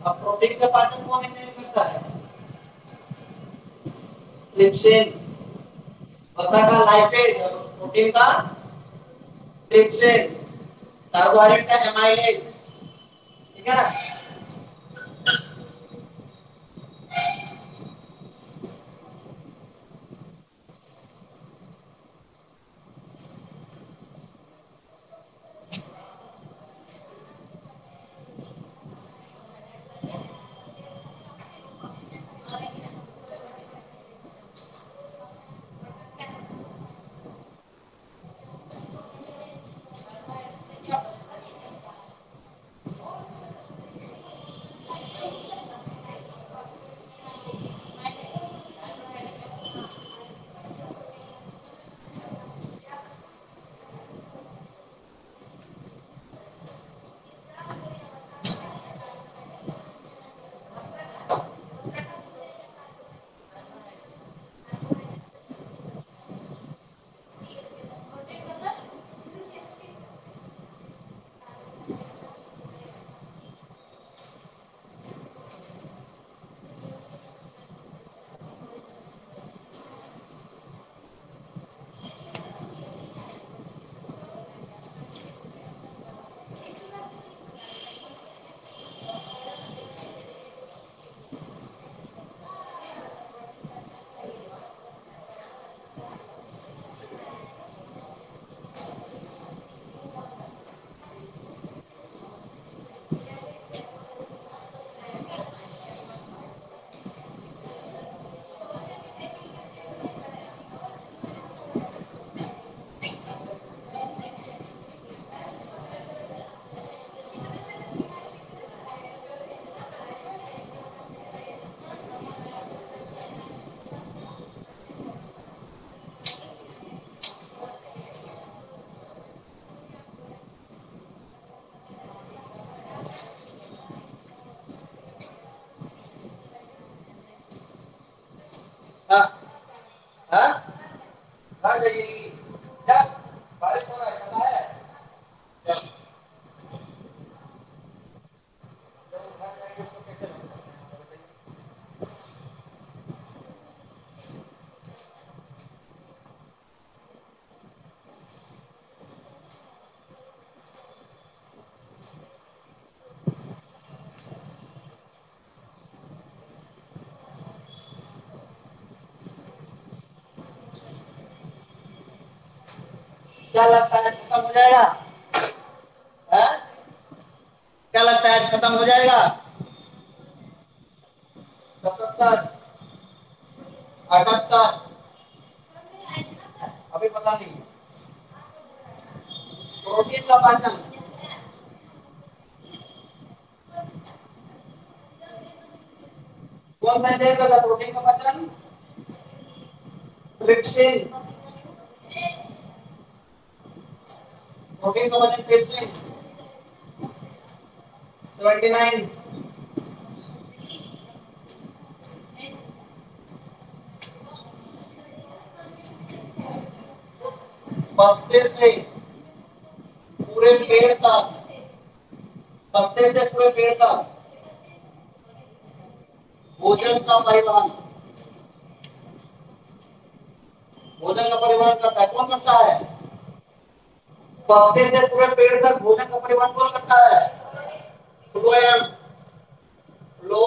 तो प्रोटीन का पाचन कौन एंजाइम करता है? ट्रिप्सिन। वसा का लाइपेज और प्रोटीन का ट्रिप्सिन। कार्बोहाइड्रेट का एमाइलेज, ठीक है ना। क्या लगता है आज खत्म हो जाएगा? हाँ? क्या लगता है आज खत्म हो जाएगा? सतहत्तर, अठहत्तर, अभी पता नहीं। प्रोटीन का पाचन कौन सा एंजाइम करता है? प्रोटीन का पाचन ट्रिप्सिन। प्रोटीन का पाचन ट्रिप्सिन। उन्यासी पत्ते से पूरे पेड़ तक, पत्ते से पूरे पेड़ तक भोजन का परिवहन, भोजन का परिवहन करता है। कौन करता है? पत्ते से पूरे पेड़ तक भोजन का परिवहन कौन करता है? फ्लोएम, फ्लो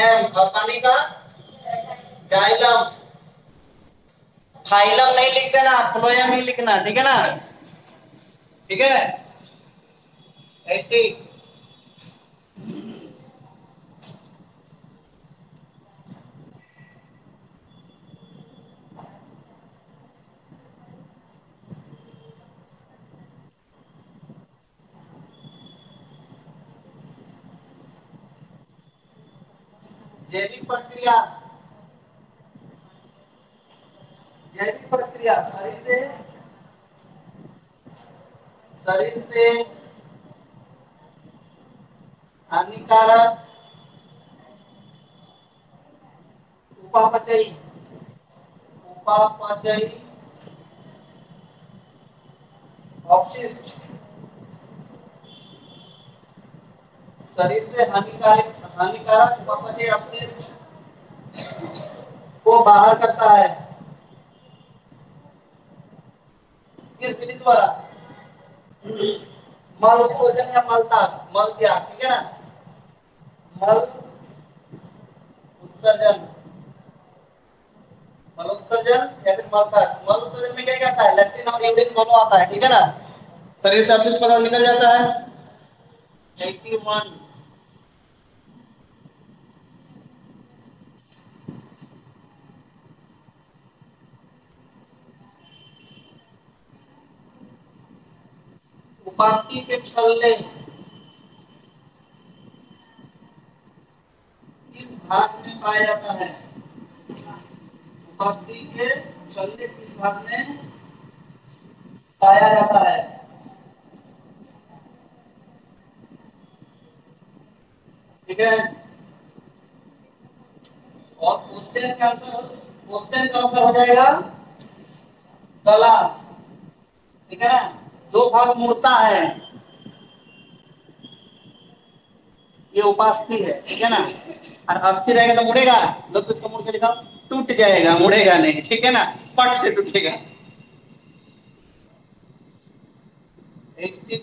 एम, और पानी का जाइलम। फाइलम नहीं लिख देना, फ्लोएम ही लिखना, ठीक है ना? ठीक है। अस्सी जैविक प्रक्रिया, जैविक प्रक्रिया शरीर से शरीर से हानिकारक उपापचयी उपापचयी अपशिष्ट शरीर से हानिकारक हानिकारक उपापचयी अपशिष्ट को बाहर करता है। किस विधि द्वारा? मल उत्सर्जन या मलत्याग, मलत्याग, ठीक है ना? मल उत्सर्जन, मल उत्सर्जन या फिर मलत्याग। मल उत्सर्जन में क्या कहता है? लैट्रिन और यूरिन दोनों आता है, ठीक है ना? शरीर से अपशिष्ट पदार्थ निकल जाता है। इक्यावन उपास्थि के छल्ले किस भाग में पाया जाता है? उपास्थि के छल्ले किस भाग में पाया जाता है? ठीक है। और क्वेश्चन का आंसर, क्वेश्चन का आंसर हो जाएगा गला, ठीक है ना? दो भाग मुड़ता है, ये उपास्थि है, ठीक है ना? और अस्थि रहेगा तो मुड़ेगा, दोस्तों इसको मुड़ के दिखाओ, टूट जाएगा, मुड़ेगा नहीं, ठीक है ना? पट से टूटेगा। बयासी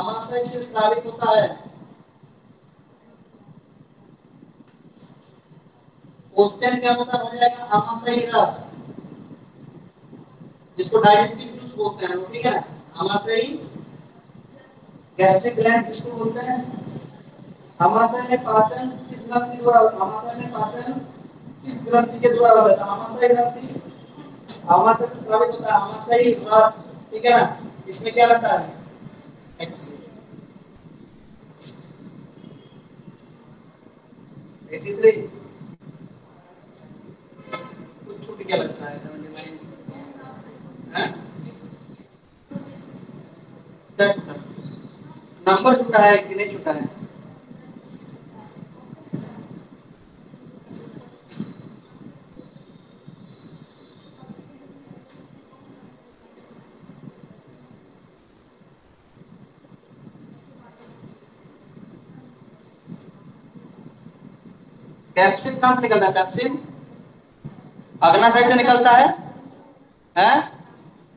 आमाशय से स्रावित होता है। क्वेश्चन के अनुसार हो जाएगा आमाशयी रस, जिसको डाइजेस्टिव जूस बोलते हैं, ठीक है? आमाशयी गैस्ट्रिक ग्लैंड किसको बोलते हैं? आमाशय में पाचन किस ग्रंथि द्वारा होता है? आमाशय में पाचन किस ग्रंथि के द्वारा होता है? आमाशयी ग्रंथि। आमाशय से स्रावित होता है आमाशयी रस, ठीक है ना? इसमें क्या रहता है? तिरासी कुछ छूट क्या लगता है? नंबर छूटा है कि नहीं छूटा है? पेप्सिन कहां से निकलता है? पेप्सिन अग्नाशय से निकलता है, हैं?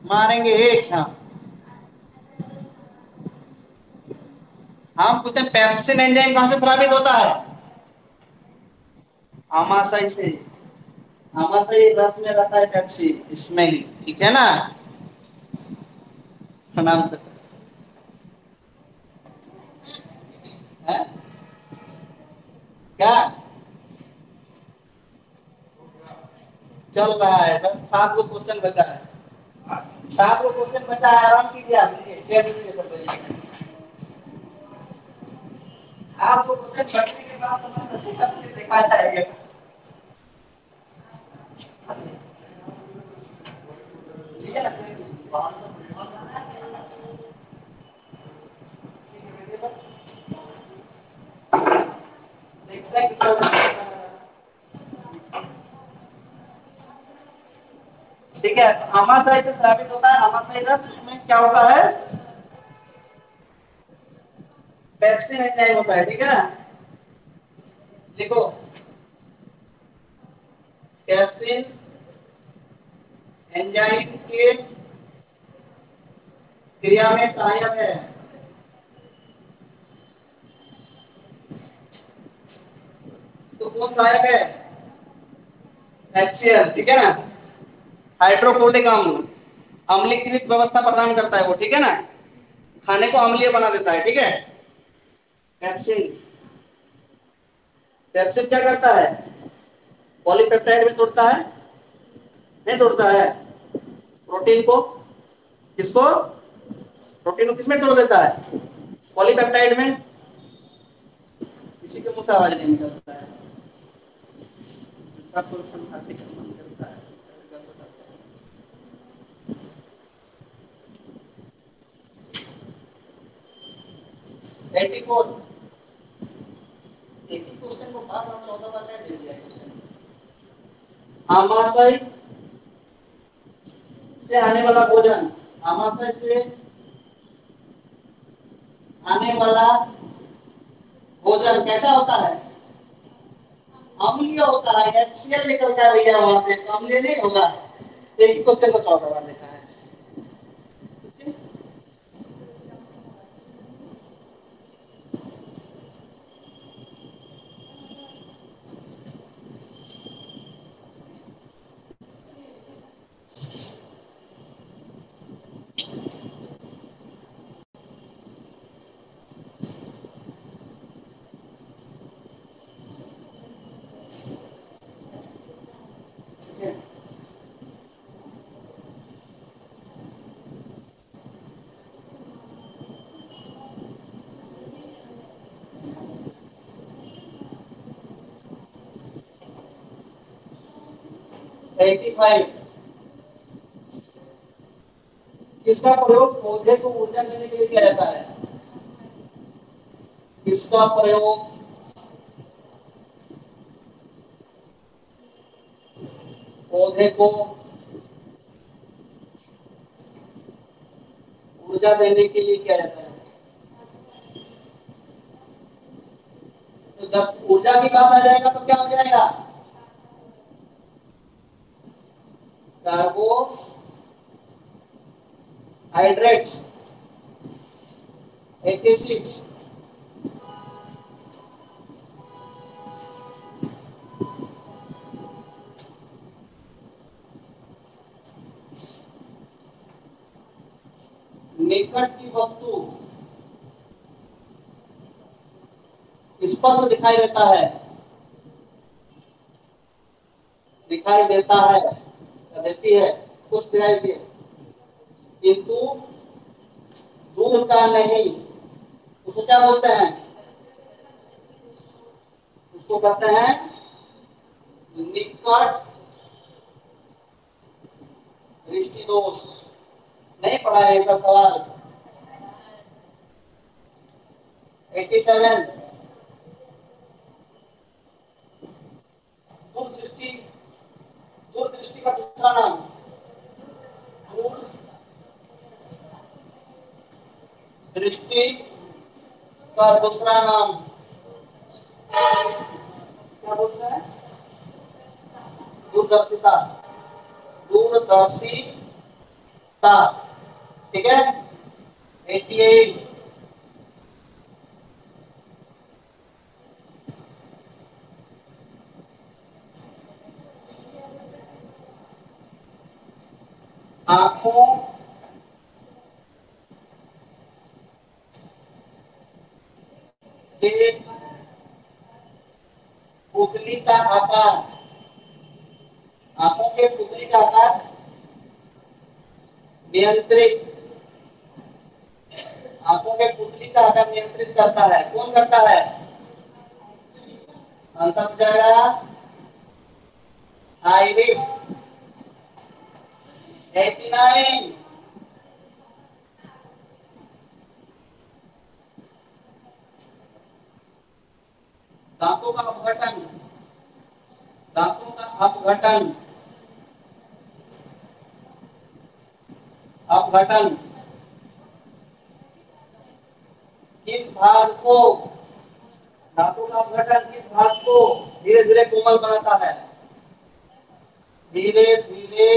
मारेंगे एक, हाँ, हम पूछते हैं पेप्सिन एंजाइम कहां से प्राप्त होता है? आमाशय से। आमाशय रस में रहता है पेप्सिन, इसमें ही, ठीक है ना। नाम से है क्या चल रहा है सर? सात को क्वेश्चन बचा है, सात को क्वेश्चन बचा है, आराम कीजिए आप, लीजिए लीजिए सर पहले। आपको क्वेश्चन पढ़ने के बाद समझ अच्छी तरह देखा जाएगा। लीजिए ना देखते हैं कि ठीक है। आमाशय से साबित होता है, आमाशय रस, इसमें क्या होता है? पेप्सिन एंजाइम होता है, ठीक है ना। लिखो पेप्सिन एंजाइम के क्रिया में सहायक है। तो कौन सहायक है? एच सी एल, ठीक है ना। हाइड्रोफोबिक अम्ल, अम्लीकृत व्यवस्था प्रदान करता है वो, ठीक है ना। खाने को अम्लीय बना देता है, ठीक है। पेप्सिन पेप्सिन क्या करता है? पॉलीपेप्टाइड में तोड़ता है, नहीं तोड़ता है प्रोटीन को, किसको? प्रोटीन को किसमें तोड़ देता है? पॉलीपेप्टाइड में। किसी के मुंह से आवाज नहीं निकलता है, करता है। चौदह क्वेश्चन को बार बार चौदह बार क्या दे दिया क्वेश्चन। आमाशय से आने वाला भोजन, आमाशय से आने वाला भोजन कैसा होता है? अम्लीय होता है। एच सी एल निकलता है भैया वहां से, तो अम्लीय नहीं होगा। एक ही क्वेश्चन को चौदह बार देखा है। किसका प्रयोग पौधे को ऊर्जा देने के लिए किया जाता है? किसका प्रयोग पौधे को ऊर्जा देने के लिए किया जाता है? तो जब ऊर्जा की बात आ जाएगा तो क्या हो जाएगा? कार्बोहाइड्रेट्स। छियासी निकट की वस्तु स्पष्ट दिखाई देता है, दिखाई देता है देती है, कुछ दिखाई देती है, किंतु दूर का नहीं। उसको क्या बोलते हैं? उसको कहते हैं निकट दृष्टि दोष। नहीं पढ़ा है ऐसा सवाल। सत्तासी दूर दृष्टि, दूर दृष्टि का दूसरा नाम दूर दृष्टि का दूसरा नाम क्या बोलते हैं? दूरदर्शिता। दूरदर्शिता, ठीक है। अठासी आंखों के पुतली का आकार, आंखों के पुतली का आकार नियंत्रित, आंखों के पुतली का आकार नियंत्रित करता है। कौन करता है? आंसर हो जाएगा आइरिस। एटी नाइन, दांतों का अपघटन, दांतों का अपघटन, अपघटन किस भाग को, धातु का अपघटन किस भाग को धीरे धीरे कोमल बनाता है, धीरे धीरे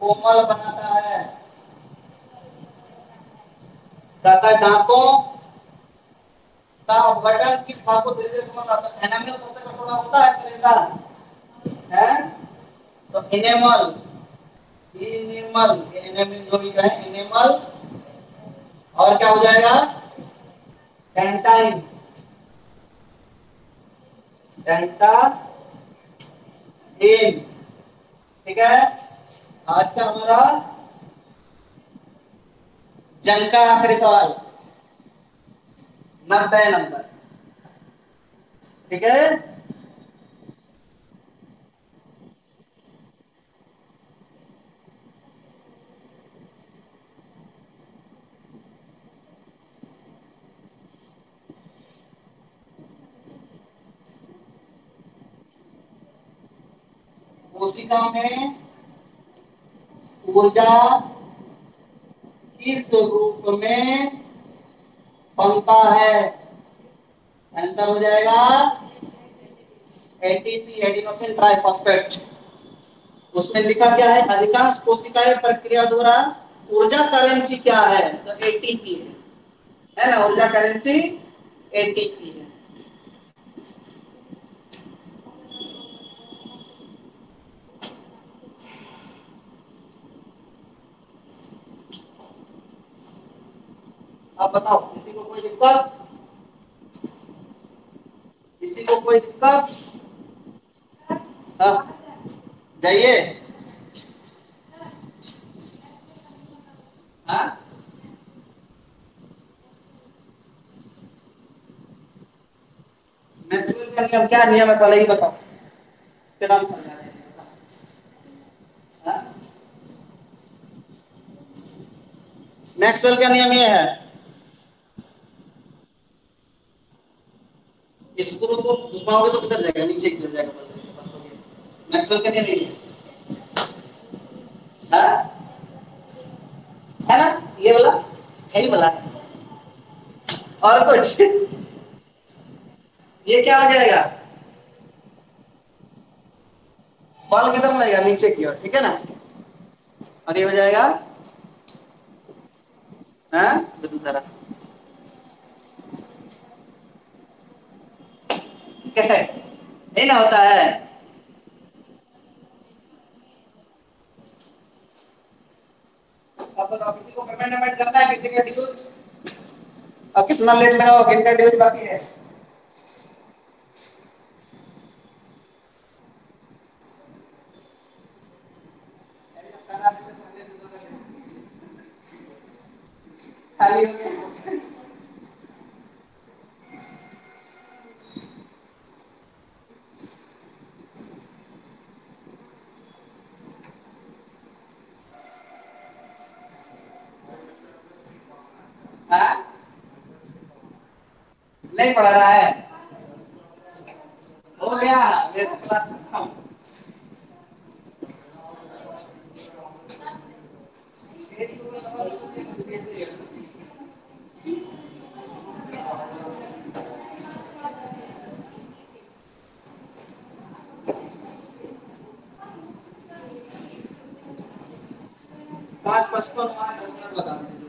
कोमल बनाता है। दांतों का अपघटन किस भाग को धीरे धीरे कोमल बनाता है? एनामल सबसे कठोर भाग होता है शरीर का, है तो एनामल, इनेमल, इनेमल जो भी कहें, इनेमल, और क्या हो जाएगा डेंटाइन, डेंटाइन। ठीक है, आज का हमारा जंग का आखिरी सवाल नब्बे नंबर। ठीक है, कोशिका में ऊर्जा किस रूप में बनता है? आंसर हो जाएगा एटीपी, एडिनोसिन ट्राइफॉस्फेट। उसमें लिखा क्या है? अधिकांश कोशिकाएं प्रक्रिया द्वारा ऊर्जा करेंसी क्या है? तो एटीपी है, है ना, ऊर्जा करेंसी एटीपी है। आप बताओ, किसी को कोई दिक्कत, किसी को कोई दिक्कत? हाँ जाइए। हाँ मैक्सवेल का नियम क्या नियम है पहले ही बताओ, फिर हम समझा देंगे। हाँ मैक्सवेल का नियम ये है, स्क्रू को घुमाओगे तो किधर जाएगा? नीचे गिर जाएगा, बस हो गया। मैक्सवेल का नियम है, है ना, ये वाला यही वाला है। और कुछ ये क्या हो जाएगा? बॉल किधर जाएगा? नीचे की ओर, ठीक है ना। और ये हो जाएगा हाँ है ना, होता है। अब बताओ, किसी को पेमेंट पेमेंट करना है, किसी का ड्यूज, अब कितना लेट लगाओ, किसका ड्यूज बाकी है? खाली हो गया। नहीं पढ़ रहा है, हो गया क्लास। पाँच पचपन हुआ, दस मिनट बता दीजिए।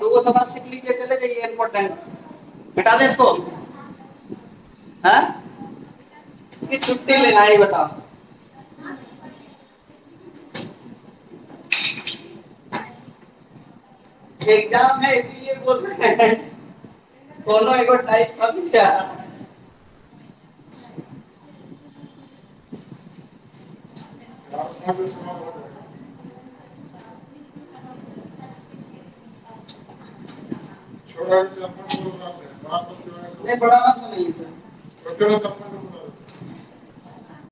दो सवाल सीख लीजिए, चले जाइए, इम्पोर्टेंट। मिटा दे इसको, हाँ? कितनी छुट्टी लेना है बताओ। एग्जाम है इसीलिए बोल रहे हैं, दोनों एगो टाइप फंस गया। नहीं बड़ा बात नहीं है।